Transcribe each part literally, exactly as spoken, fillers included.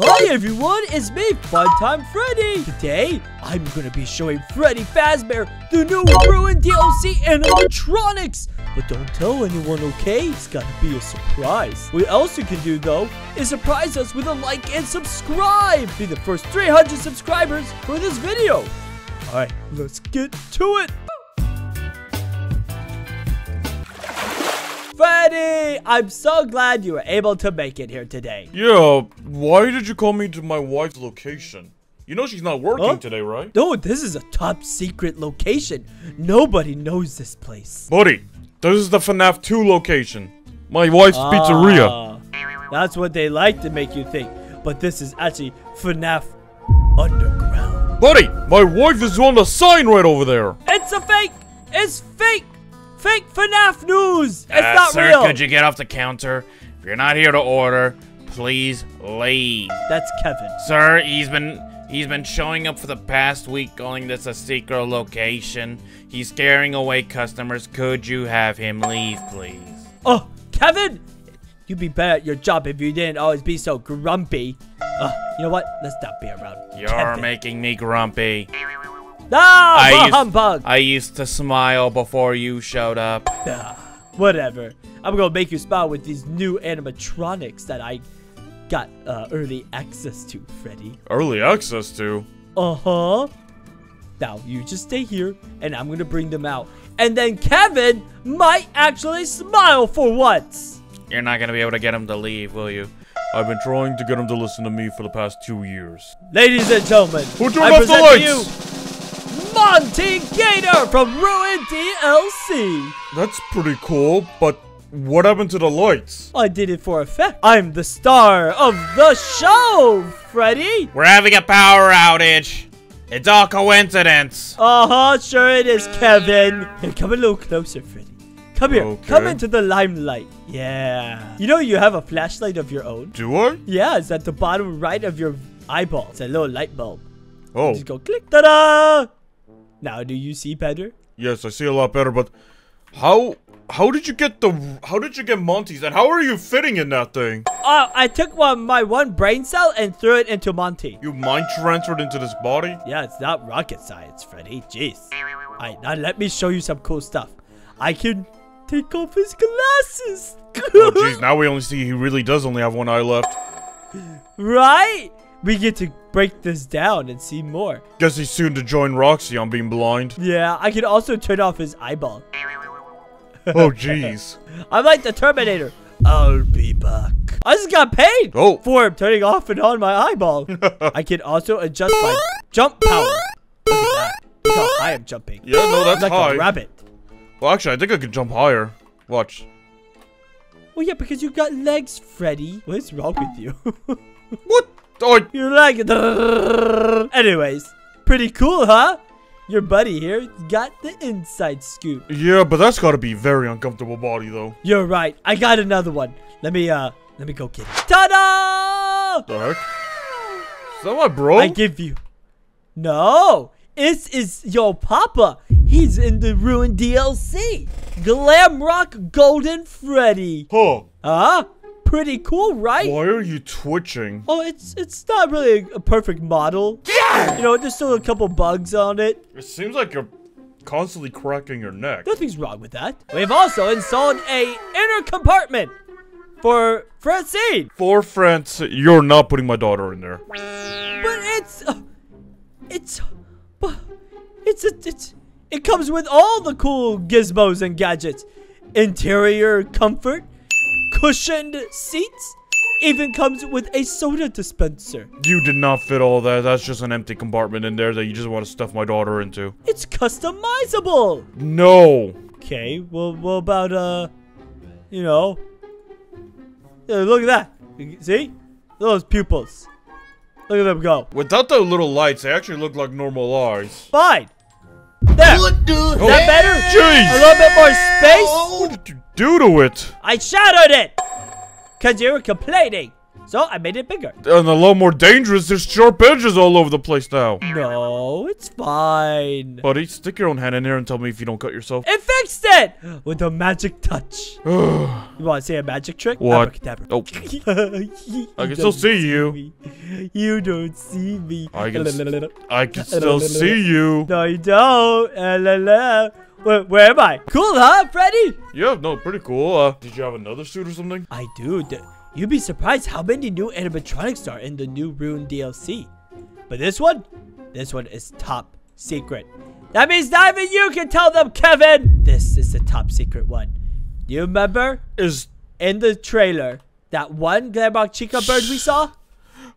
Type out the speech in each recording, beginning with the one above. Hi everyone, it's me, Funtime Freddy! Today, I'm gonna be showing Freddy Fazbear the new Ruin D L C and electronics! But don't tell anyone, okay? It's gotta be a surprise. What else you can do, though, is surprise us with a like and subscribe! Be the first three hundred subscribers for this video! Alright, let's get to it! Freddy, I'm so glad you were able to make it here today. Yeah, why did you call me to my wife's location? You know she's not working huh? today, right? No, this is a top secret location. Nobody knows this place. Buddy, this is the FNAF two location. My wife's ah, pizzeria. That's what they like to make you think. But this is actually FNAF Underground. Buddy, my wife is on the sign right over there. It's a fake. It's fake. Fake FNAF news! It's uh, not sir, real! Sir, could you get off the counter? If you're not here to order, please leave. That's Kevin. Sir, he's been he's been showing up for the past week calling this a secret location. He's scaring away customers. Could you have him leave, please? Oh, Kevin! You'd be better at your job if you didn't always be so grumpy. Uh, you know what? Let's not be around You're Kevin. making me grumpy. No, I used, humbug. I used to smile before you showed up. Nah, whatever. I'm gonna make you smile with these new animatronics that I got uh, early access to, Freddy. Early access to? Uh-huh. Now, you just stay here, and I'm gonna bring them out. And then Kevin might actually smile for once. You're not gonna be able to get him to leave, will you? I've been trying to get him to listen to me for the past two years. Ladies and gentlemen, Who turned I off present the lights? To you... Monty Gator from Ruin D L C. That's pretty cool, but what happened to the lights? I did it for effect. I'm the star of the show, Freddy. We're having a power outage. It's all coincidence. Uh-huh, sure it is, Kevin. Here, come a little closer, Freddy. Come here. Okay. Come into the limelight. Yeah. You know you have a flashlight of your own? Do I? Yeah, it's at the bottom right of your eyeball. It's a little light bulb. Oh. You just go click. Ta-da! Now, do you see better? Yes, I see a lot better, but how how did you get the how did you get Monty's, and how are you fitting in that thing? Uh, I took one my one brain cell and threw it into Monty. You mind transferred into this body? Yeah, it's not rocket science, Freddy. Jeez. All right, now let me show you some cool stuff. I can take off his glasses. Oh, jeez, now we only see he really does only have one eye left. Right? We get to break this down and see more. Guess he's soon to join Roxy on being blind. Yeah, I can also turn off his eyeball. Oh, jeez. I'm like the Terminator. I'll be back. I just got paid oh. for him turning off and on my eyeball. I can also adjust my jump power. Look at that. Look how high I'm jumping. Yeah, no, that's like high. Like a rabbit. Well, actually, I think I could jump higher. Watch. Well, yeah, because you got legs, Freddy. What is wrong with you? What? You like it. Anyways, pretty cool, huh? Your buddy here got the inside scoop. Yeah, but that's gotta be a very uncomfortable body, though. You're right. I got another one. Let me, uh, let me go get it. Ta-da! The heck? Is that my bro? I give you. No, this is your papa. He's in the Ruin D L C. Glamrock Golden Freddy. Huh? Huh? Pretty cool, right? Why are you twitching? Oh, it's it's not really a, a perfect model. Yeah! You know, there's still a couple bugs on it. It seems like you're constantly cracking your neck. Nothing's wrong with that. We've also installed an inner compartment for Francine. For Francine, you're not putting my daughter in there. But it's, uh, it's, uh, it's, it's, it's, it comes with all the cool gizmos and gadgets. Interior comfort. Cushioned seats, even comes with a soda dispenser. You did not fit all that. That's just an empty compartment in there that you just want to stuff my daughter into. It's customizable. No. Okay, well, what about, uh, you know, yeah, look at that. See? Those pupils. Look at them go. Without the little lights, they actually look like normal eyes. Fine. There. Oh. Is that better? Jeez. A little bit more space. What did you do to it? I shadowed it. Because you were complaining. So I made it bigger. And a lot more dangerous. There's sharp edges all over the place now. No, it's fine. Buddy, stick your own hand in there and tell me if you don't cut yourself. It fixed it with a magic touch. You want to say a magic trick? What? Oh. I can still see you. You don't see me. I can, I can still see you. No, you don't. Where, where am I? Cool, huh, Freddy? Yeah, no, pretty cool. Uh, did you have another suit or something? I do. You'd be surprised how many new animatronics are in the new Ruin D L C. But this one, this one is top secret. That means not even you can tell them, Kevin! This is the top secret one. Do you remember? Is in the trailer, that one Glamrock Chica bird we saw?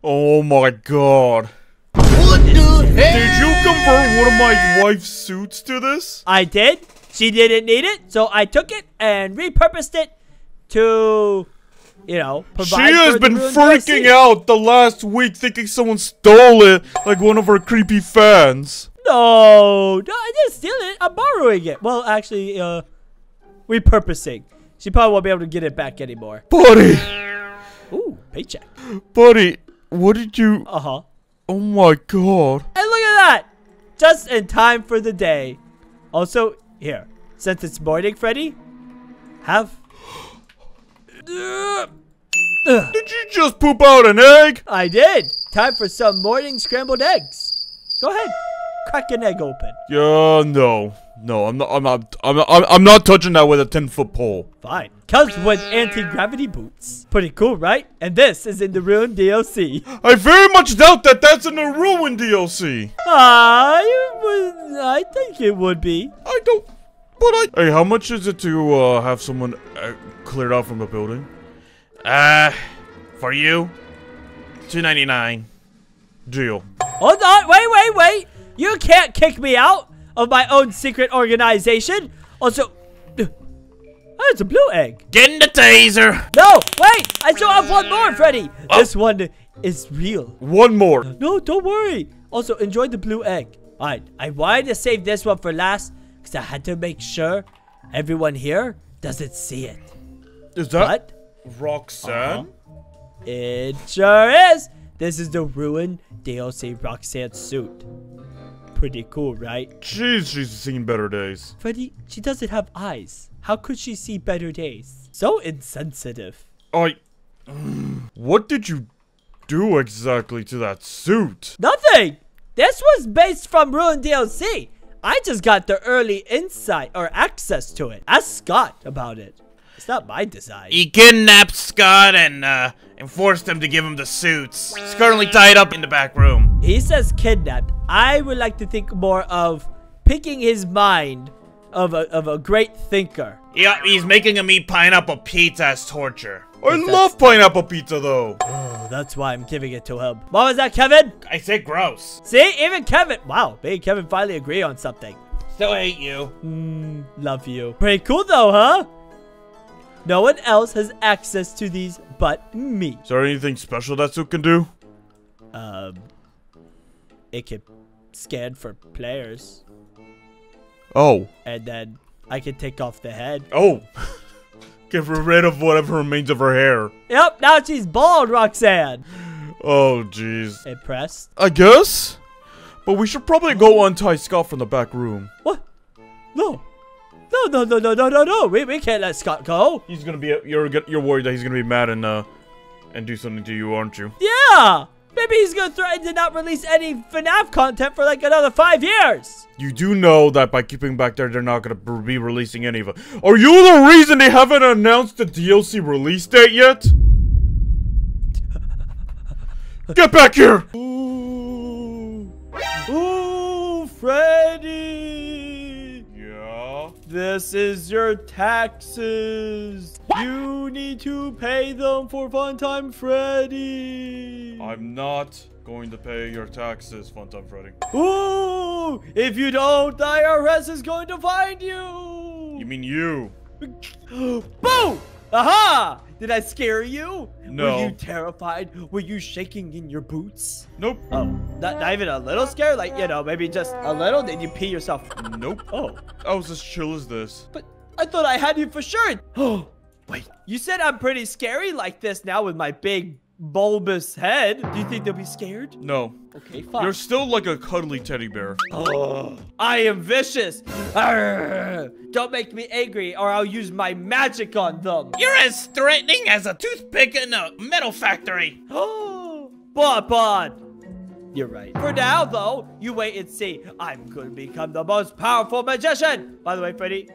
Oh my god. What the hell? Did you convert one of my wife's suits to this? I did. She didn't need it, so I took it and repurposed it to... You know, she has been freaking out the last week thinking someone stole it, like one of her creepy fans. No, no, I didn't steal it. I'm borrowing it. Well, actually, uh, repurposing. She probably won't be able to get it back anymore. Buddy. Ooh, paycheck. Buddy, what did you? Uh huh. Oh my god. And look at that. Just in time for the day. Also, here, since it's morning, Freddy, have. Uh, did you just poop out an egg? I did. Time for some morning scrambled eggs. Go ahead, crack an egg open. Yeah, no, no, I'm not. I'm not. I'm not. I'm not touching that with a ten foot pole. Fine. Comes with anti-gravity boots. Pretty cool, right? And this is in the Ruin D L C. I very much doubt that that's in the Ruin D L C. I would. I think it would be. I don't. But I hey, how much is it to uh, have someone uh, cleared out from the building? Uh, for you, two ninety-nine. Deal. Hold on, wait, wait, wait! You can't kick me out of my own secret organization. Also, oh, it's a blue egg. Get in the taser. No, wait! I still have one more, Freddy. Oh. This one is real. One more. No, don't worry. Also, enjoy the blue egg. All right, I wanted to save this one for last. I had to make sure everyone here doesn't see it. Is that but, Roxanne? Uh-huh. It sure is. This is the Ruin D L C Roxanne suit. Pretty cool, right? Jeez, she's seen better days. Freddy, she doesn't have eyes. How could she see better days? So insensitive. I... What did you do exactly to that suit? Nothing. This was based from Ruin D L C. I just got the early insight or access to it. Ask Scott about it. It's not my design. He kidnapped Scott and uh, and forced him to give him the suits. He's currently tied up in the back room. He says kidnapped. I would like to think more of picking his mind of a, of a great thinker. Yeah, he's making him eat pineapple pizza as torture. I love pineapple pizza though. Oh, that's why I'm giving it to him. What was that, Kevin? I said gross. See, even Kevin. Wow, me and Kevin finally agree on something. Still hate you. Mm, love you. Pretty cool though, huh? No one else has access to these but me. Is there anything special that suit can do? Um, it can scan for players. Oh. And then I can take off the head. Oh. Get rid of whatever remains of her hair. Yep, now she's bald, Roxanne. Oh, jeez. Impressed? I guess. But we should probably go untie Scott from the back room. What? No. No, no, no, no, no, no, no. We, we can't let Scott go. He's gonna be... You're, you're worried that he's gonna be mad and, uh... and do something to you, aren't you? Yeah! Maybe he's gonna threaten to not release any FNAF content for like another five years. You do know that by keeping back there, they're not gonna be releasing any of it. Are you the reason they haven't announced the D L C release date yet? Get back here! Ooh, ooh, Freddy! Yeah? This is your taxes. What? You need to pay them for Funtime Freddy. I'm not going to pay your taxes, Funtime Freddy. Ooh! If you don't, the I R S is going to find you! You mean you? Boom! Aha! Did I scare you? No. Were you terrified? Were you shaking in your boots? Nope. Oh, not, not even a little scared? Like, you know, maybe just a little? Did you pee yourself? Nope. Oh. I was as chill as this. But I thought I had you for sure. Oh. Wait, you said I'm pretty scary like this now with my big bulbous head. Do you think they'll be scared? No. Okay, fine. You're still like a cuddly teddy bear. Oh, I am vicious. Arr, don't make me angry or I'll use my magic on them. You're as threatening as a toothpick in a metal factory. Oh, Bob, Bob. You're right. For now, though, you wait and see. I'm going to become the most powerful magician. By the way, Freddy,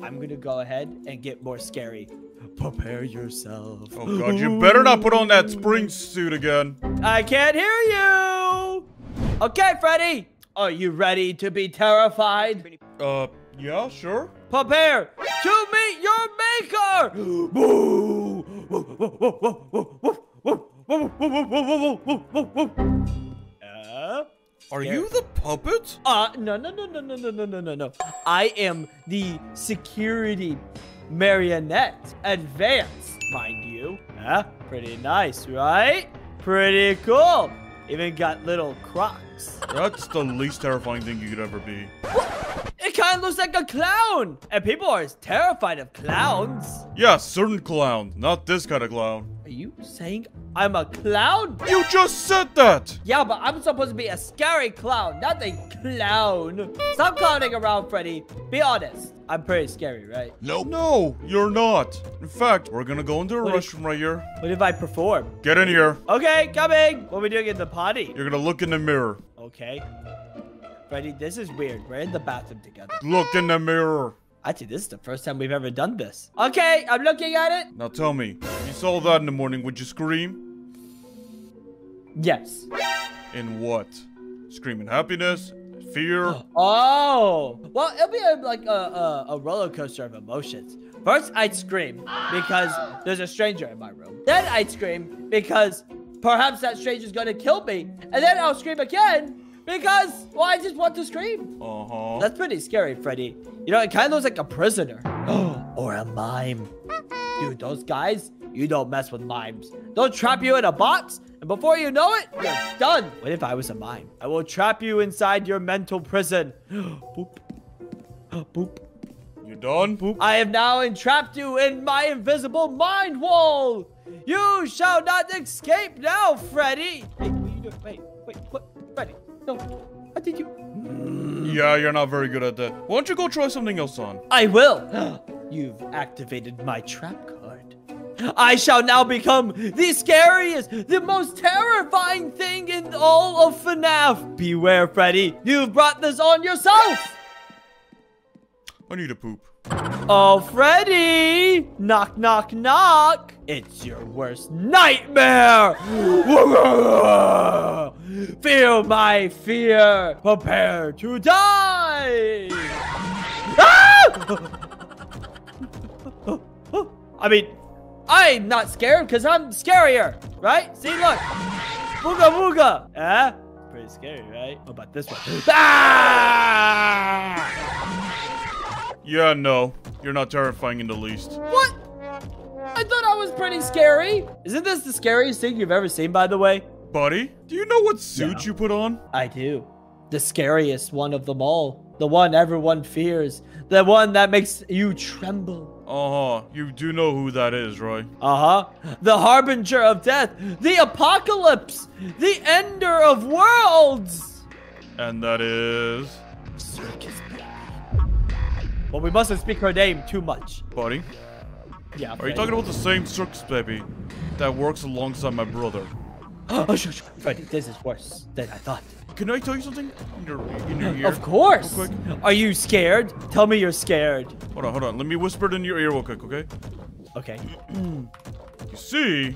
I'm going to go ahead and get more scary. Prepare yourself. Oh, God, you better not put on that spring suit again. I can't hear you. Okay, Freddy. Are you ready to be terrified? Uh, yeah, sure. Prepare to meet your maker. Uh, Are you the puppet? Uh, no, no, no, no, no, no, no, no, no. I am the security marionette, advanced, mind you. Huh? Pretty nice, right? Pretty cool. Even got little Crocs. That's the least terrifying thing you could ever be. It kind of looks like a clown, and people are terrified of clowns. Yeah, certain clown, not this kind of clown. Are you saying I'm a clown? You just said that. Yeah, but I'm supposed to be a scary clown, not a clown. Stop clowning around, Freddy. Be honest. I'm pretty scary, right? Nope. No, you're not. In fact, we're gonna go into a what restroom if, right here. What if I perform? Get in here. Okay, coming. What are we doing in the potty? You're gonna look in the mirror. Okay. Freddy, this is weird. We're in the bathroom together. Look in the mirror. Actually, this is the first time we've ever done this. Okay, I'm looking at it. Now tell me, if you saw that in the morning, would you scream? Yes. In what? Screaming happiness? Fear. Oh, well, it'll be a, like a, a, a roller coaster of emotions. First, I'd scream because there's a stranger in my room. Then I'd scream because perhaps that stranger's going to kill me. And then I'll scream again because, well, I just want to scream. Uh-huh. That's pretty scary, Freddy. You know, it kind of looks like a prisoner or a mime. Dude, those guys, you don't mess with mimes. They'll trap you in a box. And before you know it, you're done. What if I was a mime? I will trap you inside your mental prison. Boop. Boop. You done? Boop. I have now entrapped you in my invisible mind wall. You shall not escape now, Freddy. Hey, what are you doing? Wait, wait, what? Freddy, no. What did you? Yeah, you're not very good at that. Why don't you go try something else on? I will. You've activated my trap card. I shall now become the scariest, the most terrifying thing in all of FNAF. Beware, Freddy. You've brought this on yourself. I need a poop. Oh, Freddy. Knock, knock, knock. It's your worst nightmare. Feel my fear. Prepare to die. Ah! I mean... I'm not scared because I'm scarier, right? See, look. Booga booga. Eh? Pretty scary, right? What about this one? Ah! Yeah, no. You're not terrifying in the least. What? I thought I was pretty scary. Isn't this the scariest thing you've ever seen, by the way? Buddy, do you know what suit yeah. you put on? I do. The scariest one of them all. The one everyone fears. The one that makes you tremble. Uh-huh. You do know who that is, right? Uh-huh. The harbinger of death. The apocalypse. The ender of worlds. And that is... Circus Baby. Well, we mustn't speak her name too much. Buddy? Yeah, Are Freddy. you talking about the same Circus Baby that works alongside my brother? Oh, sure, sure. Freddy, this is worse than I thought. Can I tell you something in your, in your ear? Of course. Real quick? Are you scared? Tell me you're scared. Hold on, hold on. Let me whisper it in your ear real quick, okay? Okay. You see?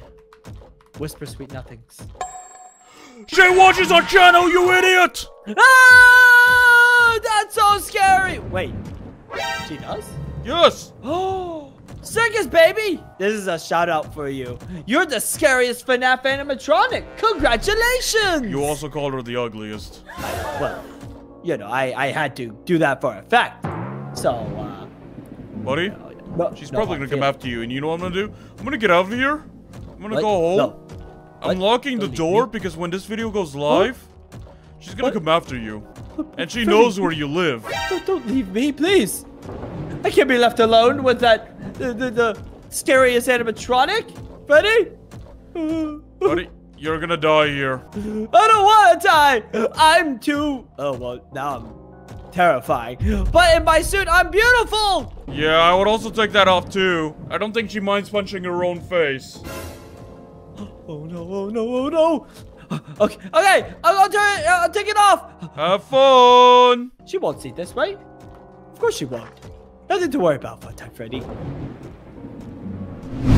Whisper sweet nothings. She watches our channel, you idiot! Ah! That's so scary! Wait. She does? Yes! Oh! Circus Baby! This is a shout out for you. You're the scariest FNAF animatronic. Congratulations! You also called her the ugliest. I, well, you know, I, I had to do that for a fact. So, uh... buddy, you know, no, she's no, probably no, gonna come after you. And you know what I'm gonna do? I'm gonna get out of here. I'm gonna what? go home. No. I'm what? locking Don't the door me. because when this video goes live, what? she's gonna what? come after you. And she knows where you live. Don't, don't leave me, please. I can't be left alone with that, the, the, the scariest animatronic. Freddy? Buddy, you're gonna die here. I don't want to die. I'm too... Oh, well, now I'm terrifying. But in my suit, I'm beautiful. Yeah, I would also take that off, too. I don't think she minds punching her own face. Oh, no, oh, no, oh, no. Okay, okay, I'll, I'll, turn, I'll take it off. Have fun. She won't see this, right? Of course she won't. Nothing to worry about, Funtime Freddy.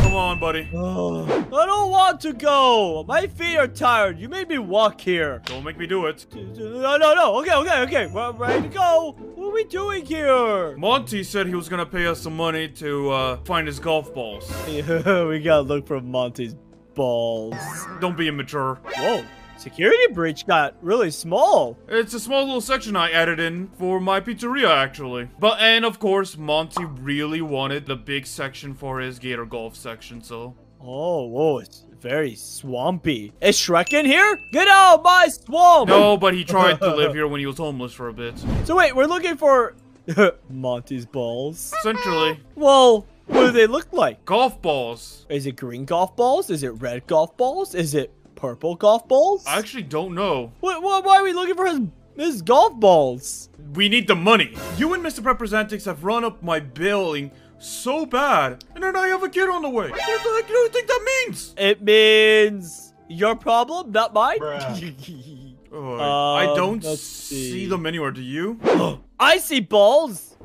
Come on, buddy. Oh, I don't want to go. My feet are tired. You made me walk here. Don't make me do it. No, no, no. Okay, okay, okay. We're ready to go. What are we doing here? Monty said he was going to pay us some money to uh, find his golf balls. We got to look for Monty's balls. Don't be immature. Whoa. Security Breach got really small. It's a small little section I added in for my pizzeria, actually. But, and of course, Monty really wanted the big section for his Gator Golf section, so... Oh, whoa, it's very swampy. Is Shrek in here? Get out my swamp! No, but he tried to live here when he was homeless for a bit. So wait, we're looking for... Monty's balls. Essentially. Well... What do they look like? Golf balls. Is it green golf balls? Is it red golf balls? Is it purple golf balls? I actually don't know. What, what, why are we looking for his, his golf balls? We need the money. You and Mister Representatives have run up my billing so bad, and then I have a kid on the way. What the heck do you think that means? It means your problem, not mine. Oh, um, I don't see. see them anywhere. Do you? I see balls.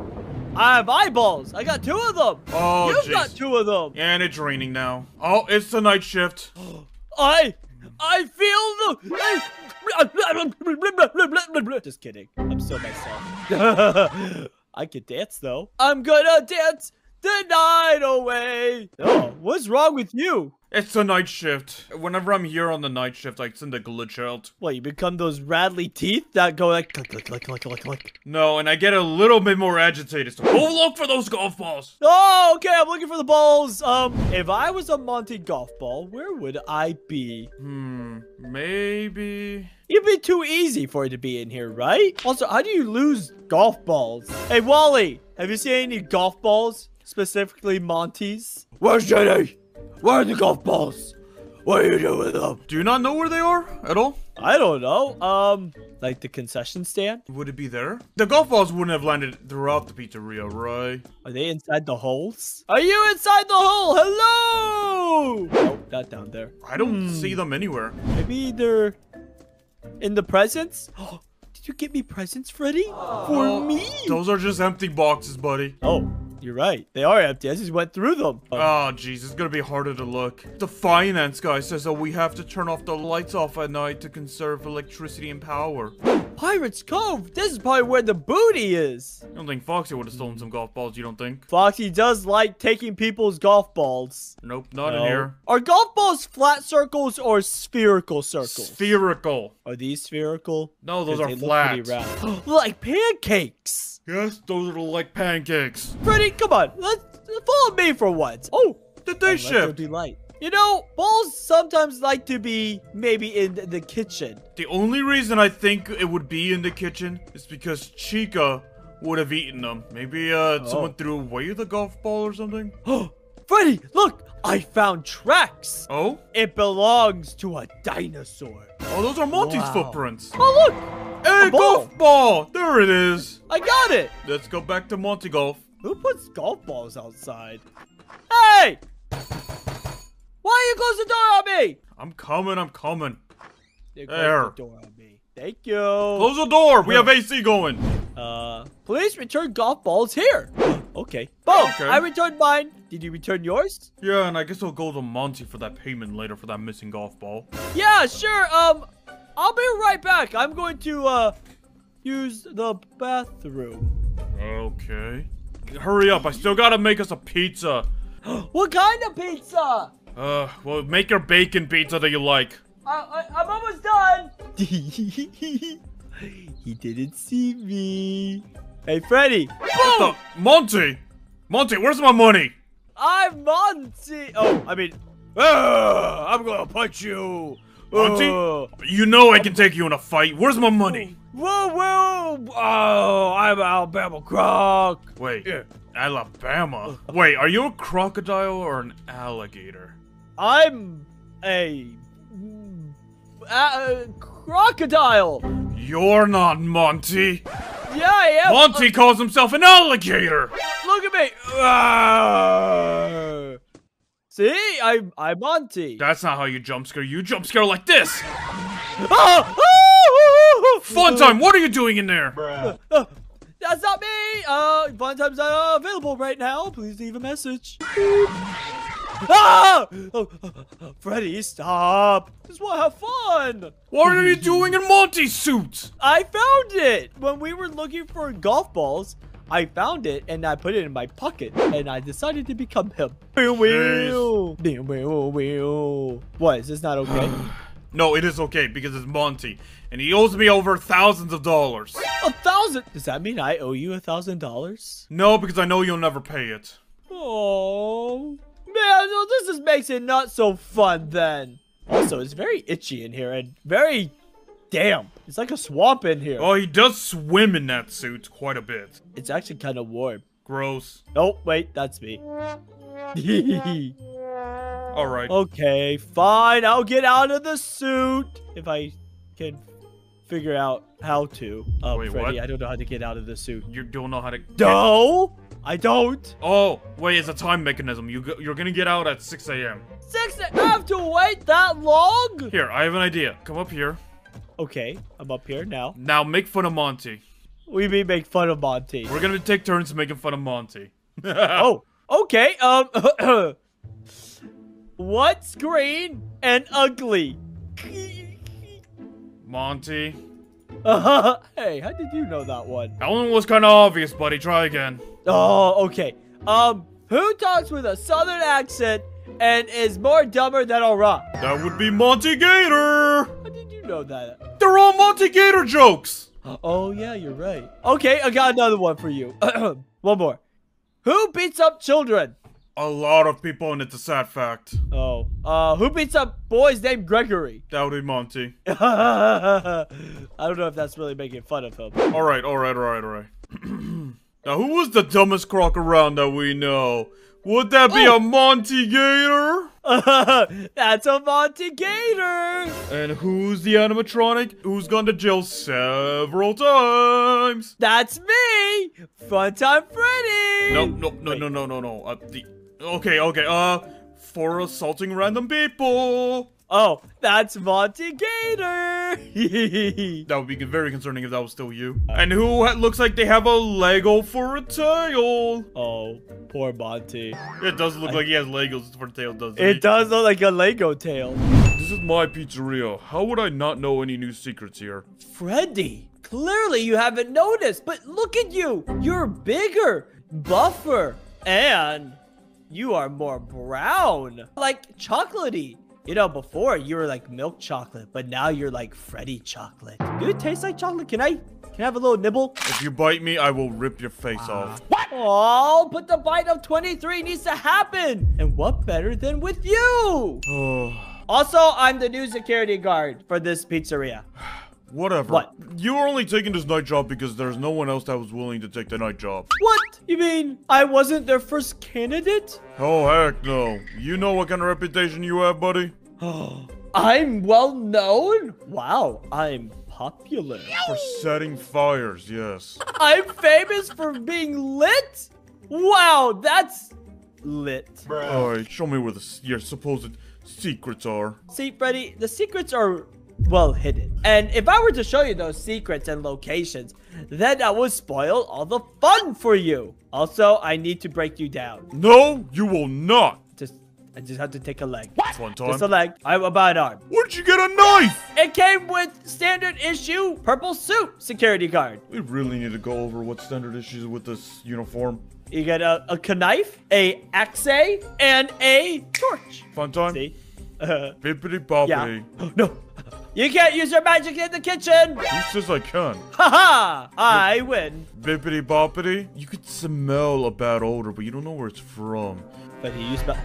I have eyeballs. I got two of them. Oh, You've geez. got two of them. And it's raining now. Oh, it's the night shift. I, I feel the... I... Just kidding. I'm so myself. I could dance, though. I'm gonna dance the night away. Oh, what's wrong with you? It's the night shift. Whenever I'm here on the night shift, I send a glitch out. What, you become those rattly teeth that go like click, click, click, click, click, click? No, and I get a little bit more agitated. So go look for those golf balls. Oh, okay, I'm looking for the balls. Um, if I was a Monty golf ball, where would I be? Hmm, maybe... It'd be too easy for it to be in here, right? Also, how do you lose golf balls? Hey, Wally, have you seen any golf balls? Specifically Monty's? Where's Jenny? Where are the golf balls? What are you doing with them? Do you not know where they are at all? I don't know. Um, like the concession stand? Would it be there? The golf balls wouldn't have landed throughout the pizzeria, right? Are they inside the holes? Are you inside the hole? Hello! Oh, not down there. I don't hmm. see them anywhere. Maybe they're in the presents? Did you get me presents, Freddy? Oh. For me? Those are just empty boxes, buddy. Oh. You're right. They are empty. I just went through them. Oh, jeez. It's going to be harder to look. The finance guy says that we have to turn off the lights off at night to conserve electricity and power. Pirate's Cove? This is probably where the booty is. I don't think Foxy would have stolen some golf balls, you don't think? Foxy does like taking people's golf balls. Nope, not no. in here. Are golf balls flat circles or spherical circles? Spherical. Are these spherical? No, those are flat. Like pancakes. Yes, those are like pancakes. Freddy, come on. Let's follow me for once. Oh, the day oh, shift. Light. You know, balls sometimes like to be maybe in the kitchen. The only reason I think it would be in the kitchen is because Chica would have eaten them. Maybe uh, oh. someone threw away the golf ball or something. Oh, Freddy, look, I found tracks. Oh? It belongs to a dinosaur. Oh, those are Monty's wow. footprints. Oh, look. Hey, a golf ball. ball. There it is. I got it. Let's go back to Monty Golf. Who puts golf balls outside? Hey! Why you close the door on me? I'm coming, I'm coming. They there. The door on me. Thank you. Close the door. We have A C going. Uh, please return golf balls here. Okay. Boom. Okay. I returned mine. Did you return yours? Yeah, and I guess I'll go to Monty for that payment later for that missing golf ball. Yeah, sure. Um, I'll be right back. I'm going to, uh, use the bathroom. Okay. Hurry up. I still gotta make us a pizza. What kind of pizza? Uh, well, make your bacon pizza that you like. I, I, I'm almost done. He didn't see me. Hey, Freddy. Oh, Monty. Monty, where's my money? I'm Monty. Oh, I mean, uh, I'm going to punch you. Monty, uh, you know I can take you in a fight. Where's my money? Whoa, whoa. Oh, I'm Alabama Croc. Wait, yeah. Alabama? Wait, are you a crocodile or an alligator? I'm a uh, crocodile. You're not Monty. Yeah, I am. Monty uh, calls himself an alligator. Look at me. Uh, see, I'm I'm Monty. That's not how you jump scare. You jump scare like this. Ah! Funtime, what are you doing in there? Uh, uh, that's not me. Uh, Funtime's not uh, available right now. Please leave a message. Ah! Oh, oh, oh, Freddy, stop! Just want to have fun! What are you doing in Monty's suit? I found it! When we were looking for golf balls, I found it and I put it in my pocket and I decided to become him. What, is this not okay? No, it is okay because it's Monty and he owes me over thousands of dollars. A thousand? Does that mean I owe you a thousand dollars? No, because I know you'll never pay it. Oh. Man, well, this just makes it not so fun then. Also, it's very itchy in here and very damp. It's like a swamp in here. Oh, he does swim in that suit quite a bit. It's actually kind of warm. Gross. Oh, wait, that's me. All right. Okay, fine. I'll get out of the suit if I can figure out how to. Um, wait, Freddy, what? I don't know how to get out of the suit. You don't know how to... No! I don't. Oh, wait, it's a time mechanism. You go, you're gonna get out at six A M six A M I have to wait that long? Here, I have an idea. Come up here. Okay, I'm up here now. Now make fun of Monty. We mean make fun of Monty. We're gonna take turns making fun of Monty. Oh, okay. Um, what's green and ugly? Monty. Uh, hey, how did you know that one? That one was kind of obvious, buddy. Try again. Oh, okay. Um, who talks with a southern accent and is more dumber than a rock? That would be Monty Gator. How did you know that? They're all Monty Gator jokes. Oh, yeah, you're right. Okay, I got another one for you. One more. Who beats up children? A lot of people, and it's a sad fact. Oh. Uh, who beats up boys named Gregory? That would be Monty. I don't know if that's really making fun of him. All right, all right, all right, all right. Now, who was the dumbest croc around that we know? Would that be oh. a Monty Gator? That's a Monty Gator! And who's the animatronic who's gone to jail several times? That's me! Funtime Freddy! No, no, no, Wait. no, no, no, no. Uh, the... Okay, okay, uh, for assaulting random people. Oh, that's Monty Gator. That would be very concerning if that was still you. Uh, and who ha looks like they have a Lego for a tail? Oh, poor Monty. It does look I... like he has Legos for a tail, doesn't it? It does look like a Lego tail. This is my pizzeria. How would I not know any new secrets here? Freddy, clearly you haven't noticed, but look at you. You're bigger, buffer, and... you are more brown, like chocolatey. You know, before you were like milk chocolate, but now you're like Freddy chocolate. Do it taste like chocolate? Can I, can I have a little nibble? If you bite me, I will rip your face uh, off. What? Oh, but the bite of twenty-three needs to happen. And what better than with you? Also, I'm the new security guard for this pizzeria. Whatever. What? You were only taking this night job because there's no one else that was willing to take the night job. What? You mean I wasn't their first candidate? Oh, heck no. You know what kind of reputation you have, buddy? Oh, I'm well known? Wow, I'm popular. For setting fires, yes. I'm famous for being lit? Wow, that's lit. Bruh. All right, show me where the, your supposed secrets are. See, Freddy, the secrets are... well hidden. And if I were to show you those secrets and locations, then I would spoil all the fun for you. Also, I need to break you down. No, you will not. Just, I just have to take a leg. What? One time. Just a leg. I'm about an arm. Where'd you get a knife? It came with standard issue purple suit security guard. We really need to go over what standard issues with this uniform. You get a, a knife, a axe, and a torch. Fun time. See? Uh, Bippity boppity. Yeah. Oh, no. You can't use your magic in the kitchen! Who says I can? Haha! I win. Bippity boppity. You could smell a bad odor, but you don't know where it's from. But he used my...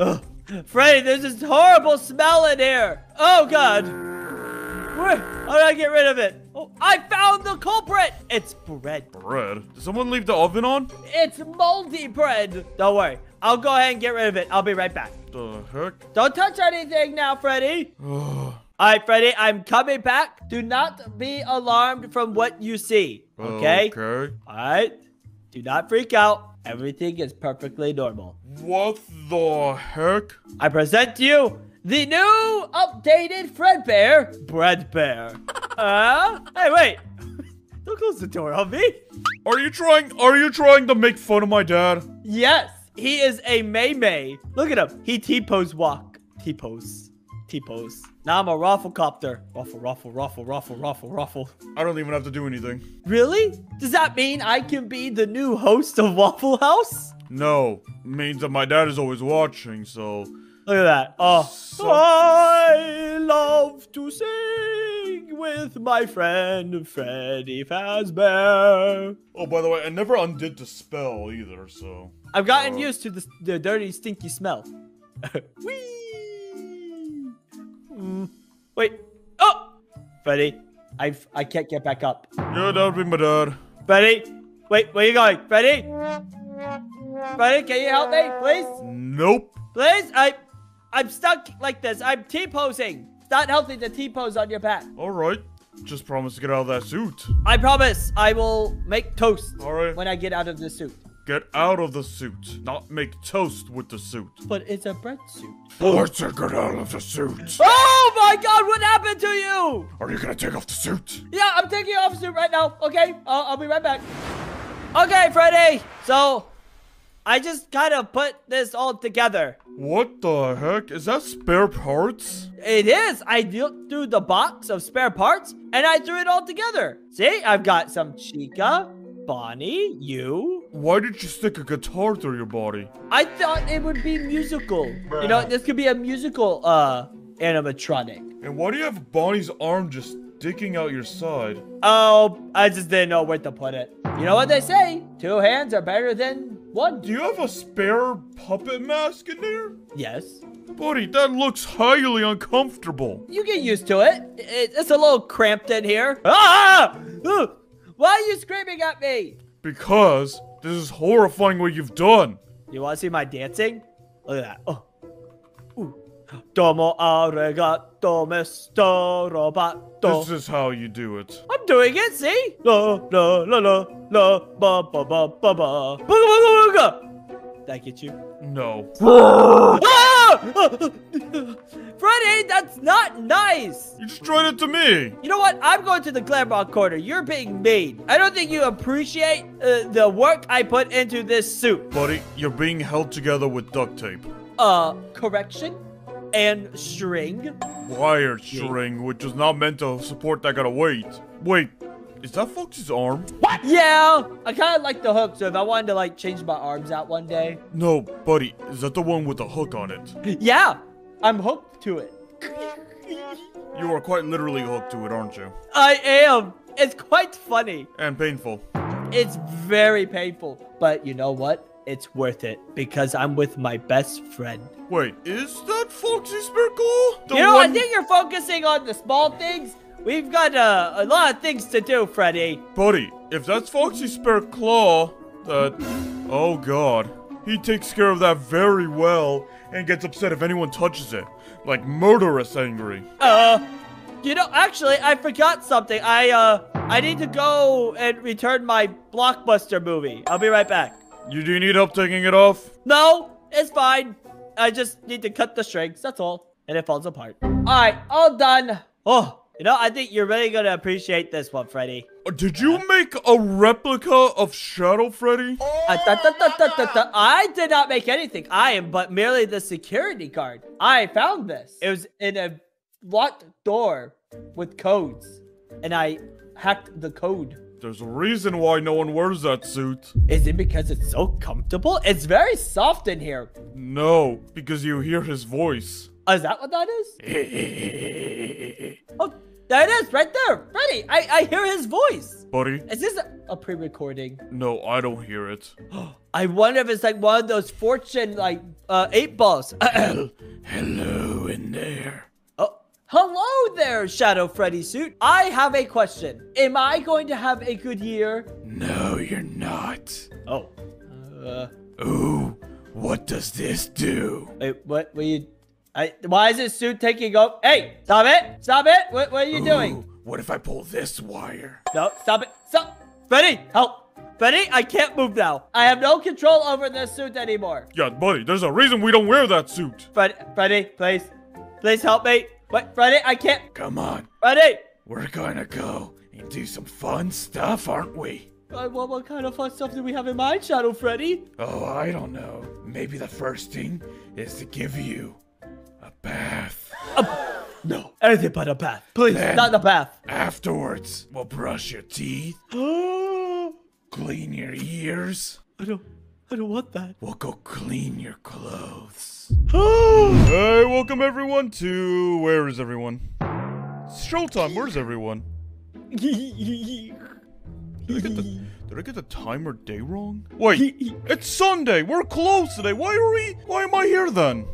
oh, Freddy, there's this horrible smell in here! Oh, God! Where? How did I get rid of it? Oh, I found the culprit! It's bread. Bread? Did someone leave the oven on? It's moldy bread! Don't worry. I'll go ahead and get rid of it. I'll be right back. The heck? Don't touch anything now, Freddy. All right, Freddy, I'm coming back. Do not be alarmed from what you see, okay? Okay. All right. Do not freak out. Everything is perfectly normal. What the heck? I present to you the new updated Fredbear. Breadbear. uh, hey, wait. Don't close the door on me. Are you trying, are you trying to make fun of my dad? Yes. He is a May-May. Look at him. He T-pose walk. T-pose. T-pose. Now I'm a raffle copter. Raffle, raffle, raffle, raffle, raffle, raffle. I don't even have to do anything. Really? Does that mean I can be the new host of Waffle House? No. It means that my dad is always watching, so... Look at that. Oh. So I love to sing with my friend Freddy Fazbear. Oh, by the way, I never undid the spell either, so... I've gotten uh, used to the, the dirty, stinky smell. Whee! Wait. Oh! Freddy, I I can't get back up. Yeah, that would be my dad. Freddy, wait, where are you going? Freddy? Freddy, can you help me, please? Nope. Please? I, I'm stuck like this. I'm T-posing. It's not healthy to T-pose on your back. All right. Just promise to get out of that suit. I promise I will make toast All right. when I get out of the suit. Get out of the suit, not make toast with the suit. But it's a bread suit. Let's get out of the suit. Oh my god, what happened to you? Are you gonna take off the suit? Yeah, I'm taking off the suit right now, okay? Uh, I'll be right back. Okay, Freddy, so I just kind of put this all together. What the heck? Is that spare parts? It is. I looked through the box of spare parts and I threw it all together. See, I've got some Chica. Bonnie, you? Why did you stick a guitar through your body? I thought it would be musical. You know, this could be a musical uh, animatronic. And why do you have Bonnie's arm just sticking out your side? Oh, I just didn't know where to put it. You know what they say? Two hands are better than one. Do you have a spare puppet mask in there? Yes. Buddy, that looks highly uncomfortable. You get used to it. It's a little cramped in here. Ah! Ugh! Why are you screaming at me? Because this is horrifying what you've done. You want to see my dancing? Look at that. Oh. Ooh. Domo arigato, Mister Roboto. This is how you do it. I'm doing it, see? La, la, la, la, la, ba, ba, ba, ba, ba. Booga, booga, booga. Did I get you? No. Freddy, that's not nice. You just tried it to me. You know what? I'm going to the Glamrock Corner. You're being mean. I don't think you appreciate uh, the work I put into this suit. Buddy, you're being held together with duct tape. Uh, correction and string. Wired string, which is not meant to support that kind of weight. Wait, is that Foxy's arm? What? Yeah, I kind of like the hook, so if I wanted to like change my arms out one day. No, buddy, is that the one with the hook on it? Yeah, I'm hooked to it. You are quite literally hooked to it, aren't you? I am. It's quite funny. And painful. It's very painful, but you know what? It's worth it because I'm with my best friend. Wait, is that Foxy's sparkle? You know, one... I think you're focusing on the small things. We've got uh, a lot of things to do, Freddy. Buddy, if that's Foxy's spare claw, that... Oh, God. He takes care of that very well and gets upset if anyone touches it. Like murderous angry. Uh, you know, actually, I forgot something. I, uh, I need to go and return my Blockbuster movie. I'll be right back. You do need help taking it off? No, it's fine. I just need to cut the strings, that's all. And it falls apart. All right, all done. Oh. You know, I think you're really going to appreciate this one, Freddy. Did you make a replica of Shadow Freddy? Uh, da, da, da, da, da, da. I did not make anything. I am but merely the security guard. I found this. It was in a locked door with codes, and I hacked the code. There's a reason why no one wears that suit. Is it because it's so comfortable? It's very soft in here. No, because you hear his voice. Oh, is that what that is? Oh. There it is, right there. Freddy, I, I hear his voice. Buddy? Is this a, a pre-recording? No, I don't hear it. I wonder if it's like one of those fortune, like, uh, eight balls. Hello in there. Oh, hello there, Shadow Freddy suit. I have a question. Am I going to have a good year? No, you're not. Oh. Uh. Ooh, What does this do? Wait, what were you... I, why is this suit taking off? Hey, stop it. Stop it. What, what are you Ooh, doing? What if I pull this wire? No, stop it. Stop. Freddy, help. Freddy, I can't move now. I have no control over this suit anymore. Yeah, buddy, there's a reason we don't wear that suit. Freddy, Freddy please. Please help me. But Freddy, I can't. Come on. Freddy. We're gonna go and do some fun stuff, aren't we? Uh, what, what kind of fun stuff do we have in mind, Shadow Freddy? Oh, I don't know. Maybe the first thing is to give you... a bath. A, no. Anything but a bath. Please, then, not the bath. Afterwards, we'll brush your teeth. Clean your ears. I don't, I don't want that. We'll go clean your clothes. Hey, welcome everyone to... Where is everyone? It's showtime. Where's everyone? Did I get the... Did I get the time or day wrong? Wait, it's Sunday. We're closed today. Why are we... Why am I here then?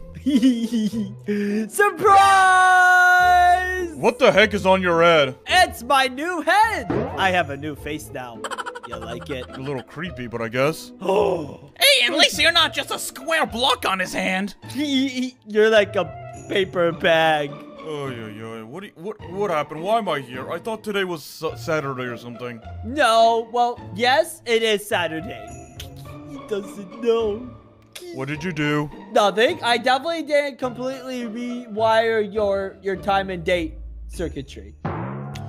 Surprise! What the heck is on your head? It's my new head! I have a new face now. You like it? A little creepy, but I guess. Oh! Hey, at least you're not just a square block on his hand. You're like a paper bag. Oh, yeah, yeah. What, you, what, what happened? Why am I here? I thought today was Saturday or something. No, well, yes, it is Saturday. He doesn't know. What did you do? Nothing. I definitely didn't completely rewire your your time and date circuitry.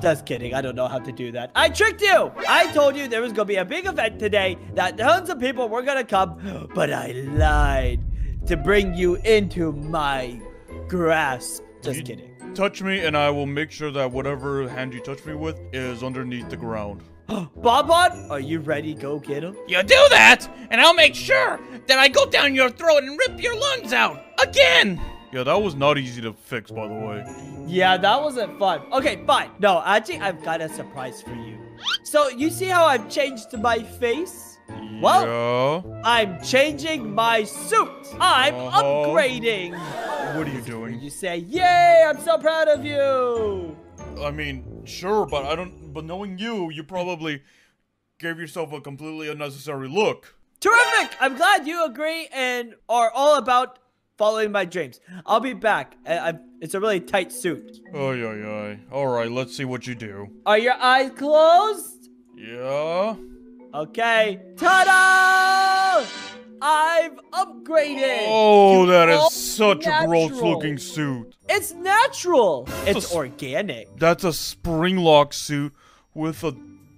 Just kidding. I don't know how to do that. I tricked you. I told you there was going to be a big event today that tons of people were going to come, but I lied to bring you into my grasp. Just you kidding. Touch me and I will make sure that whatever hand you touch me with is underneath the ground. Bob-Bob, are you ready? Go get him. You do that, and I'll make sure that I go down your throat and rip your lungs out again. Yeah, that was not easy to fix, by the way. Yeah, that wasn't fun. Okay, fine. No, actually, I've got a surprise for you. So, you see how I've changed my face? Yeah. Well, I'm changing my suit. I'm uh-huh. upgrading. What are you doing? You say, yay, I'm so proud of you. I mean, sure, but I don't. But knowing you, you probably gave yourself a completely unnecessary look. Terrific! I'm glad you agree and are all about following my dreams. I'll be back. I, I, it's a really tight suit. Oh yeah, yeah. All right, let's see what you do. Are your eyes closed? Yeah. Okay. Ta-da! I've upgraded. Oh, you that is such natural. a gross-looking suit. It's natural. That's it's organic. That's a springlock suit with a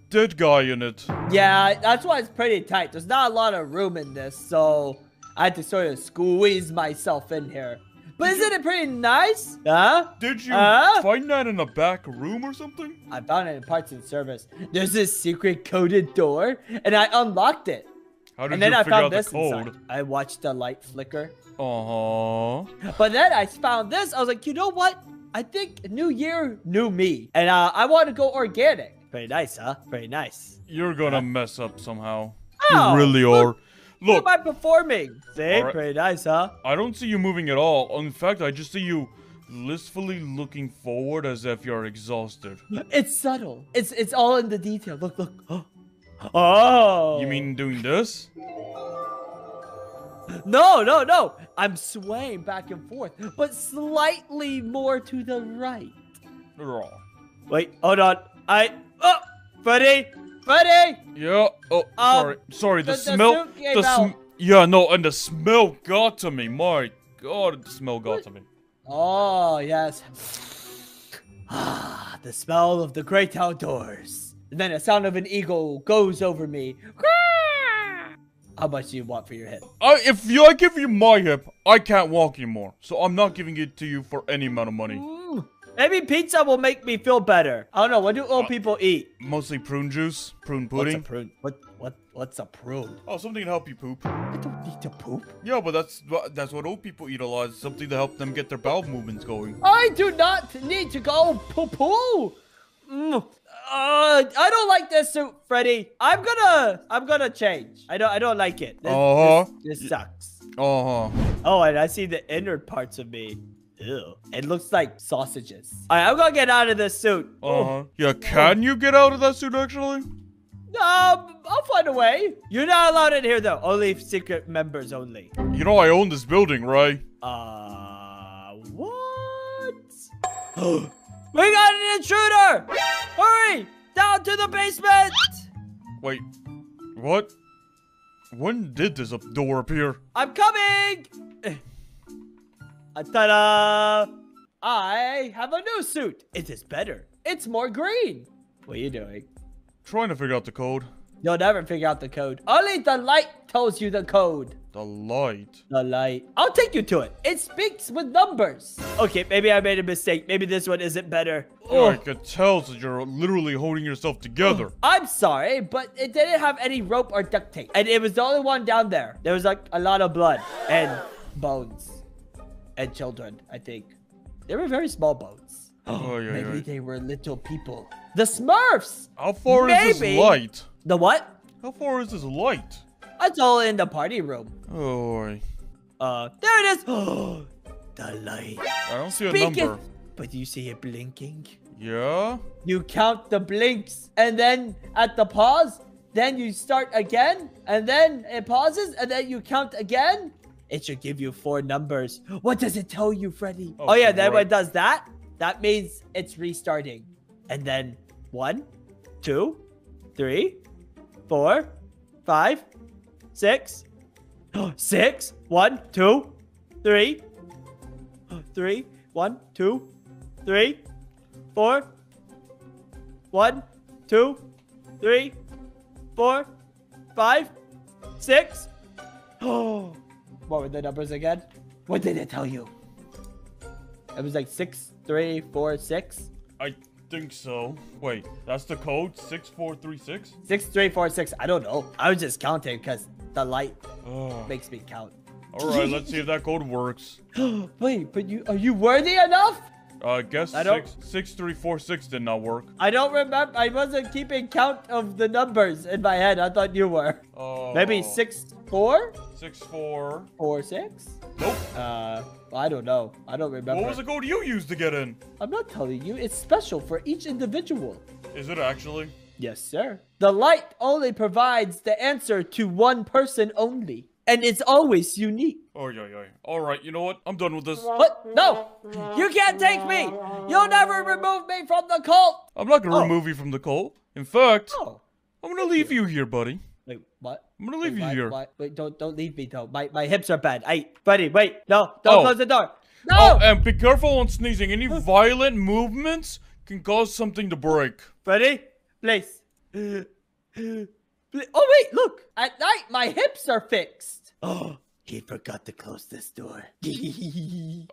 dead guy in it. Yeah, that's why it's pretty tight. There's not a lot of room in this, so I had to sort of squeeze myself in here. But isn't it pretty nice? Huh? Did you huh? find that in the back room or something? I found it in parts and service. There's this secret coded door, and I unlocked it. How did and then you I found this code? Inside. I watched the light flicker. Uh-huh. But then I found this. I was like, you know what? I think new year, new me. And uh, I want to go organic. Pretty nice, huh? Pretty nice. You're going to uh, mess up somehow. Oh, you really look, are. Look. What am I performing? See? Right. Pretty nice, huh? I don't see you moving at all. In fact, I just see you listfully looking forward as if you're exhausted. It's subtle. It's, it's all in the detail. Look, look. Oh. Oh. You mean doing this? No, no, no. I'm swaying back and forth, but slightly more to the right. Raw. Wait, hold on. I... Oh, Freddy. Freddy. Yeah. Oh, um, sorry. Sorry, the, the smell... The the sm yeah, no, and the smell got to me. My God, the smell got what? to me. Oh, yes. Ah, the smell of the great outdoors. And then a sound of an eagle goes over me. How much do you want for your hip? I, if you, I give you my hip, I can't walk anymore. So I'm not giving it to you for any amount of money. Mm, maybe pizza will make me feel better. I don't know. What do old uh, people eat? Mostly prune juice, prune pudding. What's a prune? What? What? What's a prune? Oh, something to help you poop. I don't need to poop. Yeah, but that's that's what old people eat a lot. It's something to help them get their bowel movements going. I do not need to go poo poo. Mm. Uh, I don't like this suit, Freddy. I'm gonna, I'm gonna change. I don't, I don't like it. This, uh-huh. this, this sucks. Uh-huh. Oh, and I see the inner parts of me. Ew. It looks like sausages. All right, I'm gonna get out of this suit. Uh-huh. Yeah, can you get out of that suit, actually? Um, I'll find a way. You're not allowed in here, though. Only secret members only. You know I own this building, right? Uh, what? We got an intruder! Hurry! Down to the basement! Wait, what? When did this door appear? I'm coming! Ta-da! I have a new suit. It is better. It's more green. What are you doing? Trying to figure out the code. You'll never figure out the code. Only the light tells you the code. The light? The light. I'll take you to it. It speaks with numbers. Okay, maybe I made a mistake. Maybe this one isn't better. Oh, I could tell that you're literally holding yourself together. I'm sorry, but it didn't have any rope or duct tape. And it was the only one down there. There was like a lot of blood and bones. And children, I think. They were very small bones. Oh, yeah, Maybe yeah. they were little people. The Smurfs! How far Maybe. is this light? The what? How far is this light? It's all in the party room. Oh. Uh, there it is! Oh, the light. I don't see Speaking, a number. But you see it blinking? Yeah? You count the blinks, and then at the pause, then you start again, and then it pauses, and then you count again. It should give you four numbers. What does it tell you, Freddy? Oh, oh yeah, then when it does that, that means it's restarting. And then one, two, three, four, five, six, six, one, two, three, three, one, two, three, four, one, two, three, four, five, six. Oh. What were the numbers again? What did it tell you? It was like six, three, four, six. I think so. Wait, that's the code? Six, four, three, six? Six, three, four, six. I don't know. I was just counting because the light uh, makes me count. All right, let's see if that code works. Wait, but you are you worthy enough? Uh, I guess I six, six, three, four, six did not work. I don't remember. I wasn't keeping count of the numbers in my head. I thought you were. Uh, Maybe six, four? Six, four. Four, six? Nope. Uh, I don't know. I don't remember. What was the code you used to get in? I'm not telling you. It's special for each individual. Is it actually? Yes, sir. The light only provides the answer to one person only. And it's always unique. Oh, yeah, yeah. All right, you know what? I'm done with this. What? No! You can't take me! You'll never remove me from the cult! I'm not gonna oh. remove you from the cult. In fact, oh. I'm gonna leave you. you here, buddy. Wait, what? I'm gonna leave wait, you why, here. Why? Wait, don't don't leave me, though. My, my hips are bad. I, buddy, wait. No, don't oh. close the door. No! Oh, and be careful on sneezing. Any violent movements can cause something to break. Freddy, please. Oh, wait, look. At night, my hips are fixed. Oh, he forgot to close this door.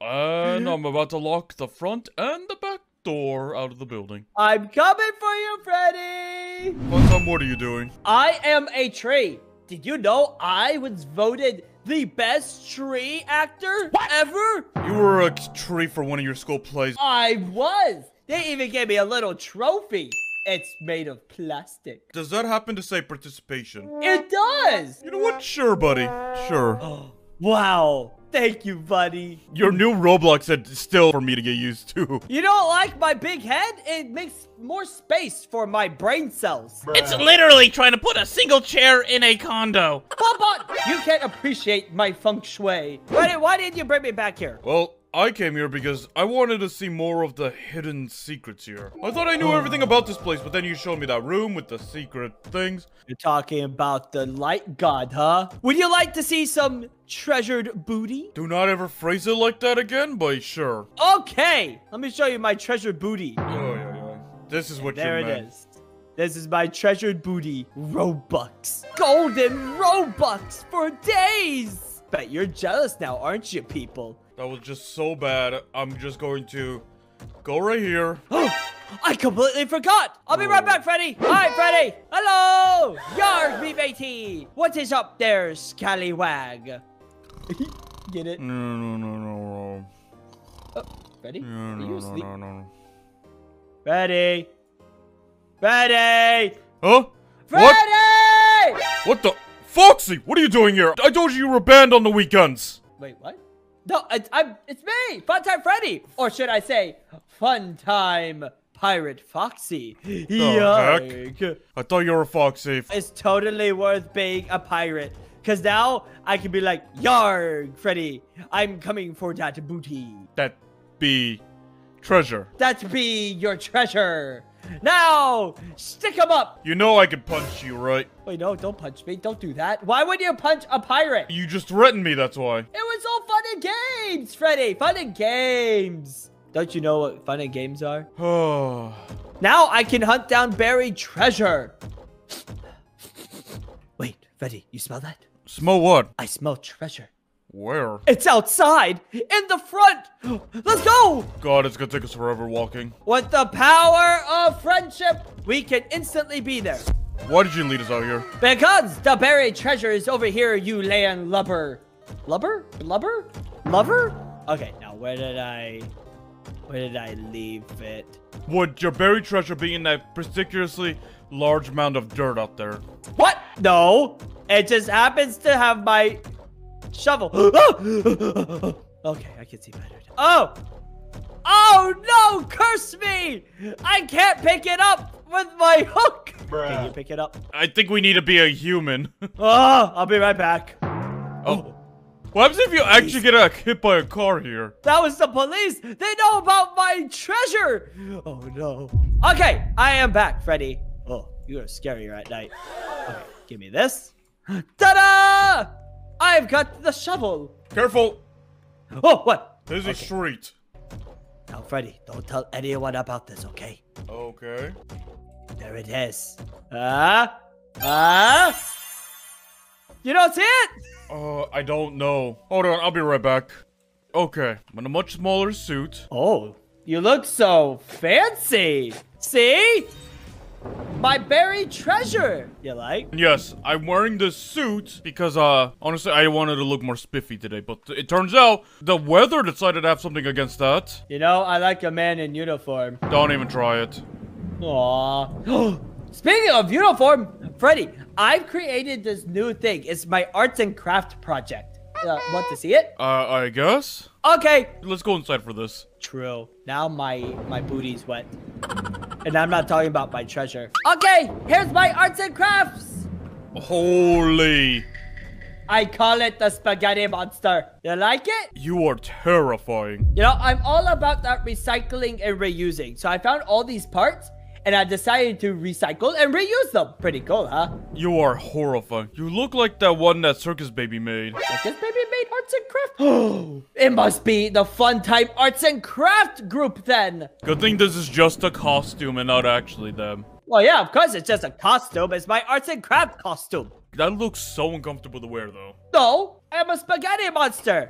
And I'm about to lock the front and the back door out of the building. I'm coming for you, Freddy! Funtime, what are you doing? I am a tree. Did you know I was voted the best tree actor what? ever? You were a tree for one of your school plays. I was. They even gave me a little trophy. It's made of plastic. Does that happen to say participation? It does! You know what? Sure, buddy. Sure. Oh, wow. Thank you, buddy. Your new Roblox is still for me to get used to. You don't like my big head? It makes more space for my brain cells. It's literally trying to put a single chair in a condo. Papa, you can't appreciate my feng shui. Why, why did you bring me back here? Well, I came here because I wanted to see more of the hidden secrets here. I thought I knew everything about this place, but then you showed me that room with the secret things. You're talking about the light god, huh? Would you like to see some treasured booty? Do not ever phrase it like that again, but sure. Okay, let me show you my treasured booty. Oh, yeah, yeah. This is what you meant. There it is. This is my treasured booty, Robux. Golden Robux for days. Bet you're jealous now, aren't you, people? That was just so bad. I'm just going to go right here. Oh, I completely forgot. I'll be right back, Freddy. Hi, Freddy. Hello. Yarg me matey. What is up there, scallywag? Get it? No, no, no, no, no. Oh, Freddy? No, Are no, you asleep? No, no, no. Freddy. Freddy. Huh? Freddy! What? What the? Foxy, what are you doing here? I told you you were banned on the weekends. Wait, what? No, I, I'm, it's me, Funtime Freddy. Or should I say, Funtime Pirate Foxy. Yuck. I thought you were Foxy. It's totally worth being a pirate. Because now I can be like, yarg, Freddy, I'm coming for that booty. That be treasure. That be your treasure. Now, stick him up. You know I can punch you, right? Wait, no, don't punch me. Don't do that. Why would you punch a pirate? You just threatened me, that's why. It was all fun and games, Freddy. Fun and games. Don't you know what fun and games are? Oh. Now I can hunt down buried treasure. Wait, Freddy, you smell that? Smell what? I smell treasure. Where? It's outside! In the front! Let's go! God, it's gonna take us forever walking. With the power of friendship, we can instantly be there. Why did you lead us out here? Because the buried treasure is over here, you land lubber. Lubber? Lubber? Lover? Okay, now where did I... Where did I leave it? Would your buried treasure be in that particularly large amount of dirt out there? What? No! It just happens to have my... shovel. Okay, I can see better. Oh! Oh no! Curse me! I can't pick it up with my hook! Bruh. Can you pick it up? I think we need to be a human. Oh, I'll be right back. Oh. What happens if you police. actually get uh, hit by a car here? That was the police! They know about my treasure! Oh no. Okay, I am back, Freddy. Oh, you are scary right now. Okay, give me this. Ta-da! I've got the shovel. Careful. Oh, what? There's okay. a street. Now, Freddy, don't tell anyone about this, okay? Okay. There it is. Ah? Uh, ah? Uh? You don't see it? Uh, I don't know. Hold on, I'll be right back. Okay, I'm in a much smaller suit. Oh, you look so fancy. See? My buried treasure, you like? Yes, I'm wearing this suit because, uh, honestly, I wanted to look more spiffy today, but it turns out the weather decided to have something against that. You know, I like a man in uniform. Don't even try it. Aww. Speaking of uniform, Freddy, I've created this new thing. It's my arts and craft project. Uh, want to see it? Uh, I guess. Okay. Let's go inside for this. True. Now my, my booty's wet. And I'm not talking about my treasure. Okay, here's my arts and crafts. Holy. I call it the spaghetti monster. You like it? You are terrifying. You know, I'm all about that recycling and reusing. So I found all these parts and I decided to recycle and reuse them. Pretty cool, huh? You are horrifying. You look like that one that Circus Baby made. Circus Baby made arts and crafts? Oh, it must be the Funtime Arts and Craft group then. Good thing this is just a costume and not actually them. Well, yeah, of course it's just a costume. It's my arts and craft costume. That looks so uncomfortable to wear, though. No, I'm a spaghetti monster.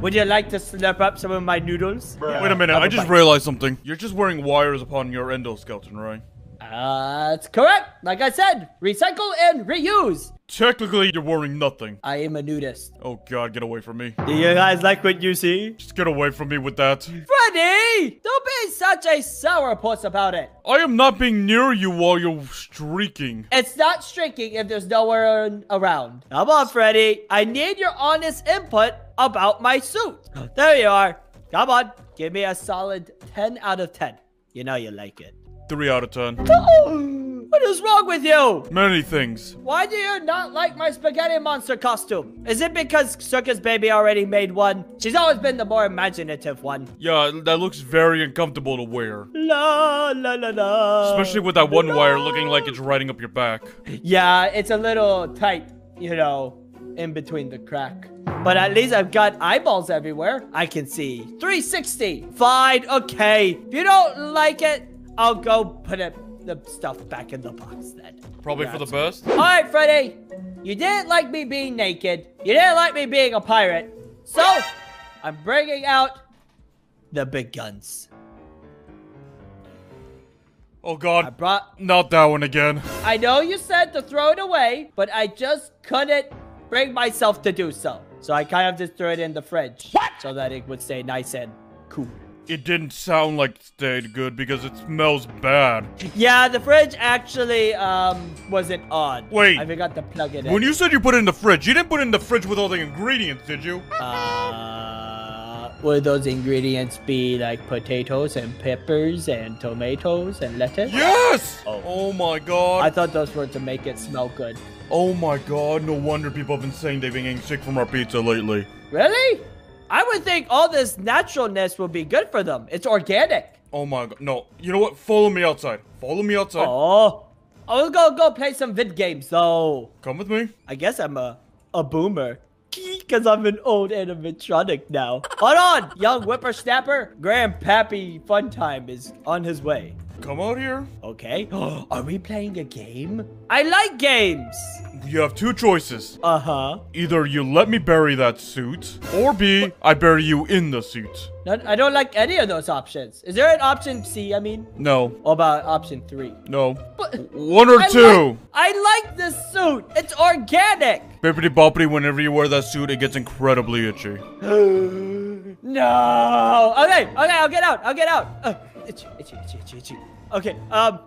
Would you like to slurp up some of my noodles? Yeah. Wait a minute, I just realized something. You're just wearing wires upon your endoskeleton, right? Uh, that's correct. Like I said, recycle and reuse. Technically, you're wearing nothing. I am a nudist. Oh God, get away from me. Do you guys like what you see? Just get away from me with that. Freddy, don't be such a sourpuss about it. I am not being near you while you're streaking. It's not streaking if there's nowhere around. Come on, Freddy. I need your honest input about my suit. There you are. Come on. Give me a solid ten out of ten. You know you like it. three out of ten. Oh, what is wrong with you? Many things. Why do you not like my spaghetti monster costume? Is it because Circus Baby already made one? She's always been the more imaginative one. Yeah, that looks very uncomfortable to wear. La, la, la, la. Especially with that one la. wire looking like it's riding up your back. Yeah, it's a little tight, you know, in between the crack. But at least I've got eyeballs everywhere. I can see. three sixty. Fine, okay. If you don't like it, I'll go put it, the stuff back in the box then. Probably Congrats. for the best. All right, Freddy. You didn't like me being naked. You didn't like me being a pirate. So, I'm bringing out the big guns. Oh, God. I brought... Not that one again. I know you said to throw it away, but I just couldn't bring myself to do so. So I kind of just threw it in the fridge. What? So that it would stay nice and cool. It didn't sound like it stayed good because it smells bad. Yeah, the fridge actually um, wasn't on. Wait. I forgot to plug it in. When you said you put it in the fridge, you didn't put it in the fridge with all the ingredients, did you? Uh, Would those ingredients be like potatoes and peppers and tomatoes and lettuce? Yes! Oh. Oh my god. I thought those were to make it smell good. Oh my god, no wonder people have been saying they've been getting sick from our pizza lately. Really? I would think all this naturalness would be good for them. It's organic. Oh my god, no. You know what? Follow me outside. Follow me outside. Oh. I'll go go play some vid games though. Come with me. I guess I'm a, a boomer. Because I'm an old animatronic now. Hold on, young whippersnapper. Grandpappy Funtime is on his way. Come out here. Okay. Are we playing a game? I like games. You have two choices. Uh-huh. Either you let me bury that suit, or B, I bury you in the suit. No, I don't like any of those options. Is there an option C, I mean? No. What about option three? No. But one or I two. Like, I like this suit. It's organic. Bippity-boppity, whenever you wear that suit, it gets incredibly itchy. No. Okay, okay, I'll get out. I'll get out. Uh, itchy, itchy, itchy, itchy, itchy. Okay, um,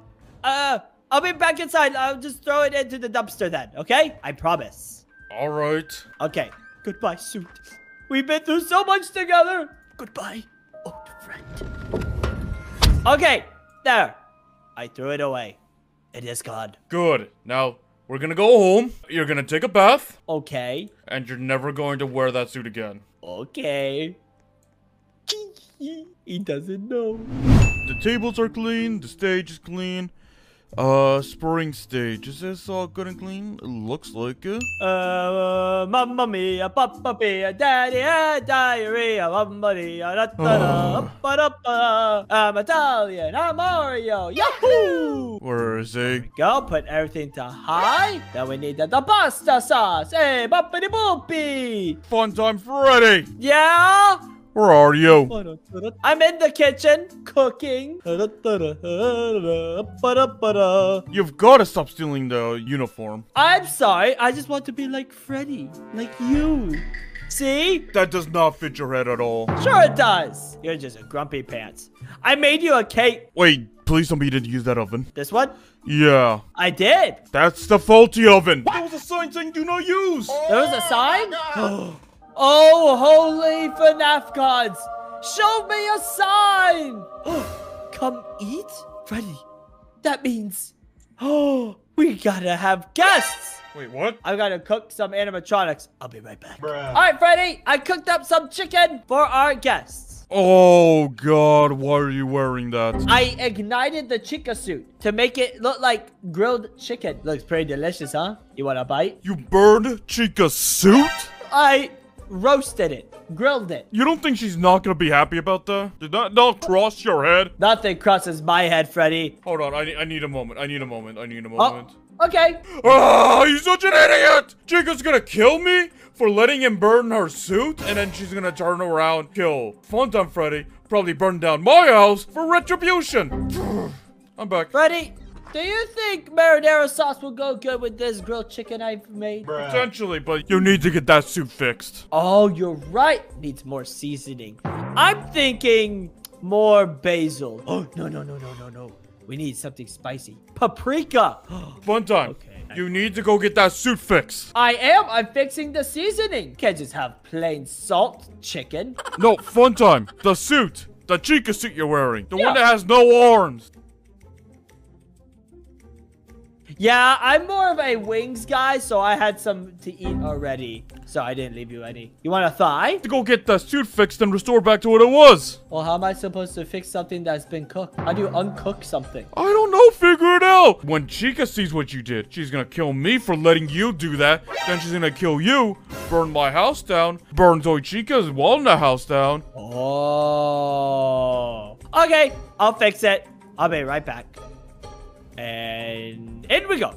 uh... I'll be back inside. I'll just throw it into the dumpster then, okay? I promise. All right. Okay. Goodbye, suit. We've been through so much together. Goodbye, old friend. Okay. There. I threw it away. It is gone. Good. Now, we're going to go home. You're going to take a bath. Okay. And you're never going to wear that suit again. Okay. He doesn't know. The tables are clean. The stage is clean. Uh, spring stage. Is this all good and clean? It looks like it. Uh, uh mamma mia, papa mia, daddy had diarrhea, mamma mia, da da da da. I'm Italian, I'm Mario, yahoo! Where is he? We go, put everything to high. Then we need the, the pasta sauce. Hey, boppity boopy! Funtime Freddy! Yeah? Where are you? I'm in the kitchen, cooking. You've got to stop stealing the uniform. I'm sorry. I just want to be like Freddy, like you. See? That does not fit your head at all. Sure it does. You're just a grumpy pants. I made you a cake. Wait, please tell me you didn't use that oven. This one? Yeah. I did. That's the faulty oven. What? There was a sign saying do not use. Oh, there was a sign? Oh. Oh, holy FNAF gods! Show me a sign! Oh, come eat? Freddy, that means... Oh, we gotta have guests! Wait, what? I gotta cook some animatronics. I'll be right back. Bruh. All right, Freddy, I cooked up some chicken for our guests. Oh, God, why are you wearing that? I ignited the chica suit to make it look like grilled chicken. Looks pretty delicious, huh? You wanna bite? You burned chica suit? I... roasted it, grilled it. You don't think she's not gonna be happy about that? Did that not cross your head? Nothing crosses my head, Freddy. Hold on, I, I need a moment. I need a moment. I need a moment. Oh, okay. Oh, you're such an idiot! Chica's gonna kill me for letting him burn her suit, and then she's gonna turn around, kill Funtime Freddy, probably burn down my house for retribution. I'm back. Freddy, do you think marinara sauce will go good with this grilled chicken I've made? Bruh. Potentially, but you need to get that soup fixed. Oh, you're right. Needs more seasoning. I'm thinking more basil. Oh, no, no, no, no, no, no. We need something spicy. Paprika. Funtime. Okay. You need to go get that suit fixed. I am. I'm fixing the seasoning. Can't just have plain salt chicken. No, Funtime. The suit. The chica suit you're wearing. The yeah. one that has no arms. Yeah, I'm more of a wings guy, so I had some to eat already. So I didn't leave you any. You want a thigh? To go get the suit fixed and restore back to what it was. Well, how am I supposed to fix something that's been cooked? How do you uncook something? I don't know. Figure it out. When Chica sees what you did, she's gonna kill me for letting you do that. Then she's gonna kill you, burn my house down, burn Toy Chica's walnut house down. Oh. Okay, I'll fix it. I'll be right back. And in we go.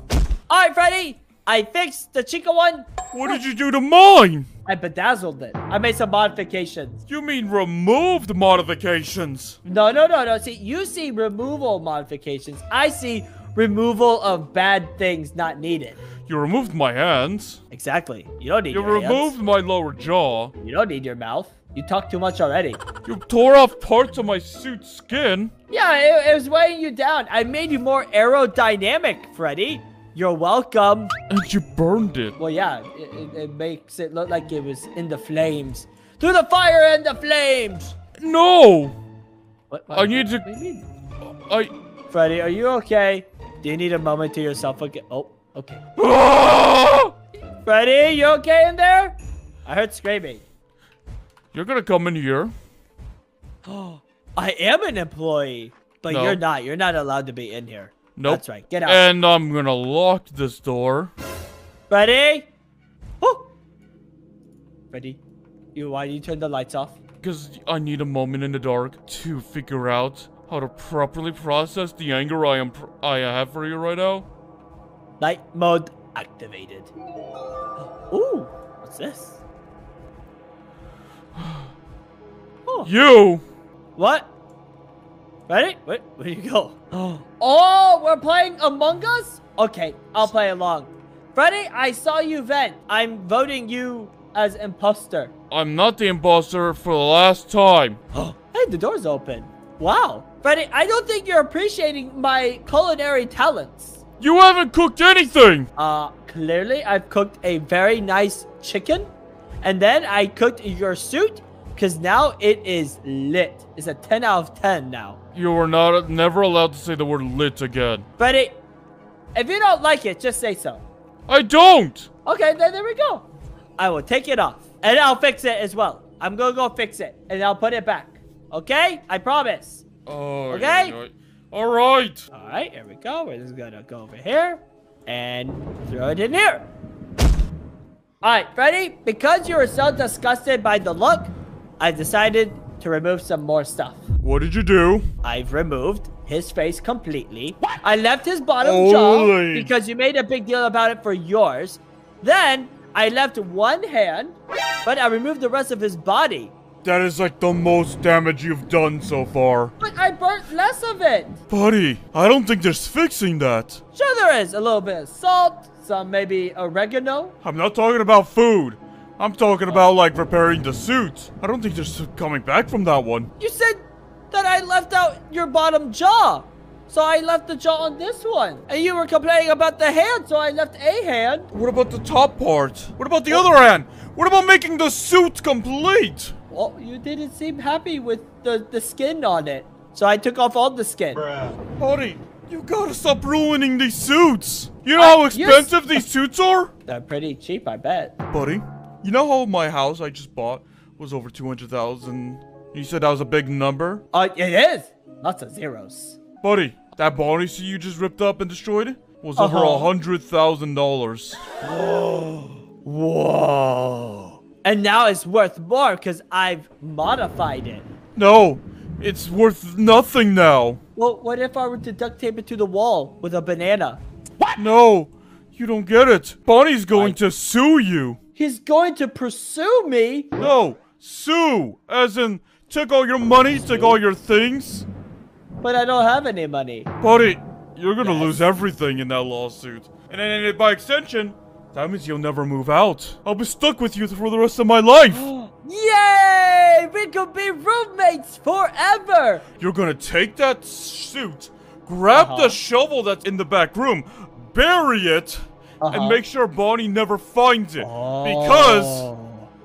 All right, Freddy. I fixed the Chica one. What did you do to mine? I bedazzled it. I made some modifications. You mean removed modifications? No, no, no, no. See, you see removal modifications. I see removal of bad things not needed. You removed my hands. Exactly. You don't need you your hands. You removed my lower jaw. You don't need your mouth. You talked too much already. You tore off parts of my suit skin. Yeah, it, it was weighing you down. I made you more aerodynamic, Freddy. You're welcome. And you burned it. Well, yeah, it, it, it makes it look like it was in the flames. Through the fire and the flames! No! What, what, I need what to... What do you mean? I... Freddy, are you okay? Do you need a moment to yourself again? Oh, okay. Freddy, you okay in there? I heard screaming. You're gonna come in here. Oh, I am an employee, but no. You're not. You're not allowed to be in here. Nope. That's right. Get out. And I'm gonna lock this door. Freddy? Oh. Freddy, you, why do you turn the lights off? Because I need a moment in the dark to figure out how to properly process the anger I am pr I have for you right now. Night mode activated. Ooh, what's this? Oh. You! What? Ready? Wait, where do you go? Oh. Oh, we're playing Among Us? Okay, I'll play along. Freddy, I saw you vent. I'm voting you as imposter. I'm not the imposter for the last time. Hey, the door's open. Wow. Freddy, I don't think you're appreciating my culinary talents. You haven't cooked anything. Uh, clearly I've cooked a very nice chicken. And then I cooked your suit because now it is lit. It's a ten out of ten now. You were not never allowed to say the word lit again. Freddy, if you don't like it, just say so. I don't. Okay, then there we go. I will take it off and I'll fix it as well. I'm going to go fix it and I'll put it back. Okay, I promise. Oh, okay. Yeah, yeah. All right. All right, here we go. We're just gonna go over here and throw it in here. All right, Freddy, because you were so disgusted by the look, I decided to remove some more stuff. What did you do? I've removed his face completely. What? I left his bottom Holy. jaw because you made a big deal about it for yours. Then I left one hand, but I removed the rest of his body. That is like the most damage you've done so far. But I burnt less of it. Buddy, I don't think there's fixing that. Sure there is. A little bit of salt, some maybe oregano. I'm not talking about food. I'm talking about like repairing the suit. I don't think there's coming back from that one. You said that I left out your bottom jaw. So I left the jaw on this one. And you were complaining about the hand, so I left a hand. What about the top part? What about the other hand? What about making the suit complete? Well, you didn't seem happy with the, the skin on it. So I took off all the skin. Bruh. Buddy, you gotta stop ruining these suits. You know uh, how expensive these suits are? They're pretty cheap, I bet. Buddy, you know how my house I just bought was over two hundred thousand? You said that was a big number? Uh, it is. Lots of zeros. Buddy, that Barney suit you just ripped up and destroyed was over one hundred thousand dollars. Whoa. And now it's worth more because I've modified it. No, it's worth nothing now. Well, what if I were to duct tape it to the wall with a banana? What? No, you don't get it. Bonnie's going I... to sue you. He's going to pursue me? No, sue. As in, take all your money, take all your things. But I don't have any money. Buddy, you're going to yes. lose everything in that lawsuit. And then by extension... that means you'll never move out. I'll be stuck with you for the rest of my life. Yay! We could be roommates forever. You're gonna take that suit, grab uh-huh. the shovel that's in the back room, bury it, uh-huh. and make sure Bonnie never finds it. Oh. Because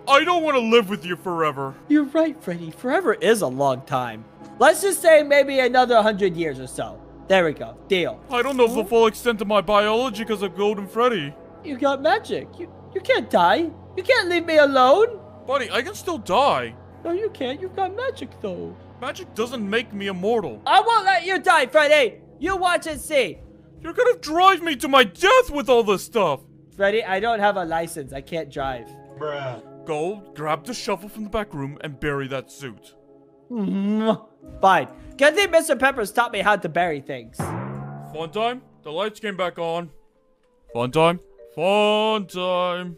I don't want to live with you forever. You're right, Freddy. Forever is a long time. Let's just say maybe another hundred years or so. There we go. Deal. I don't know the full extent of my biology because of Golden Freddy. You got magic. You you can't die. You can't leave me alone. Buddy, I can still die. No, you can't. You've got magic, though. Magic doesn't make me immortal. I won't let you die, Freddy. You watch and see. You're going to drive me to my death with all this stuff. Freddy, I don't have a license. I can't drive. Bruh. Go grab the shovel from the back room and bury that suit. Mm-hmm. Fine. Good thing Mister Pepper's taught me how to bury things. Funtime, the lights came back on. Funtime. Funtime.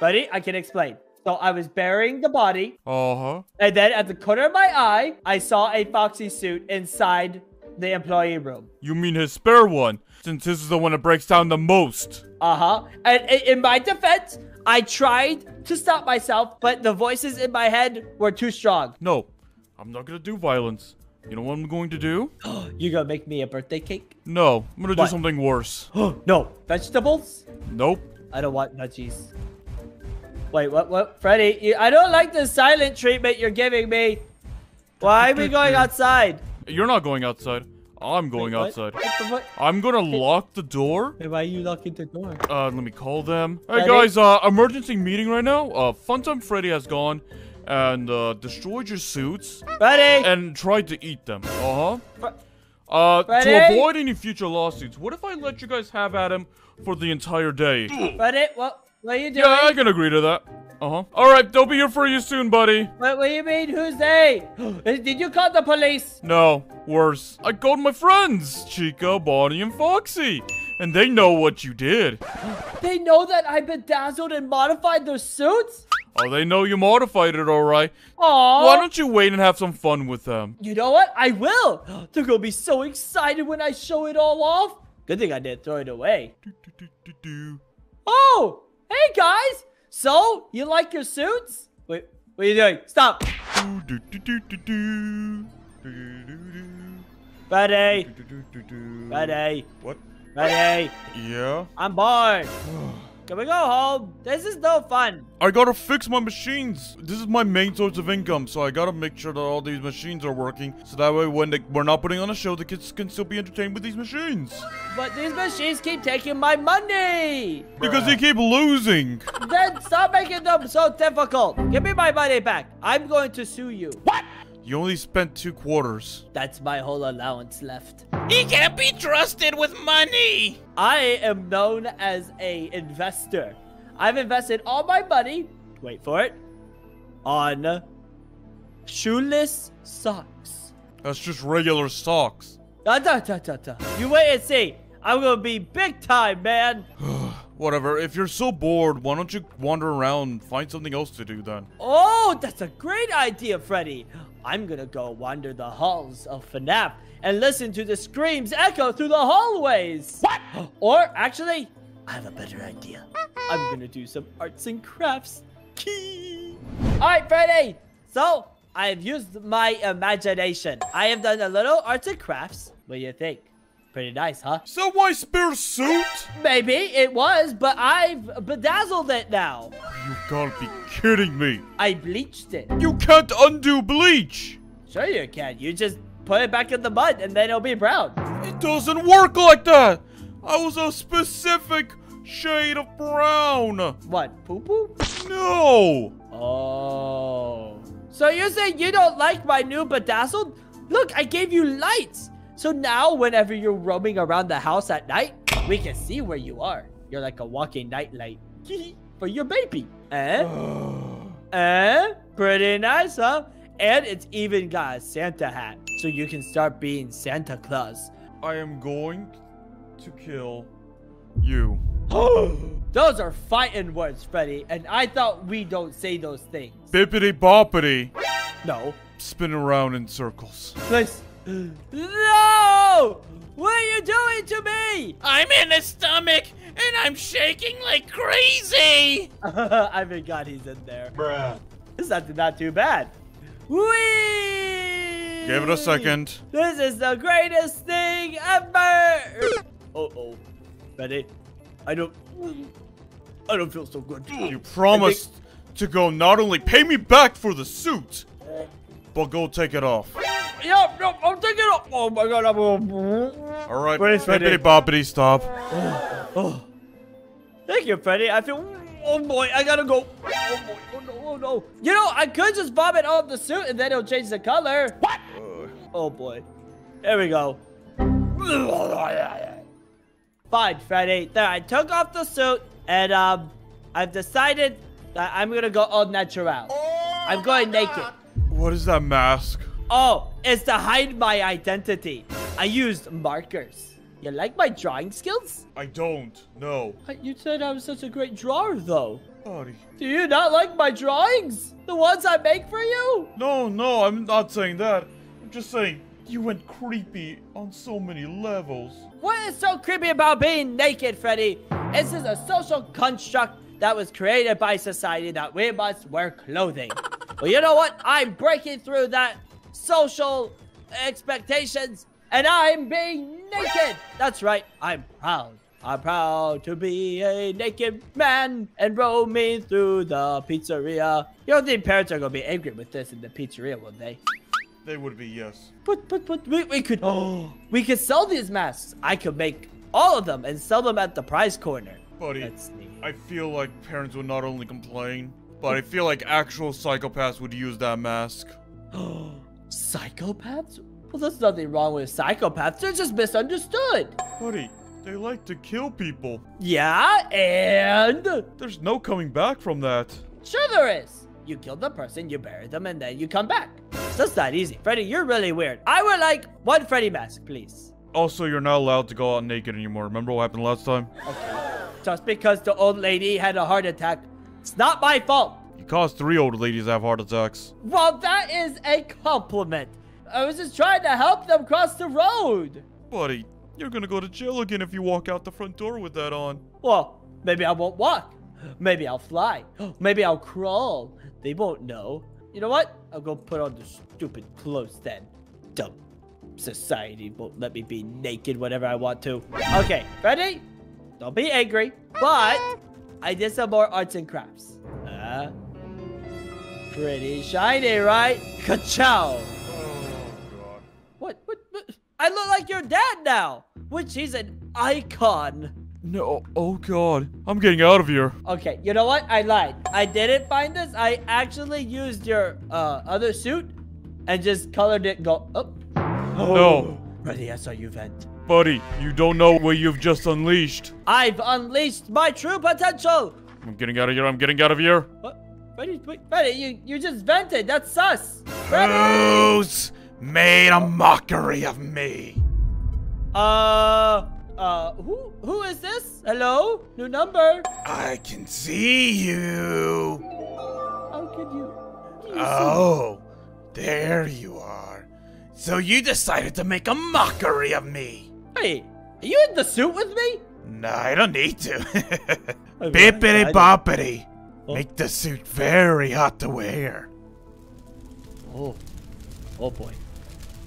Buddy, I can explain. So I was burying the body. Uh-huh. And then at the corner of my eye, I saw a Foxy suit inside the employee room. You mean his spare one, since this is the one that breaks down the most. Uh-huh. And in my defense, I tried to stop myself, but the voices in my head were too strong. No, I'm not going to do violence. You know what I'm going to do? You're going to make me a birthday cake? No, I'm going to do something worse. No. Vegetables? Nope. I don't want veggies. Wait, what, what? Freddy, you, I don't like the silent treatment you're giving me. Why are we going outside? You're not going outside. I'm going Wait, outside. I'm gonna lock the door. Hey, why are you locking the door? Uh, let me call them. Hey, Freddy? guys, uh, emergency meeting right now. Uh, Funtime Freddy has gone and uh, destroyed your suits. Freddy! And tried to eat them. Uh-huh. Uh, Freddy? To avoid any future lawsuits, what if I let you guys have at him for the entire day? Freddy, what, what are you doing? Yeah, I can agree to that. Uh-huh. All right, they'll be here for you soon, buddy. What, what do you mean, who's they? Did you call the police? No, worse. I called my friends, Chica, Bonnie, and Foxy, and they know what you did. They know that I bedazzled and modified their suits? Oh, they know you modified it, all right. Aww. Why don't you wait and have some fun with them? You know what? I will. They're going to be so excited when I show it all off. Good thing I didn't throw it away. Do, do, do, do, do. Oh, hey, guys. So, you like your suits? Wait, what are you doing? Stop! Freddy! Freddy! What? Freddy! Yeah? I'm bored! Can we go home? This is no fun! I gotta fix my machines! This is my main source of income, so I gotta make sure that all these machines are working, so that way when they, we're not putting on a show, the kids can still be entertained with these machines! But these machines keep taking my money! Because they keep losing! Then stop making them so difficult! Give me my money back! I'm going to sue you! What? You only spent two quarters. That's my whole allowance left. He can't be trusted with money! I am known as an investor. I've invested all my money, wait for it, on shoeless socks. That's just regular socks. Da, da, da, da, da. You wait and see. I'm gonna be big time, man. Whatever, if you're so bored, why don't you wander around and find something else to do then? Oh, that's a great idea, Freddy. I'm gonna go wander the halls of FNAF and listen to the screams echo through the hallways. What? Or actually, I have a better idea. I'm gonna do some arts and crafts. Key. All right, Freddy. So I have used my imagination. I have done a little arts and crafts. What do you think? Pretty nice, huh? So my spare suit? Maybe it was, but I've bedazzled it now. You gotta be kidding me. I bleached it. You can't undo bleach. Sure you can. You just put it back in the mud and then it'll be brown. It doesn't work like that. I was a specific shade of brown. What, poo-poo? No. Oh. So you're saying you don't like my new bedazzled? Look, I gave you lights. So now, whenever you're roaming around the house at night, we can see where you are. You're like a walking nightlight for your baby. Eh? eh? Pretty nice, huh? And it's even got a Santa hat, so you can start being Santa Claus. I am going to kill you. Those are fighting words, Freddy, and I thought we don't say those things. Bippity-boppity. No. Spin around in circles. Please. No! What are you doing to me? I'm in his stomach, and I'm shaking like crazy. I forgot he's in there. Bruh. This is not too bad. Whee! Give it a second. This is the greatest thing ever. Uh-oh. Freddy, I don't... I don't feel so good. You promised to go not only pay me back for the suit, but go take it off. Yeah, no, I'm taking it off. Oh my god, I'm all right. Wait, Freddy, boppity, stop. Oh, oh. Thank you, Freddy. I feel. Oh boy, I gotta go. Oh boy, oh no, oh no. You know, I could just vomit off the suit and then it'll change the color. What? Oh boy. There we go. Fine, Freddy. There, I took off the suit and um, I've decided that I'm gonna go all natural. Oh, I'm going naked. What is that mask? Oh, it's to hide my identity. I used markers. You like my drawing skills? I don't, no. You said I was such a great drawer, though. Buddy. Do you not like my drawings? The ones I make for you? No, no, I'm not saying that. I'm just saying you went creepy on so many levels. What is so creepy about being naked, Freddy? This is a social construct that was created by society that we must wear clothing. Well, you know what? I'm breaking through that social expectations, and I'm being naked. That's right, I'm proud. I'm proud to be a naked man and roll me through the pizzeria. You don't think parents are going to be angry with this in the pizzeria, will they? They would be, yes. But, but, but, we, we could, oh, we could sell these masks. I could make all of them and sell them at the prize corner. Buddy, I feel like parents would not only complain, but I feel like actual psychopaths would use that mask. Oh, psychopaths? Well, there's nothing wrong with psychopaths. They're just misunderstood. Buddy, they like to kill people. Yeah, and? There's no coming back from that. Sure there is. You kill the person, you bury them, and then you come back. It's just that easy. Freddy, you're really weird. I would like one Freddy mask, please. Also, you're not allowed to go out naked anymore. Remember what happened last time? Okay. Just because the old lady had a heart attack, it's not my fault. You caused three old ladies to have heart attacks. Well, that is a compliment. I was just trying to help them cross the road. Buddy, you're going to go to jail again if you walk out the front door with that on. Well, maybe I won't walk. Maybe I'll fly. Maybe I'll crawl. They won't know. You know what? I'll go put on the stupid clothes then. Dumb. Society won't let me be naked whenever I want to. Okay, ready? Don't be angry, but I did some more arts and crafts. Uh, pretty shiny, right? Ka-chow! Oh, God. What, what, what? I look like your dad now, which he's an icon. No, oh, God. I'm getting out of here. Okay, you know what? I lied. I didn't find this. I actually used your uh, other suit and just colored it go up. Oh, no. Freddy, I saw you vent. Buddy, you don't know what you've just unleashed. I've unleashed my true potential. I'm getting out of here. I'm getting out of here. What? Freddy, Freddy, you, you just vented. That's sus. Freddy! Who's made a mockery of me? Uh, uh, who, who is this? Hello? New number. I can see you. How could you? Can you oh, see there you are. So you decided to make a mockery of me. Hey, are you in the suit with me? No, I don't need to. Bippity boppity. Oh. Make the suit very hot to wear. Oh. Oh, boy.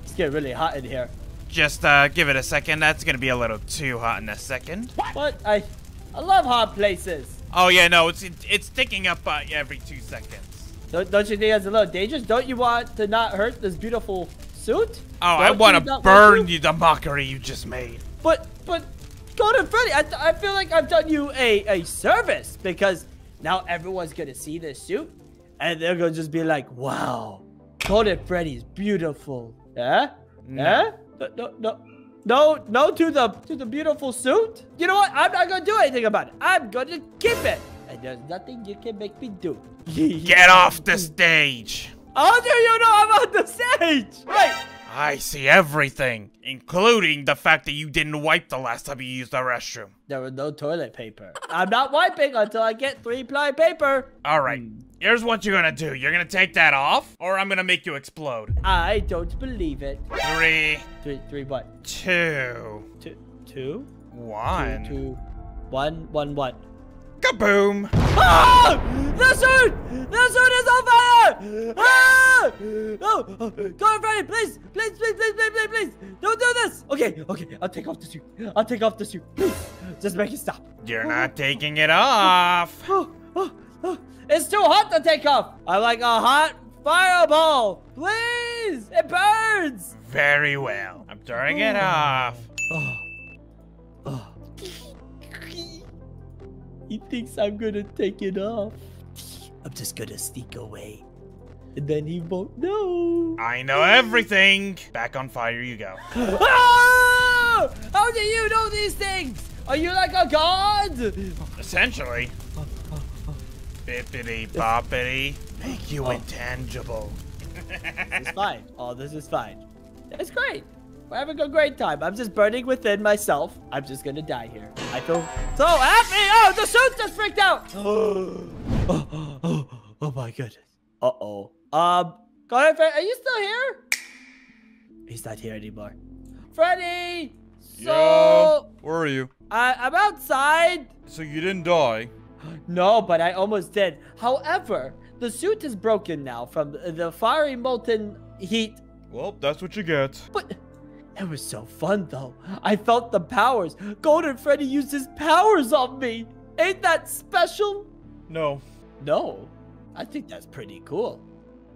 It's getting really hot in here. Just uh, give it a second. That's going to be a little too hot in a second. What? What? I I love hot places. Oh, yeah, no. It's it, it's ticking up uh, every two seconds. Don't, don't you think that's a little dangerous? Don't you want to not hurt this beautiful... suit? Oh, don't I want to burn you the mockery you just made. But, but, Golden Freddy, I, I feel like I've done you a, a service because now everyone's going to see this suit and they're going to just be like, wow, Golden Freddy's beautiful. Eh? No. Eh? No, no, no, no to the, to the beautiful suit. You know what? I'm not going to do anything about it. I'm going to keep it. And there's nothing you can make me do. Get off the stage. How do you know I'm on the stage? Wait. I see everything, including the fact that you didn't wipe the last time you used the restroom. There was no toilet paper. I'm not wiping until I get three-ply paper. All right. Mm. Here's what you're going to do. You're going to take that off, or I'm going to make you explode. I don't believe it. Three. Three, three what? Two. Two? Two? One. Two, two. One, one, one. Kaboom! Ah! The suit! The suit is on fire! Ah! Oh, oh. Golden Freddy, please! Please, please, please, please, please, please! Don't do this! Okay, okay, I'll take off the suit. I'll take off the suit. Please, just make it stop. You're not taking it off. Oh, oh, oh. It's too hot to take off. I like a hot fireball. Please, it burns. Very well. I'm turning it off. Oh. Oh. He thinks I'm gonna take it off. I'm just gonna sneak away. And then he won't know. I know everything. Back on fire you go. Ah! How do you know these things? Are you like a god? Essentially. Oh, oh, oh. Bippity boppity. Make you oh. intangible. It's fine. All this is fine. It's great. We're having a great time. I'm just burning within myself. I'm just gonna die here. I feel so happy. Oh, the suit just freaked out. Oh, oh, oh, oh my goodness. Uh-oh. Um, Golden Freddy, are you still here? He's not here anymore. Freddy! So... Yo, where are you? I, I'm outside. So you didn't die? No, but I almost did. However, the suit is broken now from the fiery molten heat. Well, that's what you get. But... It was so fun, though. I felt the powers. Golden Freddy used his powers on me. Ain't that special? No. No? I think that's pretty cool.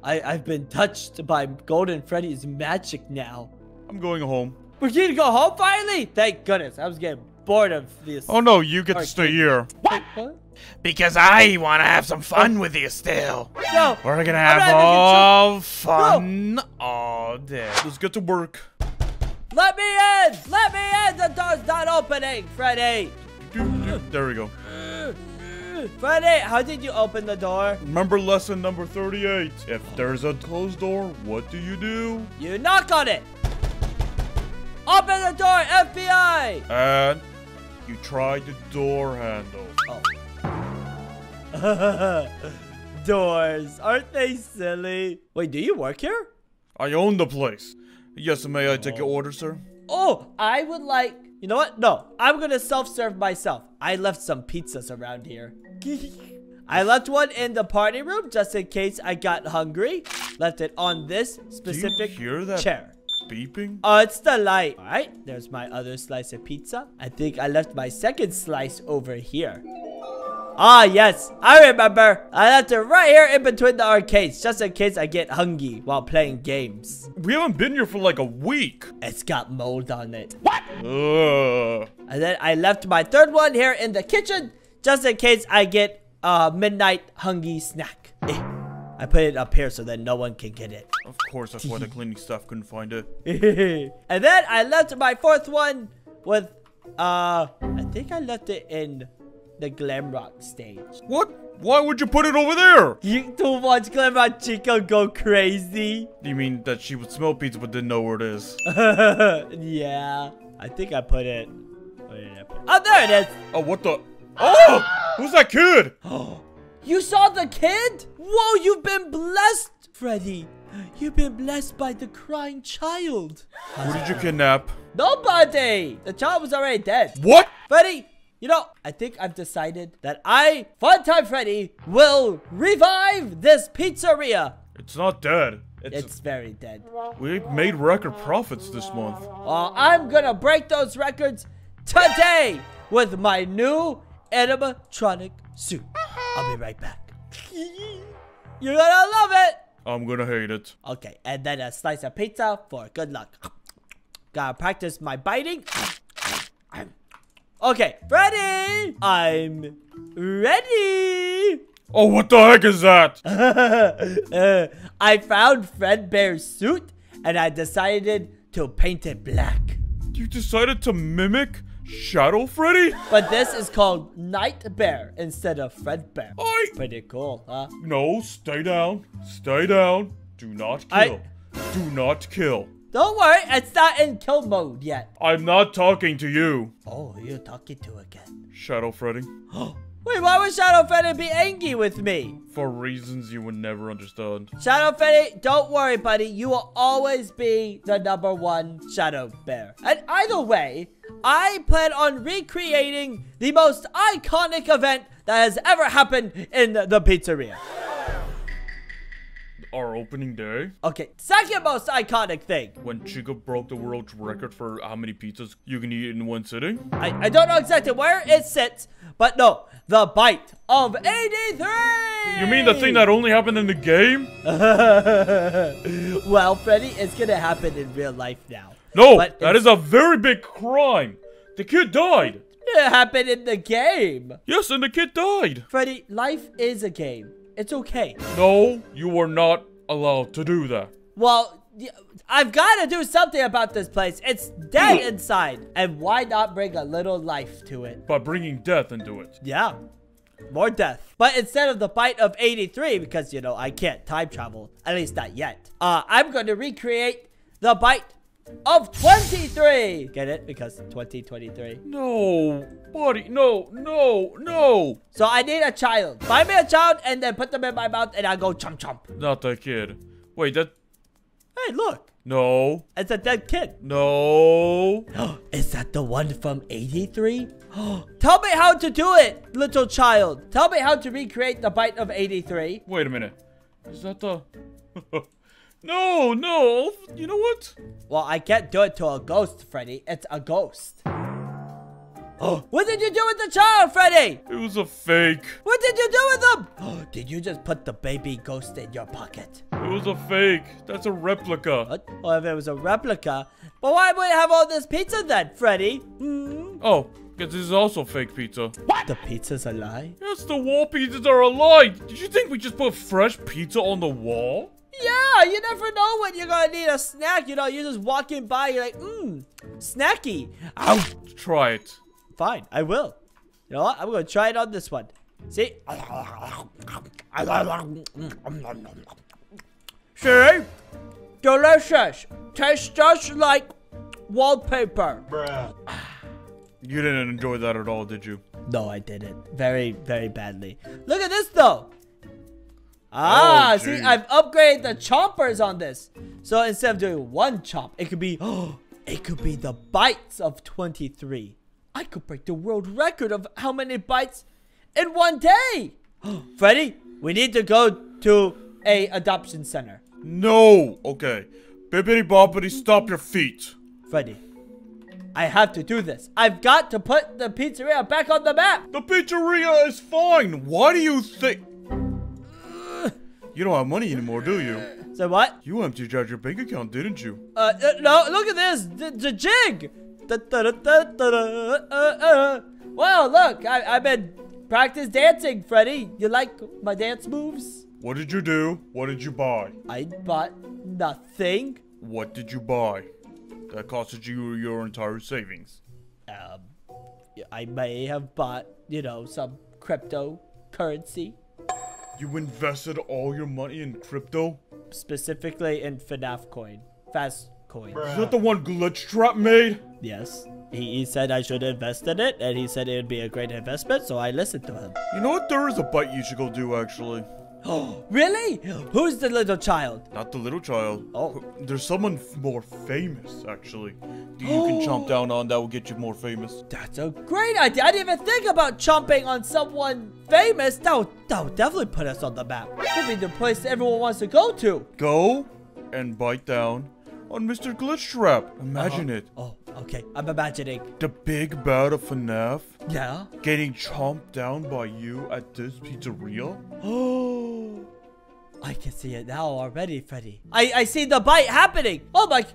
I, I've been touched by Golden Freddy's magic now. I'm going home. We're going to go home finally? Thank goodness. I was getting bored of this. Oh, no. You get to stay here. What? What? Because I want to have some fun with you still. No. We're going to have all fun no. all day. Let's get to work. Let me in! Let me in! The door's not opening, Freddy! There we go. Freddy, how did you open the door? Remember lesson number thirty-eight. If there's a closed door, what do you do? You knock on it! Open the door, F B I! And you try the door handle. Oh. Doors, aren't they silly? Wait, do you work here? I own the place. Yes, may I take your order, sir? Oh, I would like... You know what? No, I'm going to self-serve myself. I left some pizzas around here. I left one in the party room just in case I got hungry. Left it on this specific chair. Do you hear that chair. beeping? Oh, it's the light. All right, there's my other slice of pizza. I think I left my second slice over here. Ah, yes, I remember. I left it right here in between the arcades, just in case I get hungry while playing games. We haven't been here for like a week. It's got mold on it. What? Ugh. And then I left my third one here in the kitchen, just in case I get a uh, midnight hungry snack. Eh. I put it up here so that no one can get it. Of course, that's why the cleaning staff couldn't find it. And then I left my fourth one with, uh, I think I left it in... the Glamrock stage. What? Why would you put it over there? You to watch Glamrock Chica go crazy. You mean that she would smell pizza but didn't know where it is? Yeah. I think I put it. Where did I put it? Oh, there it is. Oh, what the? Oh! Who's that kid? Oh, you saw the kid? Whoa, you've been blessed, Freddy. You've been blessed by the crying child. Who did you kidnap? Nobody. The child was already dead. What? Freddy. You know, I think I've decided that I, Funtime Freddy, will revive this pizzeria. It's not dead. It's, it's very dead. We made record profits this month. Well, I'm gonna break those records today with my new animatronic suit. I'll be right back. You're gonna love it. I'm gonna hate it. Okay, and then a slice of pizza for good luck. Gotta practice my biting. I'm Okay, Freddy! I'm ready! Oh, what the heck is that? uh, I found Fredbear's suit, and I decided to paint it black. You decided to mimic Shadow Freddy? But this is called Nightbear instead of Fredbear. I... Pretty cool, huh? No, stay down. Stay down. Do not kill. I... Do not kill. Don't worry, it's not in kill mode yet. I'm not talking to you. Oh, you're talking to again. Shadow Freddy. Wait, why would Shadow Freddy be angry with me? For reasons you would never understand. Shadow Freddy, don't worry, buddy. You will always be the number one Shadow Bear. And either way, I plan on recreating the most iconic event that has ever happened in the pizzeria. Our opening day? Okay, second most iconic thing. When Chica broke the world record for how many pizzas you can eat in one sitting? I, I don't know exactly where it sits, but no, the bite of eighty-three! You mean the thing that only happened in the game? Well, Freddy, it's gonna happen in real life now. No, but that is a very big crime. The kid died. It happened in the game. Yes, and the kid died. Freddy, life is a game. It's okay. No, you are not allowed to do that. Well, I've got to do something about this place. It's dead inside. And why not bring a little life to it? By bringing death into it. Yeah, more death. But instead of the bite of eighty-three, because, you know, I can't time travel, at least not yet, uh, I'm going to recreate the bite of twenty-three. Get it? Because twenty twenty-three. No, buddy. No, no, no. So I need a child. Find me a child and then put them in my mouth and I'll go chomp chomp. Not that kid. Wait, that... Hey, look. No. It's a dead kid. No. Is that the one from eighty-three? Tell me how to do it, little child. Tell me how to recreate the bite of eighty-three. Wait a minute. Is that the... No, no. You know what? Well, I can't do it to a ghost, Freddy. It's a ghost. Oh, what did you do with the child, Freddy? It was a fake. What did you do with him? Oh, did you just put the baby ghost in your pocket? It was a fake. That's a replica. What? Oh, if it was a replica. But why would it have all this pizza then, Freddy? Hmm? Oh, because this is also fake pizza. What? The pizza's a lie? Yes, the wall pizzas are a lie. Did you think we just put fresh pizza on the wall? Yeah, you never know when you're gonna need a snack. You know, you're just walking by. You're like, mmm, snacky. Ow. Try it. Fine, I will. You know what? I'm going to try it on this one. See? See? Delicious. Tastes just like wallpaper. Bruh. You didn't enjoy that at all, did you? No, I didn't. Very, very badly. Look at this, though. Ah, oh, see? I've upgraded the chompers on this. So instead of doing one chomp, it could be... Oh, it could be the bites of twenty-three. I could break the world record of how many bites in one day. Freddy, we need to go to a adoption center. No. Okay. Bibbidi bobbidi, stop your feet. Freddy, I have to do this. I've got to put the pizzeria back on the map. The pizzeria is fine. Why do you think... You don't have money anymore, do you? So what? You emptied out your bank account, didn't you? Uh, uh no, look at this. The, the jig. Da, da, da, da, da, da, uh, uh. Well, look, I, I've been practice dancing, Freddy. You like my dance moves? What did you do? What did you buy? I bought nothing. What did you buy? That costed you your entire savings. Um, I may have bought, you know, some cryptocurrency. You invested all your money in crypto? Specifically in FNAF coin. Fast. Is that the one Glitchtrap made? Yes. He, he said I should invest in it, and he said it would be a great investment, so I listened to him. You know what? There is a bite you should go do, actually. Oh, really? Who's the little child? Not the little child. Oh. There's someone more famous, actually. You oh. can chomp down on that will get you more famous. That's a great idea. I didn't even think about chomping on someone famous. That would, that would definitely put us on the map. It would be the place everyone wants to go to. Go and bite down on Mister Glitchtrap. Imagine uh-huh. it. Oh, okay. I'm imagining. The big bad of FNAF. Yeah. Getting chomped down by you at this pizzeria. Oh. I can see it now already, Freddy. I, I see the bite happening. Oh my.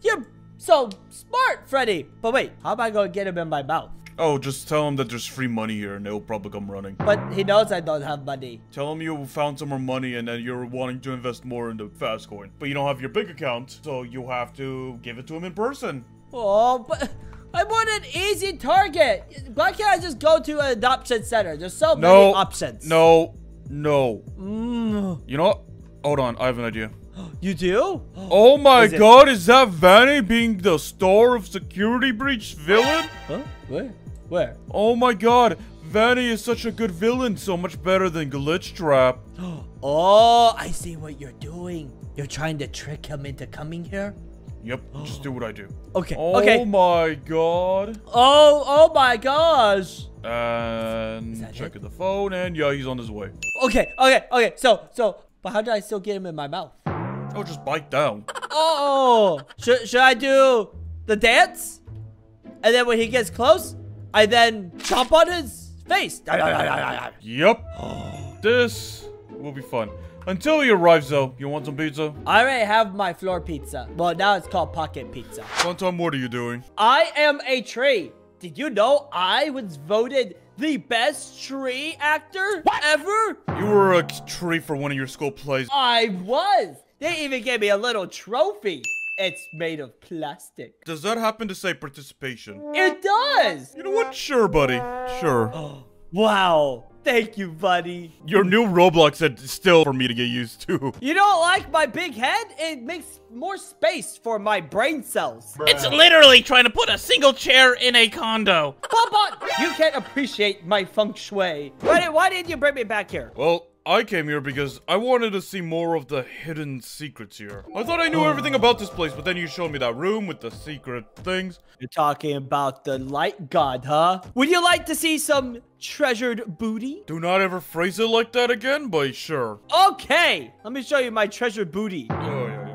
You're so smart, Freddy. But wait, how am I going to get him in my mouth? Oh, just tell him that there's free money here and they'll probably come running. But he knows I don't have money. Tell him you found some more money and that you're wanting to invest more in the fast coin. But you don't have your bank account, so you have to give it to him in person. Oh, but I want an easy target. Why can't I just go to an adoption center? There's so no, many options. No, no, no. Mm. You know what? Hold on, I have an idea. You do? Oh my is god, is that Vanny being the star of Security Breach villain? Huh? What? Where? Oh my god, Vanny is such a good villain, so much better than Glitchtrap. Oh, I see what you're doing. You're trying to trick him into coming here? Yep, just do what I do. Okay, oh okay. Oh my god. Oh, oh my gosh. And checking the phone, and yeah, he's on his way. Okay, okay, okay, so, so, but how do I still get him in my mouth? Oh, just bite down. Oh, should, should I do the dance? And then when he gets close, I then chomp on his face. Yep. This will be fun. Until he arrives, though. You want some pizza? I already have my floor pizza. Well, now it's called pocket pizza. Funtime, what are you doing? I am a tree. Did you know I was voted the best tree actor what? ever? You were a tree for one of your school plays. I was. They even gave me a little trophy. It's made of plastic. Does that happen to say participation? It does. You know what? Sure, buddy. Sure. Oh, wow. Thank you, buddy. Your new Roblox is still for me to get used to. You don't like my big head? It makes more space for my brain cells. Bruh. It's literally trying to put a single chair in a condo. Papa, you can't appreciate my feng shui. Why, why did you bring me back here? Well, I came here because I wanted to see more of the hidden secrets here. I thought I knew everything about this place, but then you showed me that room with the secret things. You're talking about the light god, huh? Would you like to see some treasured booty? Do not ever phrase it like that again, but sure. Okay, let me show you my treasured booty. Oh, yeah, yeah.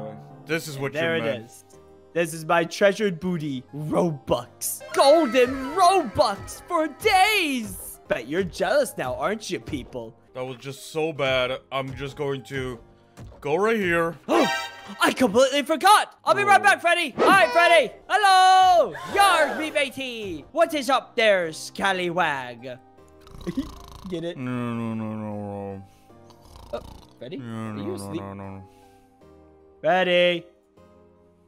This is what you meant. There it is. This is my treasured booty, Robux. Golden Robux for days. Bet you're jealous now, aren't you, people? That was just so bad. I'm just going to go right here. Oh, I completely forgot. I'll be right back, Freddy. Hi, Freddy. Hello. Yar, me matey. What is up there, scallywag? Get it? No, no, no, no, no. Oh, Freddy? Yeah, no, Are you asleep? No, no, no. Freddy.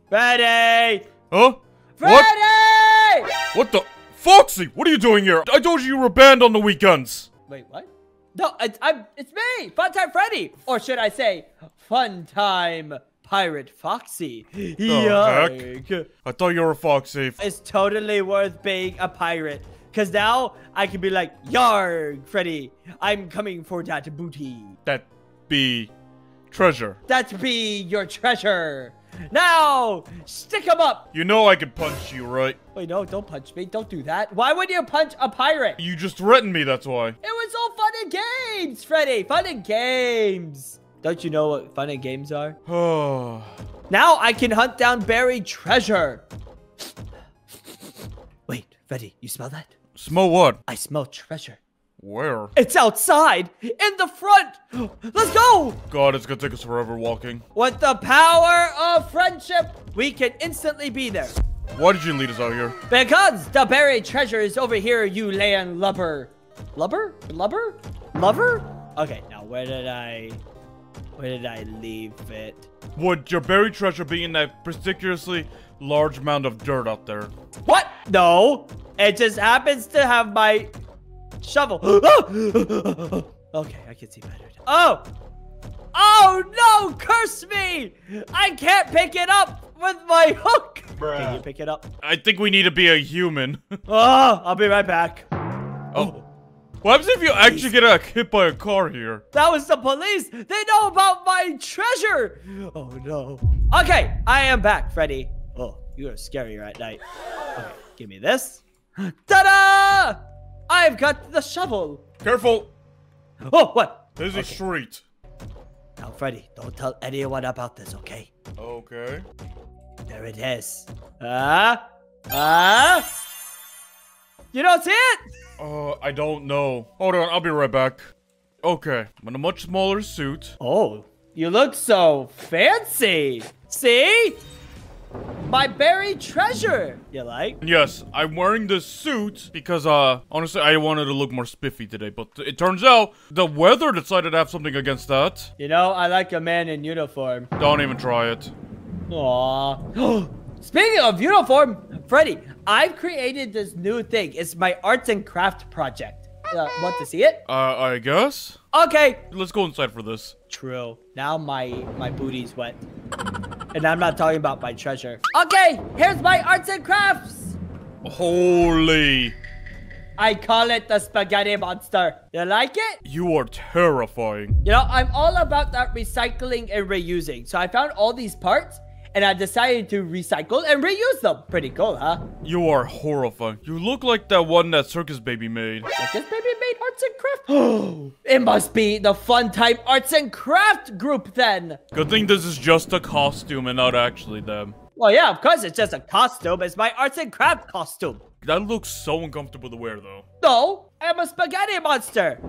Freddy! Huh? Freddy! What? What the? Foxy, what are you doing here? I told you you were banned on the weekends. Wait, what? No, it's, I'm, it's me, Funtime Freddy. Or should I say, Funtime Pirate Foxy. The heck? I thought you were a Foxy. It's totally worth being a pirate. Because now I can be like, yarg, Freddy. I'm coming for that booty. That be treasure. That be your treasure. Now, stick him up. You know I could punch you, right? Wait, no, don't punch me. Don't do that. Why would you punch a pirate? You just threatened me, that's why. It was all fun and games, Freddy. Fun and games. Don't you know what fun and games are? Oh. Now I can hunt down buried treasure. Wait, Freddy, you smell that? Smell what? I smell treasure. Where? It's outside! In the front! Let's go! God, it's gonna take us forever walking. With the power of friendship, we can instantly be there. Why did you lead us out here? Because the buried treasure is over here, you land lubber. Lubber? Lubber? Lover? Okay, now where did I... Where did I leave it? Would your buried treasure be in that ridiculously large amount of dirt out there? What? No! It just happens to have my... shovel. Okay, I can see better. Oh! Oh no! Curse me! I can't pick it up with my hook! Bruh. Can you pick it up? I think we need to be a human. Oh, I'll be right back. Oh. What happens if you actually get uh, hit by a car here? That was the police! They know about my treasure! Oh no. Okay, I am back, Freddy. Oh, you are scary right now. Okay, give me this. Ta-da! I've got the shovel. Careful. Oh, what? There's okay. a street. Now, Freddy, don't tell anyone about this, okay? Okay. There it is. Ah? Uh, ah? Uh, you don't see it? Uh, I don't know. Hold on, I'll be right back. Okay, I'm in a much smaller suit. Oh, you look so fancy. See? My buried treasure! You like? Yes, I'm wearing this suit because, uh, honestly, I wanted to look more spiffy today, but it turns out the weather decided to have something against that. You know, I like a man in uniform. Don't even try it. Aww. Speaking of uniform, Freddy, I've created this new thing. It's my arts and craft project. Uh, want to see it? Uh, I guess. Okay. Let's go inside for this. True. Now my, my booty's wet. And I'm not talking about my treasure. Okay, here's my arts and crafts. Holy. I call it the spaghetti monster. You like it? You are terrifying. You know, I'm all about that recycling and reusing. So I found all these parts and I decided to recycle and reuse them. Pretty cool, huh? You are horrifying. You look like that one that Circus Baby made. Circus Baby made arts and crafts? Oh, it must be the Funtime Arts and Craft group then. Good thing this is just a costume and not actually them. Well, yeah, of course it's just a costume. It's my arts and craft costume. That looks so uncomfortable to wear, though. No, I'm a spaghetti monster.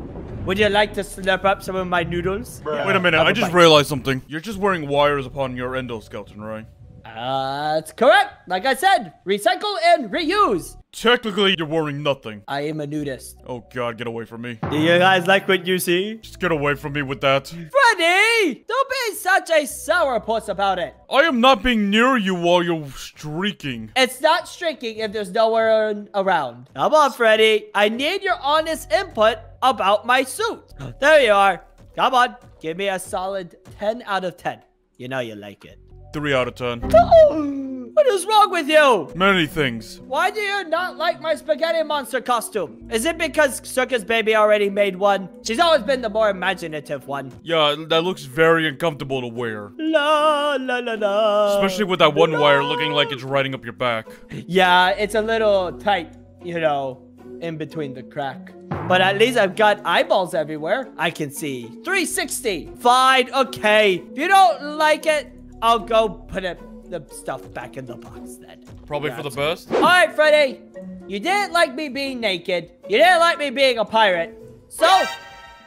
Would you like to slurp up some of my noodles? Bruh. Wait a minute, I just bite. realized something. You're just wearing wires upon your endoskeleton, right? Uh, that's correct. Like I said, recycle and reuse. Technically, you're wearing nothing. I am a nudist. Oh God, get away from me. Do you guys like what you see? Just get away from me with that. Freddy, don't be such a sourpuss about it. I am not being near you while you're streaking. It's not streaking if there's nowhere around. Come on, Freddy. I need your honest input about my suit. There you are. Come on. Give me a solid ten out of ten. You know you like it. three out of ten. Oh, what is wrong with you? Many things. Why do you not like my spaghetti monster costume? Is it because Circus Baby already made one? She's always been the more imaginative one. Yeah, that looks very uncomfortable to wear. La, la, la, la. Especially with that one la. wire looking like it's riding up your back. Yeah, it's a little tight, you know, in between the crack. But at least I've got eyeballs everywhere. I can see. three sixty. Fine, okay. If you don't like it, I'll go put it, the stuff back in the box then. Probably for the burst. All right, Freddy. You didn't like me being naked. You didn't like me being a pirate. So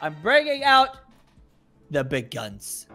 I'm bringing out the big guns.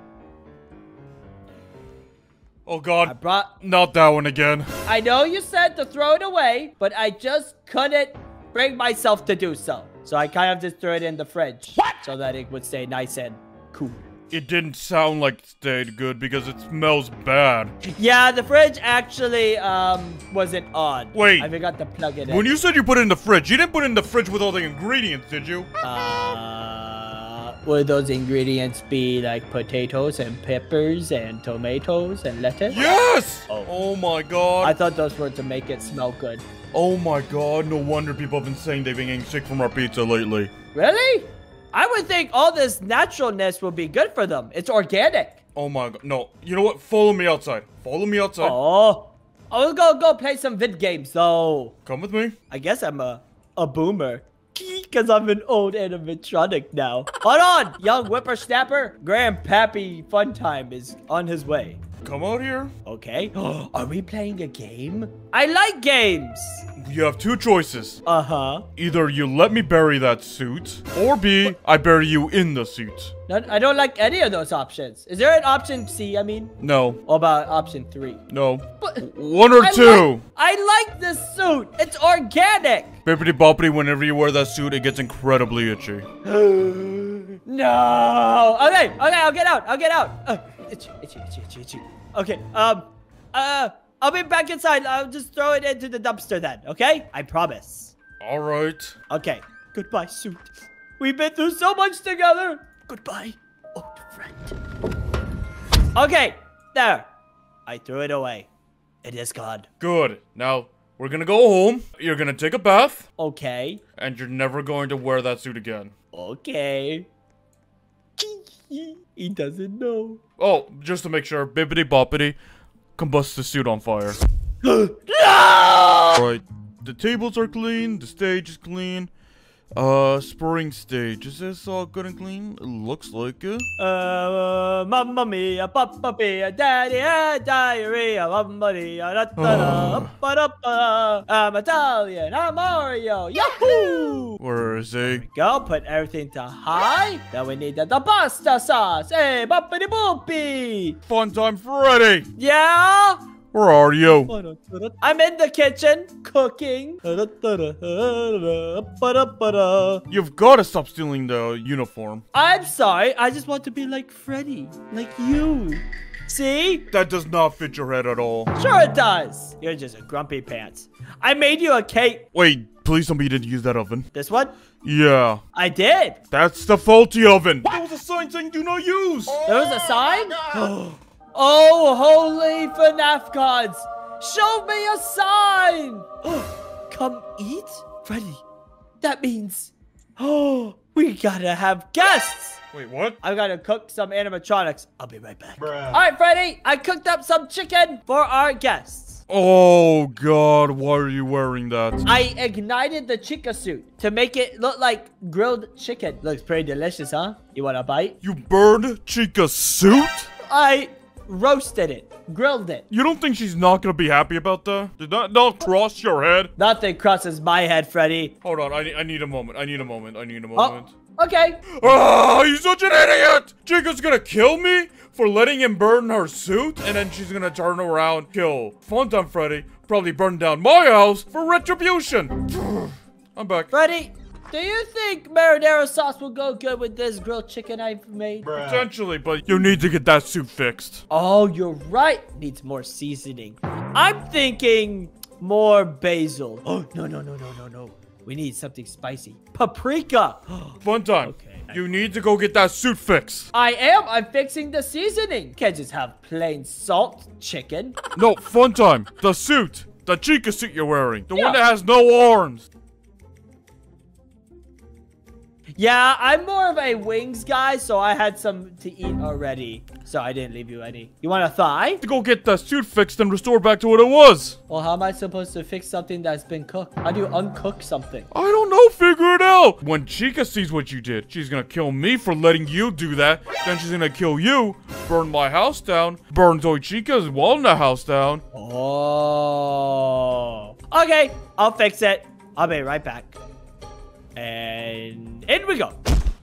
Oh, God. I brought... Not that one again. I know you said to throw it away, but I just couldn't bring myself to do so. So I kind of just threw it in the fridge. What? So that it would stay nice and cool. It didn't sound like it stayed good because it smells bad. Yeah, the fridge actually um, wasn't on. Wait. I forgot to plug it in. When you said you put it in the fridge, you didn't put it in the fridge with all the ingredients, did you? Uh, would those ingredients be like potatoes and peppers and tomatoes and lettuce? Yes! Oh, oh my God. I thought those were to make it smell good. Oh my God, no wonder people have been saying they've been getting sick from our pizza lately. Really? I would think all this naturalness would be good for them. It's organic. Oh my God. No. You know what? Follow me outside. Follow me outside. Oh. I'll go go play some vid games though. Come with me. I guess I'm a, a boomer. Because I'm an old animatronic now. Hold on, young whippersnapper. Grandpappy Funtime is on his way. Come out here. Okay. Are we playing a game? I like games. You have two choices. Uh-huh. Either you let me bury that suit, or B, I bury you in the suit. No, I don't like any of those options. Is there an option C, I mean? No. What about option three? No. But one or I two. Like, I like this suit. It's organic. Bippity-boppity, whenever you wear that suit, it gets incredibly itchy. No. Okay, okay, I'll get out. I'll get out. Uh, itchy, itchy, itchy, itchy, itchy. Okay, um, uh... I'll be back inside. I'll just throw it into the dumpster then, okay? I promise. All right. Okay. Goodbye, suit. We've been through so much together. Goodbye, old friend. Okay. There. I threw it away. It is gone. Good. Now, we're going to go home. You're going to take a bath. Okay. And you're never going to wear that suit again. Okay. He doesn't know. Oh, just to make sure. Bippity-boppity. Combust the suit on fire. No! Alright, the tables are clean, the stage is clean. Uh, spring stage, is this all good and clean? It looks like it. Uh, uh mamma mia, papa mia, daddy had diarrhea, mamma mia, da da da, I'm Italian, I'm Mario, yahoo! Where is he? There we go, put everything to high. Then we need the, the pasta sauce. Hey, boppity boopy! Funtime Freddy! Yeah? Where are you? I'm in the kitchen, cooking. You've got to stop stealing the uniform. I'm sorry. I just want to be like Freddy, like you. See? That does not fit your head at all. Sure it does. You're just a grumpy pants. I made you a cake. Wait, please somebody didn't use that oven. This one? Yeah. I did. That's the faulty oven. What? There was a sign saying do not use. Oh, there was a sign? Oh, holy FNAF gods! Show me a sign! Oh, come eat? Freddy, that means... Oh, we gotta have guests! Wait, what? I gotta cook some animatronics. I'll be right back. Bruh. All right, Freddy, I cooked up some chicken for our guests. Oh, God, why are you wearing that? I ignited the chica suit to make it look like grilled chicken. Looks pretty delicious, huh? You wanna bite? You burned chica suit? I... roasted it, grilled it. You don't think she's not gonna be happy about that? Did that not cross your head? Nothing crosses my head, Freddy. Hold on, I need, I need a moment. I need a moment. I need a moment. Oh, okay. Oh, you're such an idiot! Chica's gonna kill me for letting him burn her suit, and then she's gonna turn around, kill Funtime Freddy, probably burn down my house for retribution. I'm back. Freddy, do you think marinara sauce will go good with this grilled chicken I've made? Potentially, but you need to get that soup fixed. Oh, you're right. Needs more seasoning. I'm thinking more basil. Oh, no, no, no, no, no, no. We need something spicy. Paprika. Funtime, okay. You need to go get that suit fixed. I am. I'm fixing the seasoning. Can't just have plain salt chicken. No, Funtime, the suit. The chica suit you're wearing. The yeah. one that has no arms. Yeah, I'm more of a wings guy, so I had some to eat already. So I didn't leave you any. You want a thigh? To go get that suit fixed and restored back to what it was. Well, how am I supposed to fix something that's been cooked? How do you uncook something? I don't know. Figure it out. When Chica sees what you did, she's gonna kill me for letting you do that. Then she's gonna kill you, burn my house down, burn Toy Chica's walnut house down. Oh. Okay, I'll fix it. I'll be right back. And in we go.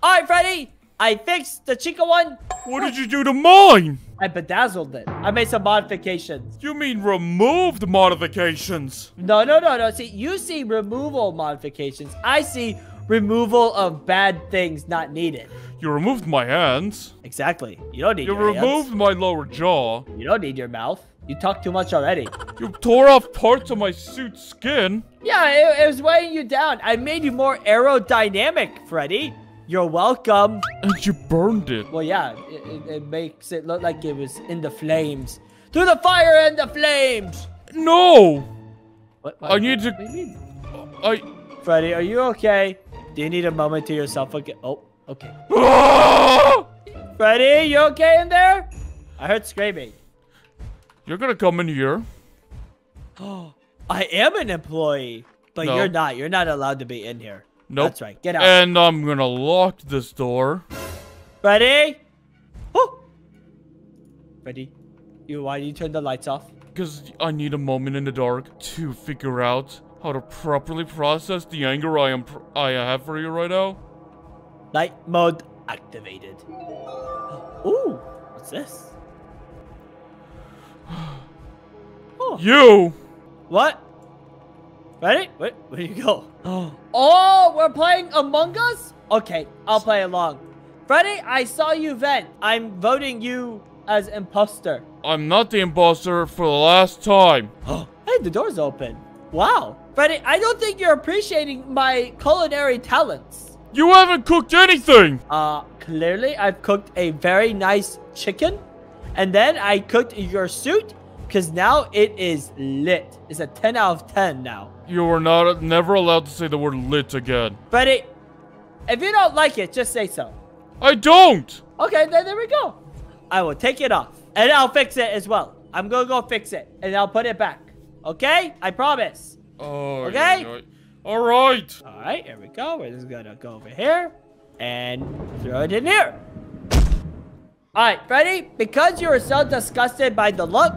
All right, Freddy. I fixed the Chica one. What did you do to mine? I bedazzled it. I made some modifications. You mean removed modifications? No, no, no, no. See, you see removal modifications. I see removal of bad things not needed. You removed my hands. Exactly. You don't need you your hands. You removed my lower jaw. You don't need your mouth. You talked too much already. You tore off parts of my suit's skin. Yeah, it, it was weighing you down. I made you more aerodynamic, Freddy. You're welcome. And you burned it. Well, yeah, it, it, it makes it look like it was in the flames. Through the fire and the flames. No. What? what I need what, to. What do you mean? I. Freddy, are you okay? Do you need a moment to yourself? Okay. Oh, okay. Freddy, you okay in there? I heard screaming. You're gonna come in here. Oh, I am an employee, but no. You're not. You're not allowed to be in here. Nope. That's right. Get out. And I'm gonna lock this door. Freddy? Oh! Freddy, you, why do you turn the lights off? Because I need a moment in the dark to figure out how to properly process the anger I am pr I have for you right now. Night mode activated. Ooh, what's this? Oh. You! What? Ready? Where, where do you go? Oh. Oh, we're playing Among Us? Okay, I'll play along. Freddy, I saw you vent. I'm voting you as imposter. I'm not the imposter for the last time. Hey, the door's open. Wow. Freddy, I don't think you're appreciating my culinary talents. You haven't cooked anything. Uh, clearly, I've cooked a very nice chicken. And then I cooked your suit. Because now it is lit. It's a ten out of ten now. You were not never allowed to say the word lit again. Freddy, if you don't like it, just say so. I don't. Okay, then there we go. I will take it off. And I'll fix it as well. I'm going to go fix it. And I'll put it back. Okay? I promise. Oh, okay? Yeah, yeah. All right. All right, here we go. We're just going to go over here. And throw it in here. All right, Freddy. Because you were so disgusted by the look,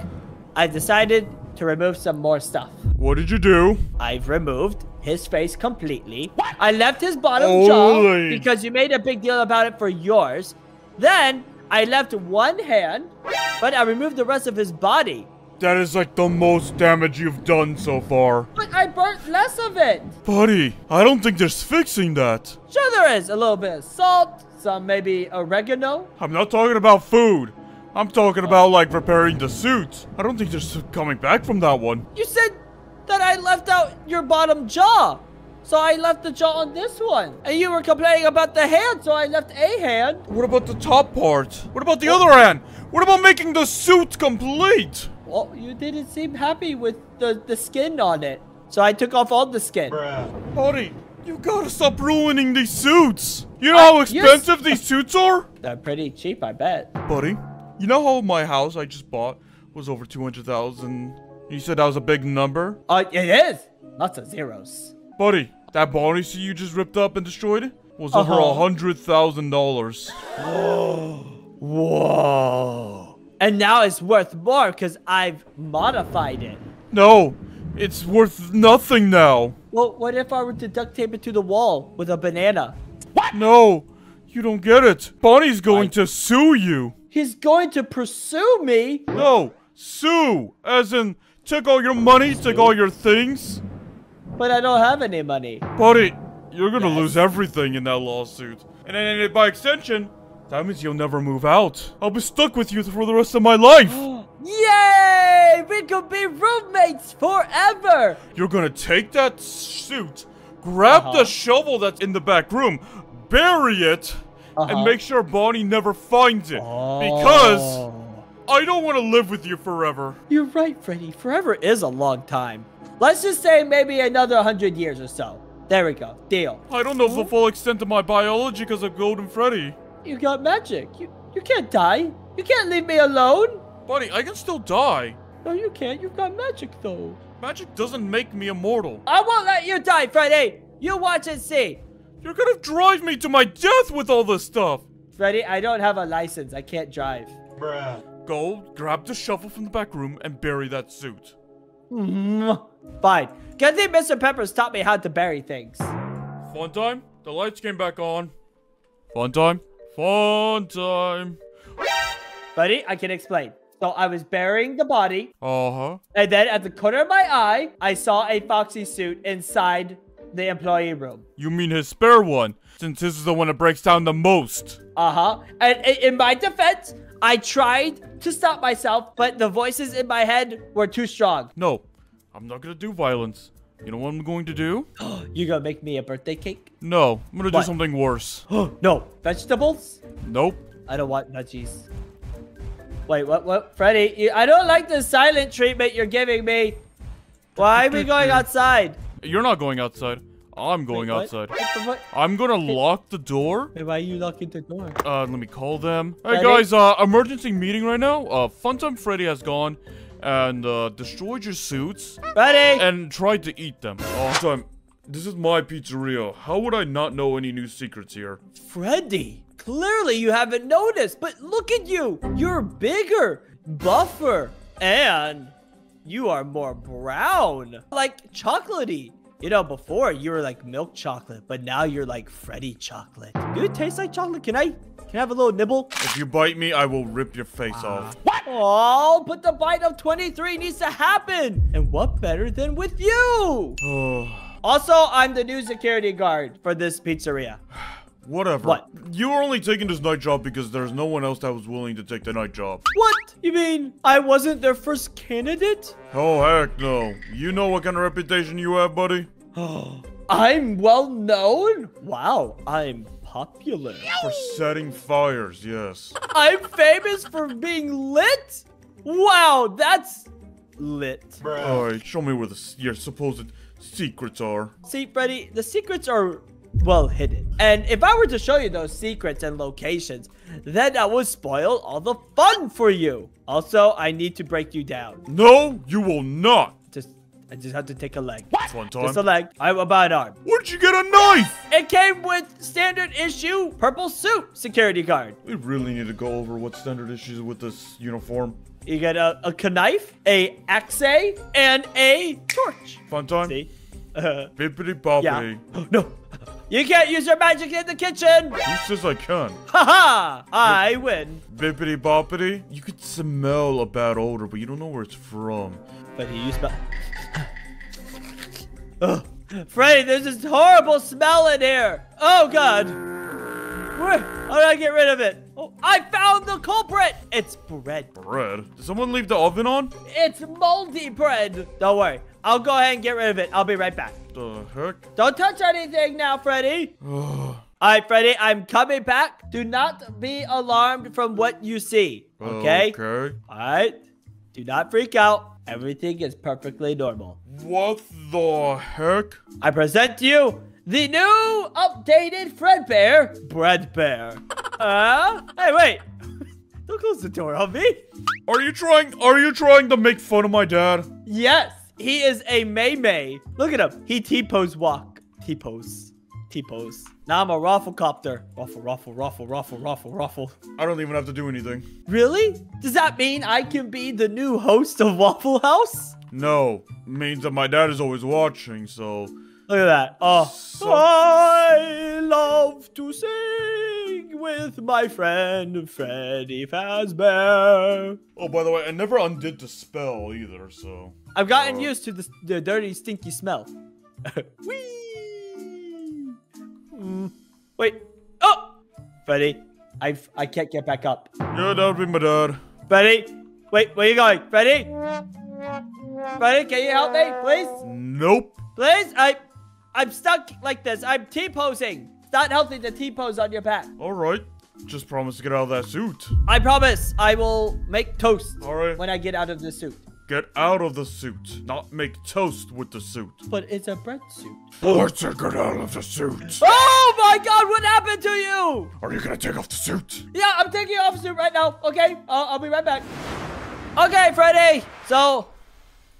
I've decided to remove some more stuff. What did you do? I've removed his face completely. What? I left his bottom Holy. jaw because you made a big deal about it for yours. Then I left one hand, but I removed the rest of his body. That is like the most damage you've done so far. But I burnt less of it. Buddy, I don't think there's fixing that. Sure there is. A little bit of salt, some maybe oregano. I'm not talking about food. I'm talking about, like, repairing the suit. I don't think there's coming back from that one. You said that I left out your bottom jaw. So I left the jaw on this one. And you were complaining about the hand, so I left a hand. What about the top part? What about the what? other hand? What about making the suit complete? Well, you didn't seem happy with the, the skin on it. So I took off all the skin. Bruh. Buddy, you gotta stop ruining these suits. You know I, how expensive these suits are? They're pretty cheap, I bet. Buddy. You know how my house I just bought was over two hundred thousand? You said that was a big number? Uh, it is. Lots of zeros. Buddy, that Bonnie suit you just ripped up and destroyed was uh-huh. over one hundred thousand dollars. Whoa. And now it's worth more because I've modified it. No, it's worth nothing now. Well, what if I were to duct tape it to the wall with a banana? What? No, you don't get it. Bonnie's going I to sue you. He's going to pursue me? No, sue, as in take all your money, take all your things. But I don't have any money. Buddy, you're gonna yes. lose everything in that lawsuit. And then by extension, that means you'll never move out. I'll be stuck with you for the rest of my life. Yay, we could be roommates forever. You're gonna take that suit, grab uh-huh. the shovel that's in the back room, bury it. Uh-huh. And make sure Bonnie never finds it, oh. because I don't want to live with you forever. You're right, Freddy. Forever is a long time. Let's just say maybe another one hundred years or so. There we go. Deal. I don't know the full extent of my biology because of Golden Freddy. You got magic. You, you can't die. You can't leave me alone. Buddy, I can still die. No, you can't. You've got magic, though. Magic doesn't make me immortal. I won't let you die, Freddy. You watch and see. You're gonna drive me to my death with all this stuff. Freddy, I don't have a license. I can't drive. Bruh. Go grab the shovel from the back room and bury that suit. Fine. Good thing Mister Pepper's taught me how to bury things. Fun time? The lights came back on. Fun time? Fun time. Buddy, I can explain. So I was burying the body. Uh-huh. And then at the corner of my eye, I saw a foxy suit inside the employee room. You mean his spare one, since this is the one that breaks down the most. Uh-huh. And in my defense, I tried to stop myself, but the voices in my head were too strong. No, I'm not going to do violence. You know what I'm going to do? You're going to make me a birthday cake? No, I'm going to do something worse. No. Vegetables? Nope. I don't want veggies. Wait, what? What? Freddy, you, I don't like the silent treatment you're giving me. Why are we going outside? You're not going outside. I'm going Wait, what? outside. What? What? I'm going to lock the door. Wait, why are you locking the door? Uh, let me call them. Hey, Freddy? guys, uh, emergency meeting right now. Uh, Funtime Freddy has gone and uh, destroyed your suits. Freddy! And tried to eat them. Oh, time. This is my pizzeria. How would I not know any new secrets here? Freddy, clearly you haven't noticed, but look at you. You're bigger, buffer, and you are more brown, like chocolatey. You know, before you were like milk chocolate, but now you're like Freddy chocolate. Do it taste like chocolate? Can I, can I have a little nibble? If you bite me, I will rip your face uh, off. What? Oh, but the bite of twenty-three needs to happen. And what better than with you? Also, I'm the new security guard for this pizzeria. Whatever. What? You were only taking this night job because there's no one else that was willing to take the night job. What? You mean I wasn't their first candidate? Oh, heck no. You know what kind of reputation you have, buddy? Oh, I'm well known? Wow, I'm popular. For setting fires, yes. I'm famous for being lit? Wow, that's lit. Bruh. All right, show me where the, your supposed secrets are. See, Freddy, the secrets are... well hidden. And if I were to show you those secrets and locations, then I would spoil all the fun for you. Also, I need to break you down. No, you will not. Just, I just have to take a leg. What? One time. Just a leg. I'm about an arm. Where'd you get a knife? It came with standard issue purple suit security guard. We really need to go over what standard issues with this uniform. You get a, a knife, a axe, and a torch. Fun time. See? Uh, Bippity boppity. Yeah. No. You can't use your magic in the kitchen! Who says I can? Haha! I win. Bippity boppity. You could smell a bad odor, but you don't know where it's from. But he used smell. Oh, Freddy, there's this horrible smell in here. Oh God. Where? How did I get rid of it? Oh, I found the culprit. It's bread. Bread? Did someone leave the oven on? It's moldy bread. Don't worry. I'll go ahead and get rid of it. I'll be right back. The heck? Don't touch anything now, Freddy. All right, Freddy, I'm coming back. Do not be alarmed from what you see. Okay? Okay. All right. Do not freak out. Everything is perfectly normal. What the heck? I present to you the new updated Fredbear. Breadbear. uh, hey, wait. Don't close the door on me. Are you trying, are you trying to make fun of my dad? Yes. He is a May-May. Look at him. He T-pose walk. T-pose. T-pose. Now I'm a raffle copter. Raffle, raffle, raffle, raffle, raffle, raffle. I don't even have to do anything. Really? Does that mean I can be the new host of Waffle House? No. It means that my dad is always watching, so... Look at that. Oh. So I love to sing with my friend Freddy Fazbear. Oh, by the way, I never undid the spell either, so... I've gotten uh, used to the, the dirty, stinky smell. Whee! Mm. Wait. Oh! Freddy, I I can't get back up. Yeah, that would be my dad. Freddy, wait, where are you going? Freddy? Freddy, can you help me, please? Nope. Please? I... I'm stuck like this. I'm T-posing. It's not healthy to T-pose on your back. All right. Just promise to get out of that suit. I promise. I will make toast All right. when I get out of the suit. Get out of the suit. Not make toast with the suit. But it's a bread suit. Forza, get out of the suit. Oh my god, what happened to you? Are you gonna take off the suit? Yeah, I'm taking off the suit right now. Okay, uh, I'll be right back. Okay, Freddy. So,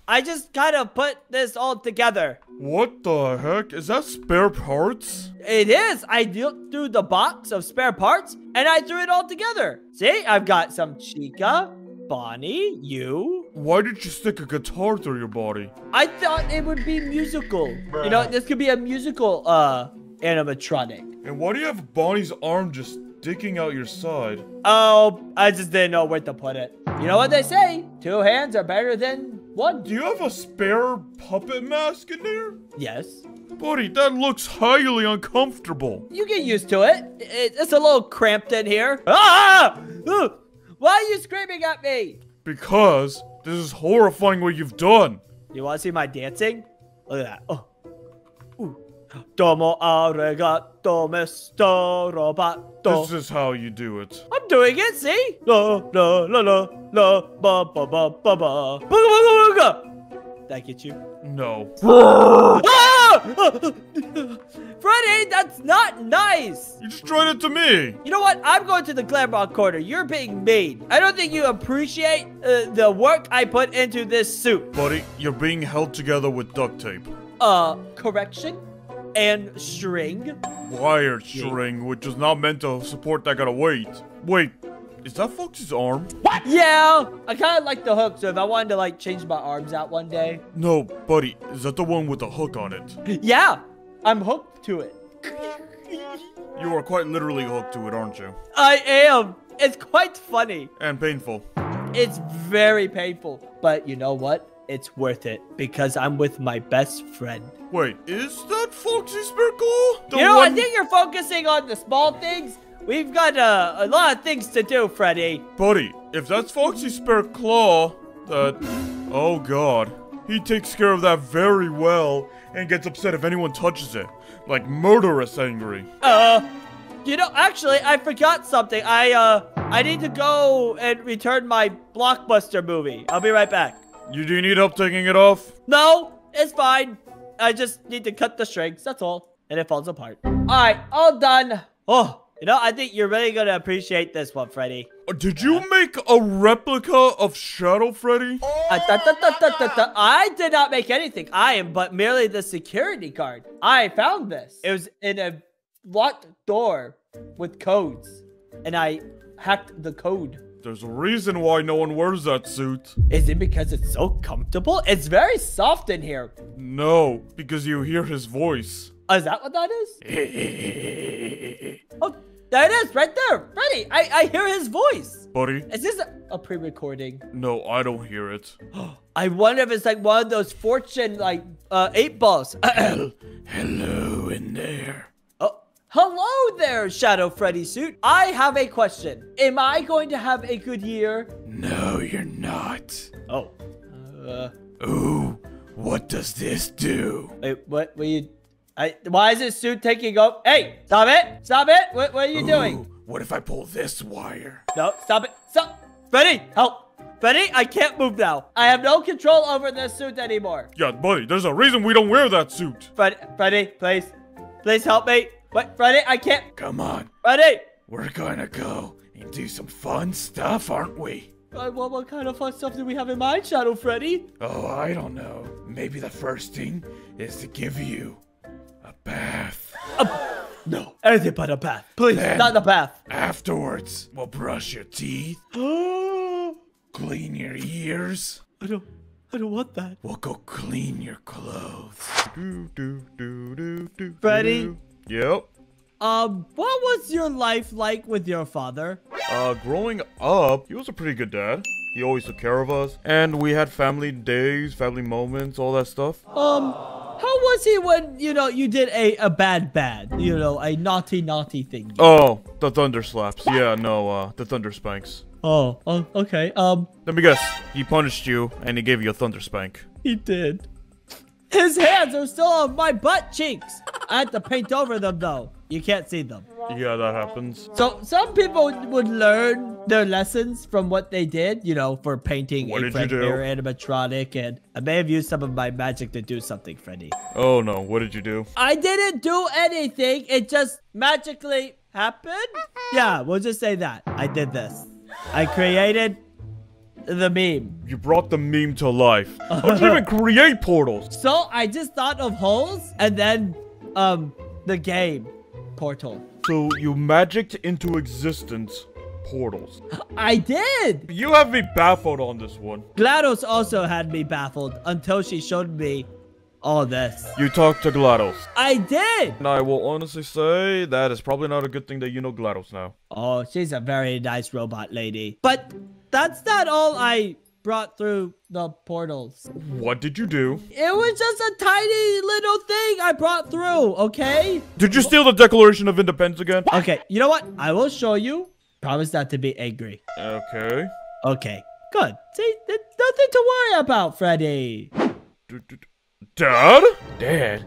I just kind of put this all together. What the heck? Is that spare parts? It is. I looked through the box of spare parts, and I threw it all together. See, I've got some Chica, Bonnie, you. Why did you stick a guitar through your body? I thought it would be musical. You know, this could be a musical uh, animatronic. And why do you have Bonnie's arm just sticking out your side? Oh, I just didn't know where to put it. You know what they say? Two hands are better than one. Do you have a spare puppet mask in there? Yes. Buddy, that looks highly uncomfortable. You get used to it. It's a little cramped in here. Ah! Why are you screaming at me? Because this is horrifying what you've done. You want to see my dancing? Look at that. Oh. Domo arigato, Mister Roboto. This is how you do it. I'm doing it, see? La la la la la ba ba ba ba ba. Booga booga booga. Did I get you? No. Ah! Freddy, that's not nice. You just tried it to me. You know what? I'm going to the Glamrock Corner. You're being mean. I don't think you appreciate uh, the work I put into this suit. Buddy, you're being held together with duct tape. Uh, correction? And string. Wired string, which is not meant to support that kind of weight. Wait, is that Foxy's arm? What? Yeah, I kind of like the hook, so if I wanted to like change my arms out one day. No, buddy, is that the one with the hook on it? Yeah, I'm hooked to it. You are quite literally hooked to it, aren't you? I am. It's quite funny. And painful. It's very painful, but you know what? It's worth it because I'm with my best friend. Wait, is that Foxy Sparkle? You know, one... I think you're focusing on the small things. We've got uh, a lot of things to do, Freddy. Buddy, if that's Foxy Sparkle, that... Oh, God. He takes care of that very well and gets upset if anyone touches it. Like murderous angry. Uh, you know, actually, I forgot something. I, uh, I need to go and return my Blockbuster movie. I'll be right back. You do you need help taking it off? No, it's fine. I just need to cut the strings, that's all. And it falls apart. All right, all done. Oh, you know, I think you're really gonna appreciate this one, Freddy. Did you make a replica of Shadow Freddy? Uh, da, da, da, da, da, da. I did not make anything. I am but merely the security guard. I found this. It was in a locked door with codes. And I hacked the code. There's a reason why no one wears that suit. Is it because it's so comfortable? It's very soft in here. No, because you hear his voice. Oh, is that what that is? Oh, there it is, right there. Freddy, I, I hear his voice. Buddy? Is this a, a pre-recording? No, I don't hear it. I wonder if it's like one of those fortune, like, uh, eight balls. Hello in there. Hello there, Shadow Freddy suit. I have a question. Am I going to have a good year? No, you're not. Oh. Uh. Ooh, what does this do? Wait, what were you... I, why is this suit taking off? Hey, stop it. Stop it. What, what are you Ooh, doing? What if I pull this wire? No, stop it. Stop. Freddy, help. Freddy, I can't move now. I have no control over this suit anymore. Yeah, buddy, there's a reason we don't wear that suit. Fred, Freddy, please. Please help me. What, Freddy? I can't. Come on. Freddy! We're gonna go and do some fun stuff, aren't we? Uh, what, what kind of fun stuff do we have in mind, Shadow Freddy? Oh, I don't know. Maybe the first thing is to give you a bath. A, no, anything but a bath. Please, then, not the bath. Afterwards, we'll brush your teeth, clean your ears. I don't... I don't want that. We'll go clean your clothes. Do, do, do, do, do, Freddy? Do. Yep. Um, what was your life like with your father? Uh, growing up, he was a pretty good dad. He always took care of us. And we had family days, family moments, all that stuff. Um, how was he when, you know, you did a, a bad bad? You know, a naughty naughty thing. Oh, the thunder slaps. Yeah, no, uh, the thunder spanks. Oh, oh, okay, um. Let me guess. He punished you, and he gave you a thunder spank. He did. His hands are still on my butt cheeks. I had to paint over them though. You can't see them. Yeah, that happens. So some people would learn their lessons from what they did, you know, for painting what a Fredbear animatronic, and I may have used some of my magic to do something, Freddy. Oh no, what did you do? I didn't do anything. It just magically happened. Yeah, we'll just say that. I did this. I created the meme. You brought the meme to life. How did you even create portals? So I just thought of holes and then um, the game portal. So you magicked into existence portals. I did. You have me baffled on this one. GLaDOS also had me baffled until she showed me all this. You talked to GLaDOS. I did. And I will honestly say that is probably not a good thing that you know GLaDOS now. Oh, she's a very nice robot lady. But that's not all I brought through the portals. What did you do? It was just a tiny little thing I brought through, okay? Did you steal the Declaration of Independence again? Okay, you know what? I will show you. Promise not to be angry. Okay. Okay, good. See, there's nothing to worry about, Freddy. Dad? Dad?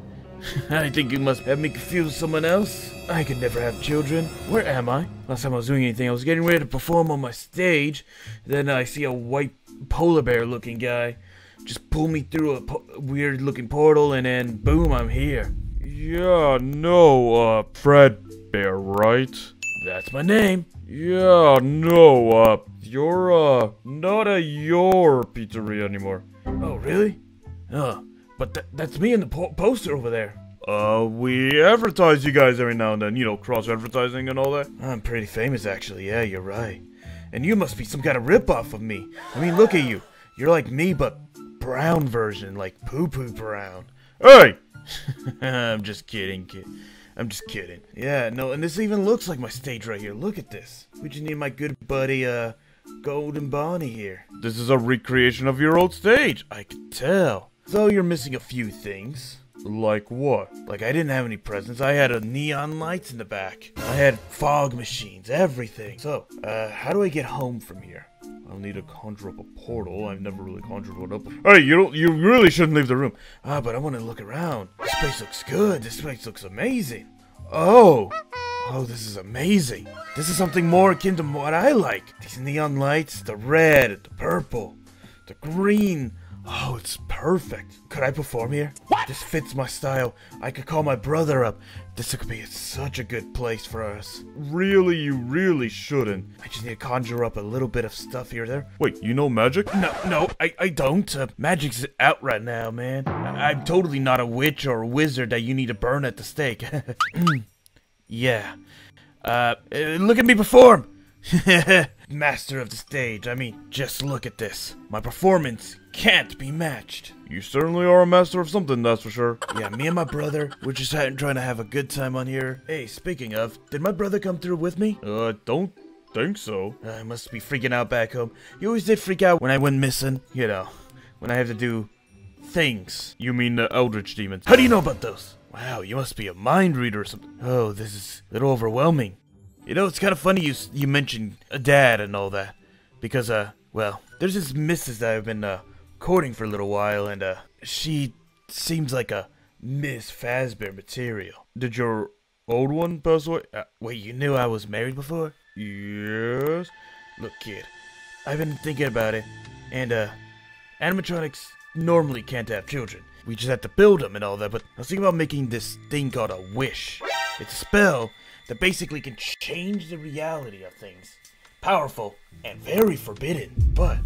I think you must have me confused with someone else. I could never have children. Where am I? Last time I was doing anything, I was getting ready to perform on my stage. Then I see a white polar bear looking guy just pull me through a weird looking portal, and then boom, I'm here. Yeah, no, uh, Fredbear, right? That's my name. Yeah, no, uh, you're, uh, not at your pizzeria anymore. Oh, really? Huh. But th that's me in the po poster over there. Uh, we advertise you guys every now and then. You know, cross-advertising and all that. I'm pretty famous, actually. Yeah, you're right. And you must be some kind of ripoff of me. I mean, look at you. You're like me, but brown version. Like poo-poo brown. Hey! I'm just kidding, kid. I'm just kidding. Yeah, no, and this even looks like my stage right here. Look at this. We just need my good buddy, uh, Golden Bonnie here. This is a recreation of your old stage. I can tell. So you're missing a few things. Like what? Like I didn't have any presents. I had a neon lights in the back. I had fog machines, everything. So, uh, how do I get home from here? I'll need to conjure up a portal. I've never really conjured one up before. Hey, you don't, you really shouldn't leave the room. Ah, but I want to look around. This place looks good. This place looks amazing. Oh. Oh, this is amazing. This is something more akin to what I like. These neon lights, the red, the purple, the green. Oh, it's perfect. Could I perform here? What? This fits my style. I could call my brother up. This could be such a good place for us. Really, you really shouldn't. I just need to conjure up a little bit of stuff here or there. Wait, you know magic? No, no, I, I don't. Uh, magic's out right now, man. I, I'm totally not a witch or a wizard that you need to burn at the stake. Yeah. Uh, look at me perform. Master of the stage. I mean, just look at this. My performance can't be matched. You certainly are a master of something, that's for sure. Yeah, me and my brother, we're just trying to have a good time on here. Hey, speaking of, did my brother come through with me? Uh, don't think so. I must be freaking out back home. You always did freak out when I went missing. You know, when I have to do things. You mean the Eldritch demons? How do you know about those? Wow, you must be a mind reader or something. Oh, this is a little overwhelming. You know, it's kind of funny you you mentioned a dad and all that, because, uh, well, there's this missus that I've been, uh, courting for a little while, and, uh, she seems like a Miss Fazbear material. Did your old one pass away? Uh, wait, you knew I was married before? Yes. Look, kid, I've been thinking about it, and, uh, animatronics normally can't have children. We just have to build them and all that, but I was thinking about making this thing called a wish. It's a spell that basically can change the reality of things. Powerful and very forbidden, but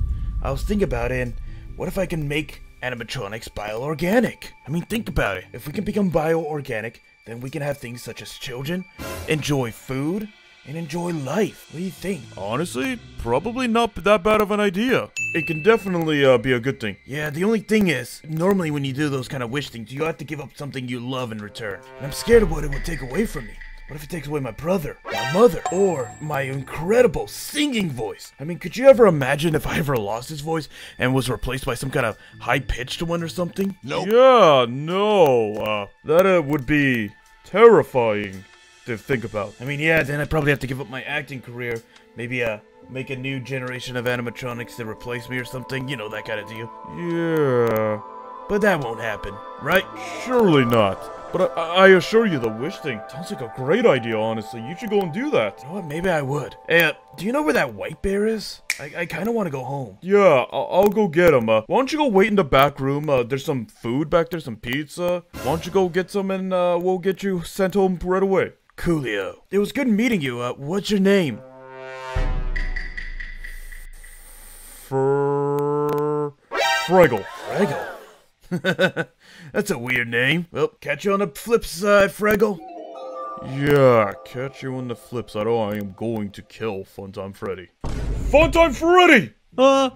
I was thinking about it, and what if I can make animatronics bio-organic? I mean, think about it. If we can become bio-organic, then we can have things such as children, enjoy food, and enjoy life. What do you think? Honestly, probably not that bad of an idea. It can definitely uh, be a good thing. Yeah, the only thing is, normally when you do those kind of wish things, you have to give up something you love in return. And I'm scared of what it would take away from me. What if it takes away my brother, my mother, or my incredible singing voice? I mean, could you ever imagine if I ever lost his voice and was replaced by some kind of high-pitched one or something? No. Nope. Yeah, no. Uh, that uh, would be terrifying to think about. I mean, yeah, then I'd probably have to give up my acting career. Maybe uh, make a new generation of animatronics to replace me or something. You know, that kind of deal. Yeah. But that won't happen, right? Surely not. But I, I assure you, the wish thing sounds like a great idea, honestly. You should go and do that. You know what? Maybe I would. Hey, uh, do you know where that white bear is? I, I kind of want to go home. Yeah, I'll, I'll go get him. Uh, why don't you go wait in the back room? Uh, there's some food back there, some pizza. Why don't you go get some and uh, we'll get you sent home right away. Coolio. It was good meeting you. Uh, what's your name? Fr... Fraggle. Fraggle? That's a weird name. Well, catch you on the flip side, Fraggle. Yeah, catch you on the flip side. Oh, I am going to kill Funtime Freddy. Funtime Freddy! Uh,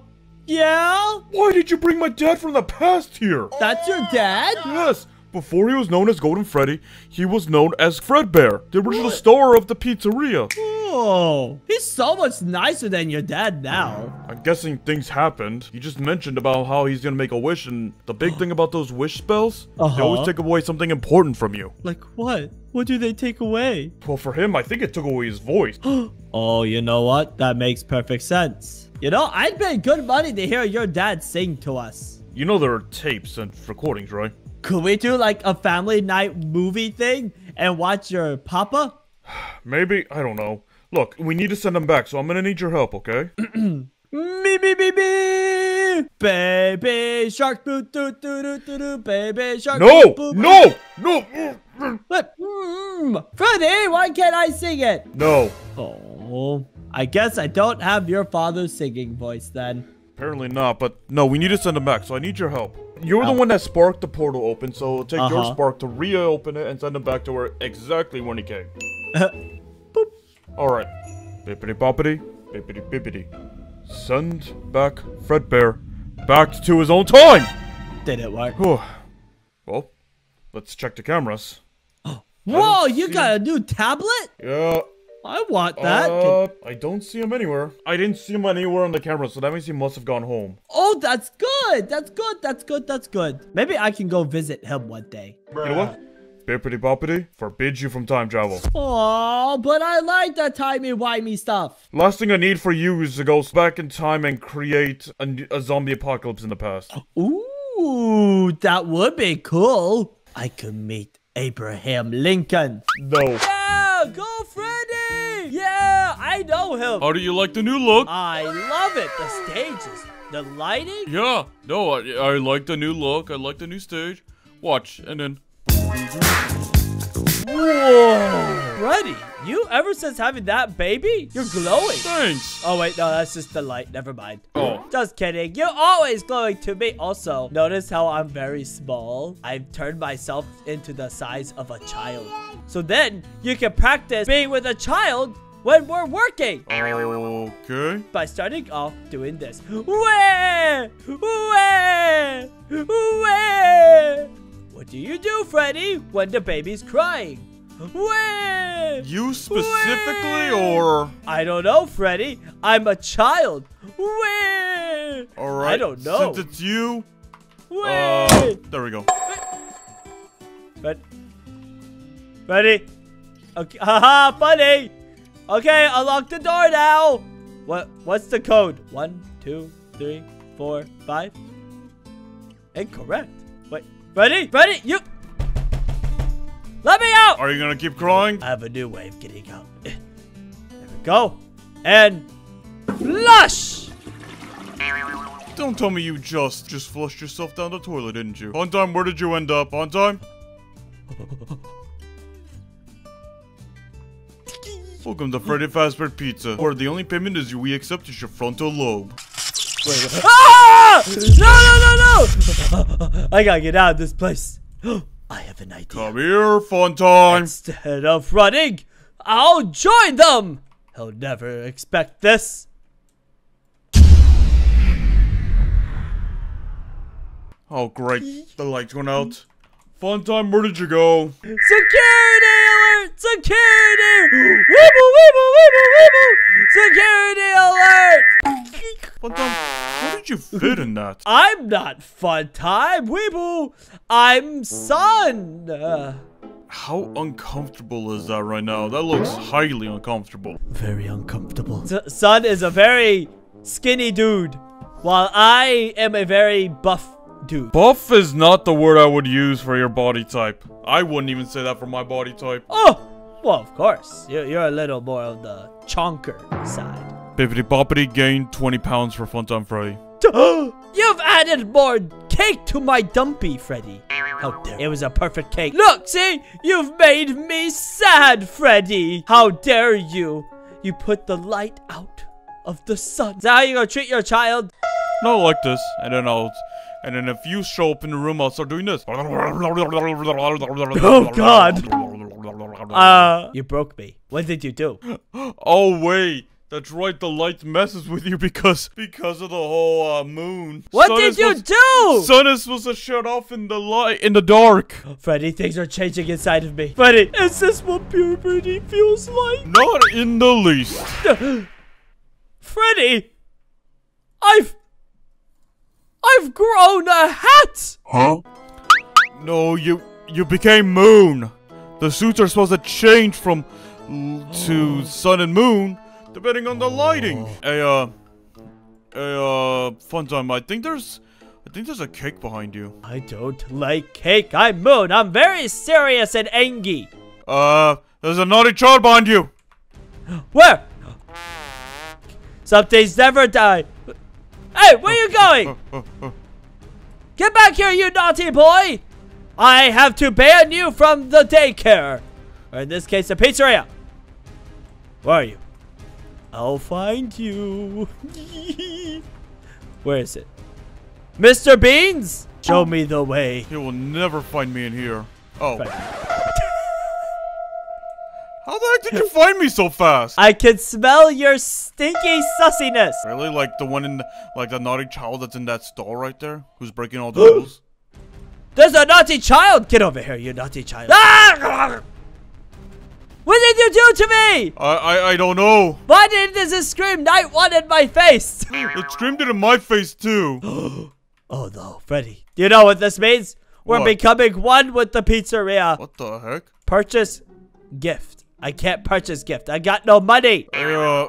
yeah? Why did you bring my dad from the past here? That's your dad? Yes. Before he was known as Golden Freddy, he was known as Fredbear, the original what? Star of the pizzeria. Oh, he's so much nicer than your dad now. I'm guessing things happened. You just mentioned about how he's gonna make a wish, and the big thing about those wish spells, uh-huh. they always take away something important from you. Like what? What do they take away? Well, for him, I think it took away his voice. Oh, you know what? That makes perfect sense. You know, I'd pay good money to hear your dad sing to us. You know there are tapes and recordings, right? Could we do like a family night movie thing and watch your papa? Maybe, I don't know. Look, we need to send him back, so I'm gonna need your help, okay? Me, me, me, me! Baby shark, doo doo doo doo doo doo, baby shark. No, boo, boo, no, boo. no. But, mm, Freddy, why can't I sing it? No. Oh, I guess I don't have your father's singing voice then. Apparently not, but no, we need to send him back, so I need your help. You're oh. the one that sparked the portal open, so take uh-huh. your spark to reopen it and send him back to where exactly when he came. Boop. All right. Bippity boppity, bippity bippity. Send back Fredbear back to his own time. Did it work? Well, let's check the cameras. Whoa, you see... got a new tablet? Yeah. I want that. Uh, I don't see him anywhere. I didn't see him anywhere on the camera, so that means he must have gone home. Oh, that's good. That's good. That's good. That's good. Maybe I can go visit him one day. You know what? Bippity boppity forbids you from time travel. Oh, but I like that timey-wimey stuff. Last thing I need for you is to go back in time and create a, a zombie apocalypse in the past. Ooh, that would be cool. I could meet Abraham Lincoln. No. Yeah, go Freddy! Yeah, I know him. How do you like the new look? I love it. The stages, the lighting. Yeah, no, I, I like the new look. I like the new stage. Watch, and then... Whoa! Freddy, you ever since having that baby, you're glowing. Thanks. Oh, wait, no, that's just the light. Never mind. Oh. Just kidding. You're always glowing to me. Also, notice how I'm very small. I've turned myself into the size of a child. So then you can practice being with a child when we're working. Okay. By starting off doing this. Wah! Wah! Wah! What do you do, Freddy, when the baby's crying? Wah! You specifically, Wah! Or? I don't know, Freddy. I'm a child. Wah! All right. I don't know. Since it's you. Wah! Uh, there we go. But, Freddy. Okay. Haha, funny. Okay, unlock the door now. What? What's the code? One, two, three, four, five. Incorrect. Wait. Freddy, Freddy, you... Let me out! Are you gonna keep crying? I have a new way of getting out. There we go. And... Flush! Don't tell me you just... Just flushed yourself down the toilet, didn't you? Funtime, where did you end up? Funtime? Welcome to Freddy Fazbear Pizza, where the only payment is we accept is your frontal lobe. Wait, wait. Ah! No, no, no, no! I gotta get out of this place. I have an idea. Come here, Funtime. Instead of running, I'll join them. He'll never expect this. Oh, great. The lights went out. Funtime, where did you go? Security alert! Security! Weeble, weeble, weeble, weeble! Security alert! Funtime, how did you fit in that? I'm not Funtime, Weeble. I'm Sun. Uh, how uncomfortable is that right now? That looks highly uncomfortable. Very uncomfortable. S Sun is a very skinny dude, while I am a very buff dude. Buff is not the word I would use for your body type. I wouldn't even say that for my body type. Oh! Well, of course. You're, you're a little more of the chonker side. Bippity boppity gained twenty pounds for Funtime Freddy. You've added more cake to my dumpy, Freddy. How dare you. It was a perfect cake. Look, see? You've made me sad, Freddy. How dare you. You put the light out of the sun. Is that how you gonna treat your child? No, like this. And then I'll... And then if you show up in the room, I'll start doing this. Oh, God. Uh, you broke me. What did you do? Oh, wait. That's right, the light messes with you because because of the whole uh, moon. What sun did you do? Sun is supposed to shut off in the light in the dark. Freddy, things are changing inside of me. Freddy, is this what puberty feels like? Not in the least. Freddy, I've I've grown a hat. Huh? No, you you became moon. The suits are supposed to change from to sun and moon. Depending on the lighting. Oh. Hey, uh, hey, uh, Funtime, I think there's, I think there's a cake behind you. I don't like cake. I'm Moon. I'm very serious and angry. Uh, there's a naughty child behind you. Where? Some things never die. Hey, where are you going? Uh, uh, uh, uh. Get back here, you naughty boy! I have to ban you from the daycare, or in this case, the pizzeria. Where are you? I'll find you. Where is it? Mister Beans? Show me the way. He will never find me in here. Oh. How the heck did you find me so fast? I can smell your stinky sussiness. Really? Like the one in the, like the naughty child that's in that stall right there? Who's breaking all the rules? There's a naughty child! Get over here, you naughty child. Ah! What did you do to me? I, I I don't know. Why didn't this scream night one in my face? It screamed it in my face too. Oh no, Freddy. Do you know what this means? We're what? Becoming one with the pizzeria. What the heck? Purchase gift. I can't purchase gift. I got no money. Hey, uh,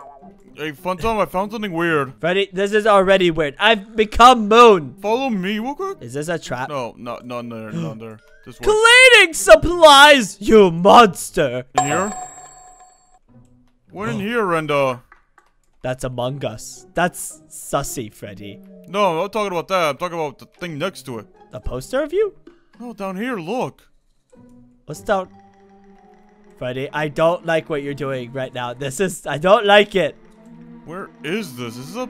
hey Funtime, I found something weird. Freddy, this is already weird. I've become Moon. Follow me, Wooker. Is this a trap? No, no, no, no, no, no. This way. Cleaning supplies, you monster! In here? We're in here, Renda. That's Among Us. That's sussy, Freddy. No, I'm not talking about that. I'm talking about the thing next to it. A poster of you? No, oh, down here, look. What's down? Freddy, I don't like what you're doing right now. This is... I don't like it. Where is this? Is this a...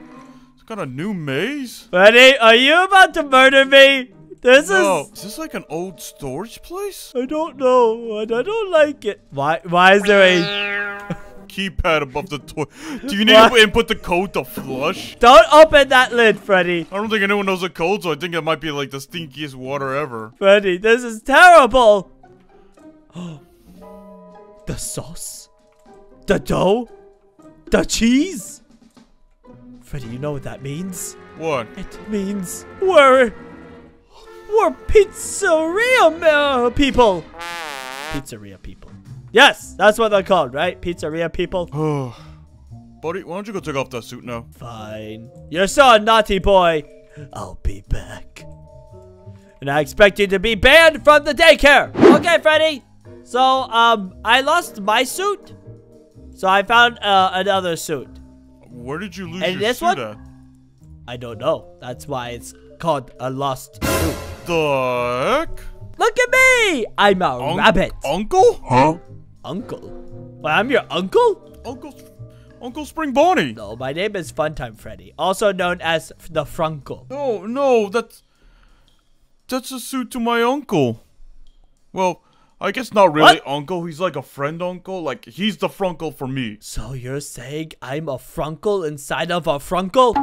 It's got a new maze? Freddy, are you about to murder me? This no. is... Is this like an old storage place? I don't know, and I don't like it. Why Why is there a... keypad above the toilet? Do you need what? to input the code to flush? Don't open that lid, Freddy. I don't think anyone knows the code, so I think it might be like the stinkiest water ever. Freddy, this is terrible. The sauce? The dough? The cheese? Freddy, you know what that means? What? It means we're... We're pizzeria uh, people. Pizzeria people. Yes, that's what they're called, right? Pizzeria people. Oh, buddy, why don't you go take off that suit now? Fine. You're so naughty, boy. I'll be back. And I expect you to be banned from the daycare. Okay, Freddy. So, um, I lost my suit. So I found uh, another suit. Where did you lose and your this suit one? At? I don't know. That's why it's called a lost suit. The heck? Look at me! I'm a Un rabbit. Uncle? Huh? Uncle? Well, I'm your uncle? Uncle Uncle Spring Bonnie. No, my name is Funtime Freddy, also known as the Frunkle. No, no, that's... That's a suit to my uncle. Well, I guess not really what? Uncle. He's like a friend uncle. Like, he's the Frunkle for me. So you're saying I'm a Frunkle inside of a Frunkle?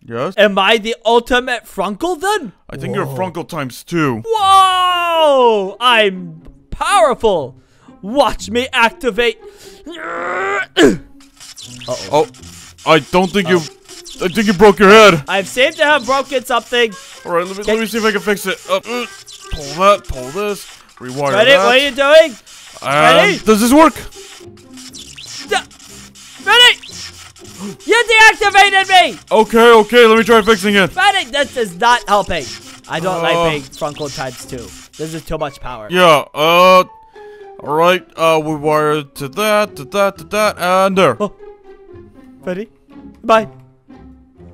Yes. Am I the ultimate Frunkle then? I think Whoa. You're Frunkle times two. Whoa! I'm powerful. Watch me activate. Uh-oh. Oh, I don't think oh. you. I think you broke your head. I seem to have broken something. All right, let me can let me see if I can fix it. Uh, pull that. Pull this. Rewire Ready? That. What are you doing? Um, Ready? Does this work? Ready? You deactivated me! Okay, okay, let me try fixing it. Freddy, this is not helping. I don't uh, like big frontal types too. This is too much power. Yeah, uh, alright, uh, we wired to that, to that, to that, and there. Oh, Freddy, bye.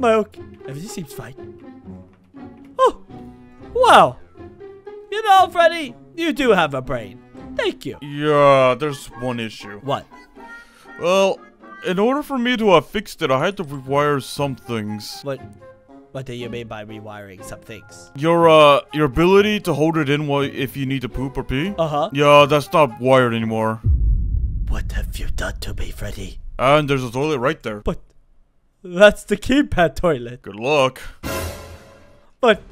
My okay. Everything seems fine. Oh, wow. You know, Freddy, you do have a brain. Thank you. Yeah, there's one issue. What? Well, in order for me to have fixed it, I had to rewire some things. What? What do you mean by rewiring some things? Your uh, your ability to hold it in while if you need to poop or pee. Uh huh. Yeah, that's not wired anymore. What have you done to me, Freddy? And there's a toilet right there. But that's the keypad toilet. Good luck. But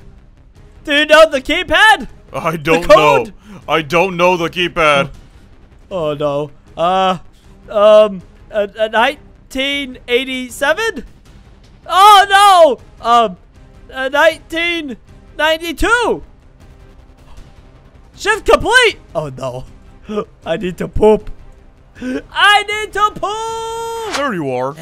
do you know the keypad? I don't know. I don't know the keypad. Oh no. Uh, um, a, a nineteen eighty-seven. Oh no! Um, uh, nineteen ninety-two! Shift complete! Oh no. I need to poop. I need to poop! There you are.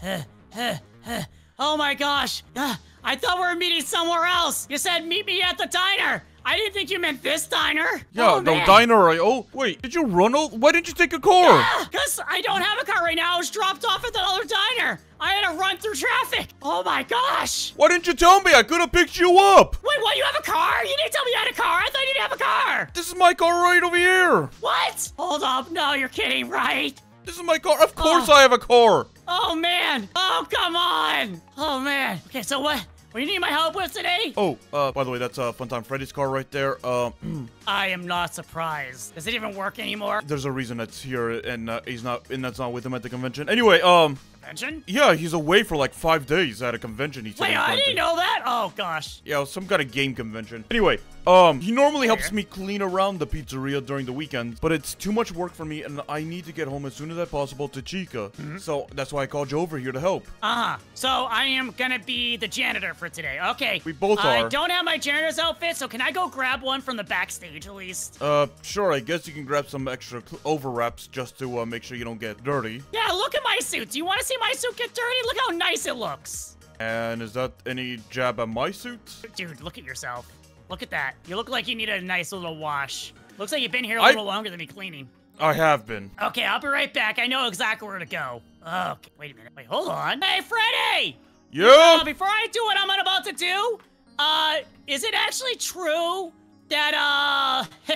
Uh, uh, uh, oh my gosh. Uh, I thought we were meeting somewhere else. You said meet me at the diner. I didn't think you meant this diner. Yeah, oh, no, man. Diner. I, oh, wait. Did you run? All, why didn't you take a car? Because yeah, I don't have a car right now. I was dropped off at the other diner. I had to run through traffic. Oh, my gosh. Why didn't you tell me? I could have picked you up. Wait, what? You have a car? You didn't tell me you had a car. I thought you didn't have a car. This is my car right over here. What? Hold up. No, you're kidding, right? This is my car. Of course oh. I have a car. Oh, man. Oh, come on. Oh, man. Okay, so what? What do you need my help with today? Oh, uh, by the way, that's uh, Funtime Freddy's car right there. Um, I am not surprised. Does it even work anymore? There's a reason that's here, and uh, he's not, and that's not with him at the convention. Anyway, um, convention? Yeah, he's away for like five days at a convention. He's Wait, I didn't know that. Oh gosh. Yeah, some kind of game convention. Anyway, um, he normally helps me clean around the pizzeria during the weekend, but it's too much work for me, and I need to get home as soon as possible to Chica. Mm-hmm. So that's why I called you over here to help. Uh huh. So I am gonna be the janitor for today. Okay. We both are. I don't have my janitor's outfit, so can I go grab one from the backstage at least? Uh, sure. I guess you can grab some extra overwraps just to uh, make sure you don't get dirty. Yeah. Look at my suit. Do you want to see my suit get dirty? Look how nice it looks. And is that any jab at my suit? Dude, look at yourself. Look at that. You look like you need a nice little wash. Looks like you've been here a I... little longer than me cleaning. I have been. Okay, I'll be right back. I know exactly where to go. Okay, wait a minute. Wait, hold on. Hey, Freddy! Yeah? Uh, before I do what I'm about to do, uh, is it actually true that, uh...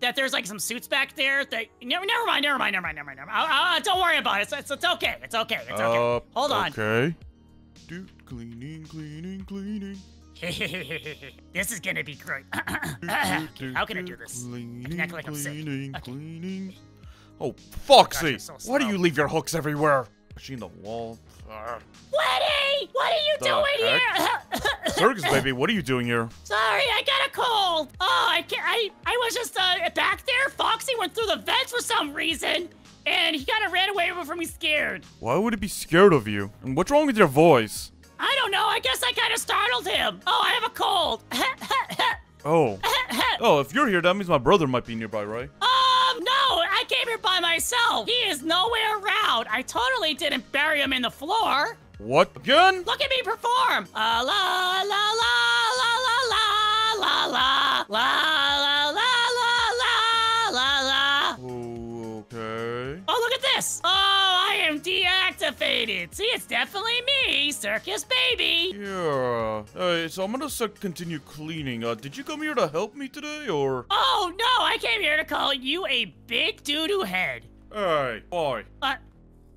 that there's like some suits back there that never, never mind, never mind, never mind, never mind. Never mind. I, I, don't worry about it. It's, it's, it's okay. It's okay. It's uh, okay. Hold on. Okay. Dude, cleaning, cleaning, cleaning. This is gonna be great. How can I do this? Cleaning, I can act like I'm sick. Cleaning, okay. Cleaning. Oh, Foxy! Oh gosh, so why do you leave your hooks everywhere? Pushing the wall. Freddy! What are you the doing heck? Here? Circus Baby, what are you doing here? Sorry, I got a cold. Oh, I can't. I, I was just uh, back there. Foxy went through the vents for some reason, and he kind of ran away from me scared. Why would he be scared of you? And what's wrong with your voice? I don't know. I guess I kind of startled him. Oh, I have a cold. Oh. Oh, if you're here, that means my brother might be nearby, right? Um, no, I came here by myself. He is nowhere around. I totally didn't bury him in the floor. What? Again? Look at me perform. Uh, la, la, la, la, la, la, la, la, la, la, la, la, la. Oh, okay. Oh, look at this. Oh, I am deactivated. See, it's definitely me, Circus Baby. Yeah. Hey, so I'm gonna continue cleaning. Uh, did you come here to help me today, or? Oh, no, I came here to call you a big doo-doo head. Hey, why? Uh,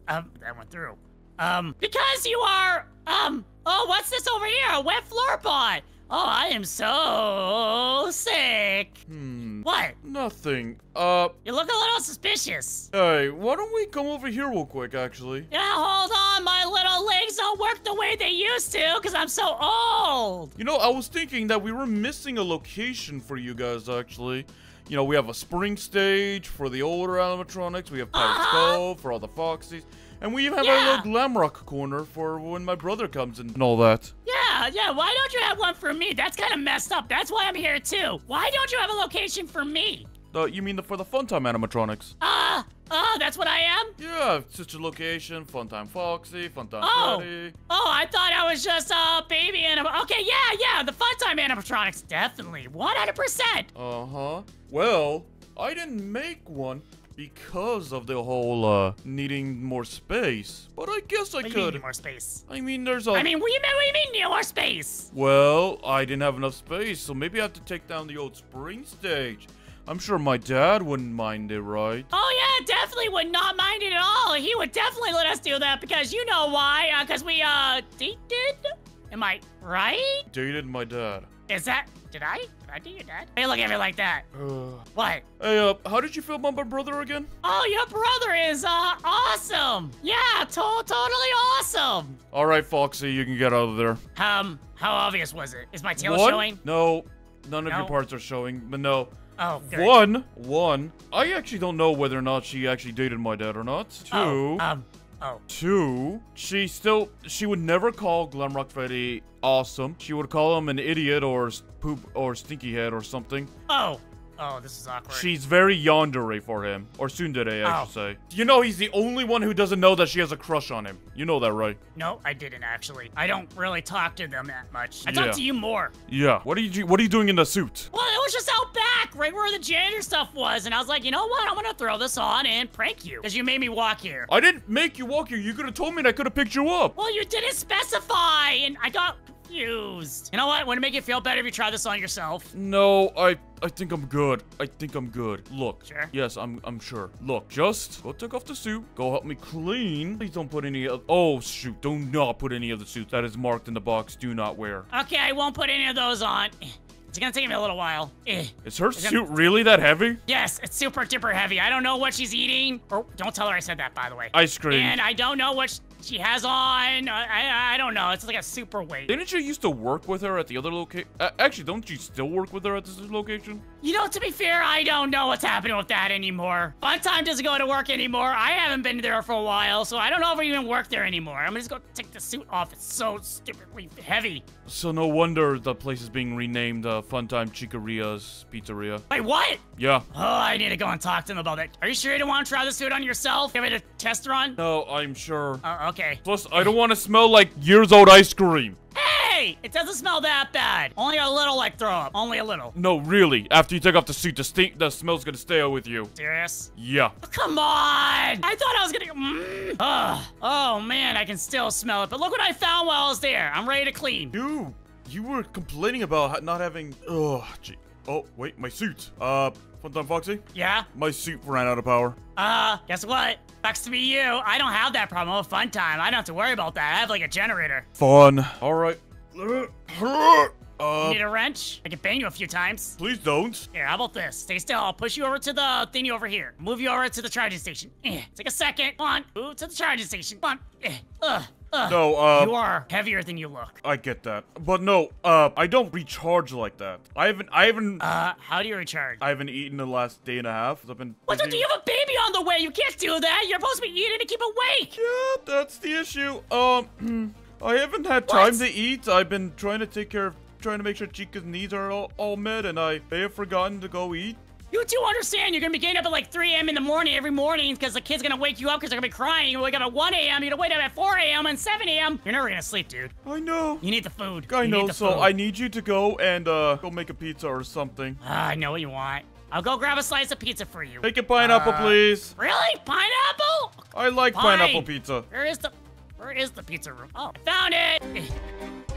um, that went through. Um, because you are, um, oh, what's this over here? A wet floor pot. Oh, I am so sick. Hmm. What? Nothing. Uh. You look a little suspicious. Hey, why don't we come over here real quick, actually? Yeah, hold on. My little legs don't work the way they used to because I'm so old. You know, I was thinking that we were missing a location for you guys, actually. You know, we have a spring stage for the older animatronics. We have Pirate Cove for all the Foxies. And we even have yeah. our little Glamrock Corner for when my brother comes and all that. Yeah, yeah. Why don't you have one for me? That's kind of messed up. That's why I'm here, too. Why don't you have a location for me? Uh, you mean the, for the Funtime animatronics? Uh, Oh, that's what I am? Yeah, such a location. Funtime Foxy, Funtime oh. Freddy. Oh, I thought I was just a uh, baby animatronics. Okay, yeah, yeah, the Funtime animatronics, definitely. one hundred percent. Uh-huh. Well, I didn't make one because of the whole uh, needing more space, but I guess I what could. Do you mean more space? I mean, there's a. I mean, what do you mean, what do you mean more space? Well, I didn't have enough space, so maybe I have to take down the old spring stage. I'm sure my dad wouldn't mind it, right? Oh, yeah, definitely would not mind it at all. He would definitely let us do that because you know why. Because uh, we, uh, dated? Am I right? Dated my dad. Is that... Did I? Did I date your dad? Hey, look at me like that. Uh, what? Hey, uh, how did you feel about my brother again? Oh, your brother is, uh, awesome. Yeah, to totally awesome. All right, Foxy, you can get out of there. Um, how obvious was it? Is my tail One? showing? No, none of no. your parts are showing, but no. Oh, good. One, one, I actually don't know whether or not she actually dated my dad or not. Two, oh, um, oh. two, she still, she would never call Glamrock Freddy awesome. She would call him an idiot or poop or stinky head or something. Oh, oh, this is awkward. She's very yandere for him, or tsundere, I oh. should say. You know, he's the only one who doesn't know that she has a crush on him. You know that, right? No, I didn't actually. I don't really talk to them that much. I yeah. talk to you more. Yeah. What are you? What are you doing in the suit? Well, it was just out back. Right where the janitor stuff was, and I was like, you know what? I'm gonna throw this on and prank you, because you made me walk here. I didn't make you walk here. You could have told me, and I could have picked you up. Well, you didn't specify, and I got confused. You know what? Would it make you feel better if you try this on yourself? No, I, I think I'm good. I think I'm good. Look. Sure? Yes, I'm, I'm sure. Look, just go take off the suit. Go help me clean. Please don't put any of... Oh, shoot. Do not put any of the suits that is marked in the box. Do not wear. Okay, I won't put any of those on. It's gonna take me a little while. Eh. Is her it's suit gonna... really that heavy? Yes, it's super duper heavy. I don't know what she's eating. Or don't tell her I said that, by the way. Ice cream. And I don't know what she has on. I I don't know. It's like a super weight. Didn't you used to work with her at the other location? Uh, actually, don't you still work with her at this location? You know, to be fair, I don't know what's happening with that anymore. Funtime doesn't go to work anymore. I haven't been there for a while, so I don't know if I even work there anymore. I'm just gonna take the suit off. It's so stupidly heavy. So no wonder the place is being renamed uh, Funtime Chikoria's Pizzeria. Wait, what? Yeah. Oh, I need to go and talk to them about that. Are you sure you don't want to try the suit on yourself? Give it a test run? No, I'm sure. Uh, okay. Plus, I don't want to smell like years old ice cream. Hey, it doesn't smell that bad. Only a little like throw up. Only a little. No, really. After you take off the suit, the stink, the smell's gonna stay with you. Serious? Yeah. Oh, come on. I thought I was gonna go. Mm. Ugh. Oh man, I can still smell it. But look what I found while I was there. I'm ready to clean. Dude, you were complaining about not having. Oh, gee. Oh, wait, my suit. Uh, Funtime Foxy? Yeah? My suit ran out of power. Uh, guess what? Sucks to be you. I don't have that problem with Funtime. I don't have to worry about that. I have, like, a generator. Fun. All right. Uh, you need a wrench? I can bang you a few times. Please don't. Here, how about this? Stay still. I'll push you over to the thingy over here. Move you over to the charging station. Eh. Take a second. Come on. Move to the charging station. Come on. Eh. Ugh. Ugh, no, uh... you are heavier than you look. I get that. But no, uh, I don't recharge like that. I haven't, I haven't... Uh, how do you recharge? I haven't eaten the last day and a half. I've been... What, do you have a baby on the way? You can't do that. You're supposed to be eating to keep awake. Yeah, that's the issue. Um, I haven't had time what? to eat. I've been trying to take care of... Trying to make sure Chica's needs are all, all met, and I may have forgotten to go eat. You two understand you're gonna be getting up at like three A M in the morning every morning because the kid's gonna wake you up because they're gonna be crying. You're gonna wake up at one A M, you're gonna wake up at four A M and seven A M You're never gonna sleep, dude. I know. You need the food. I you know, so food. I need you to go and uh, go make a pizza or something. Uh, I know what you want. I'll go grab a slice of pizza for you. Take a pineapple, uh, please. Really? Pineapple? I like Fine. pineapple pizza. Where is the, where is the pizza room? Oh, I found it.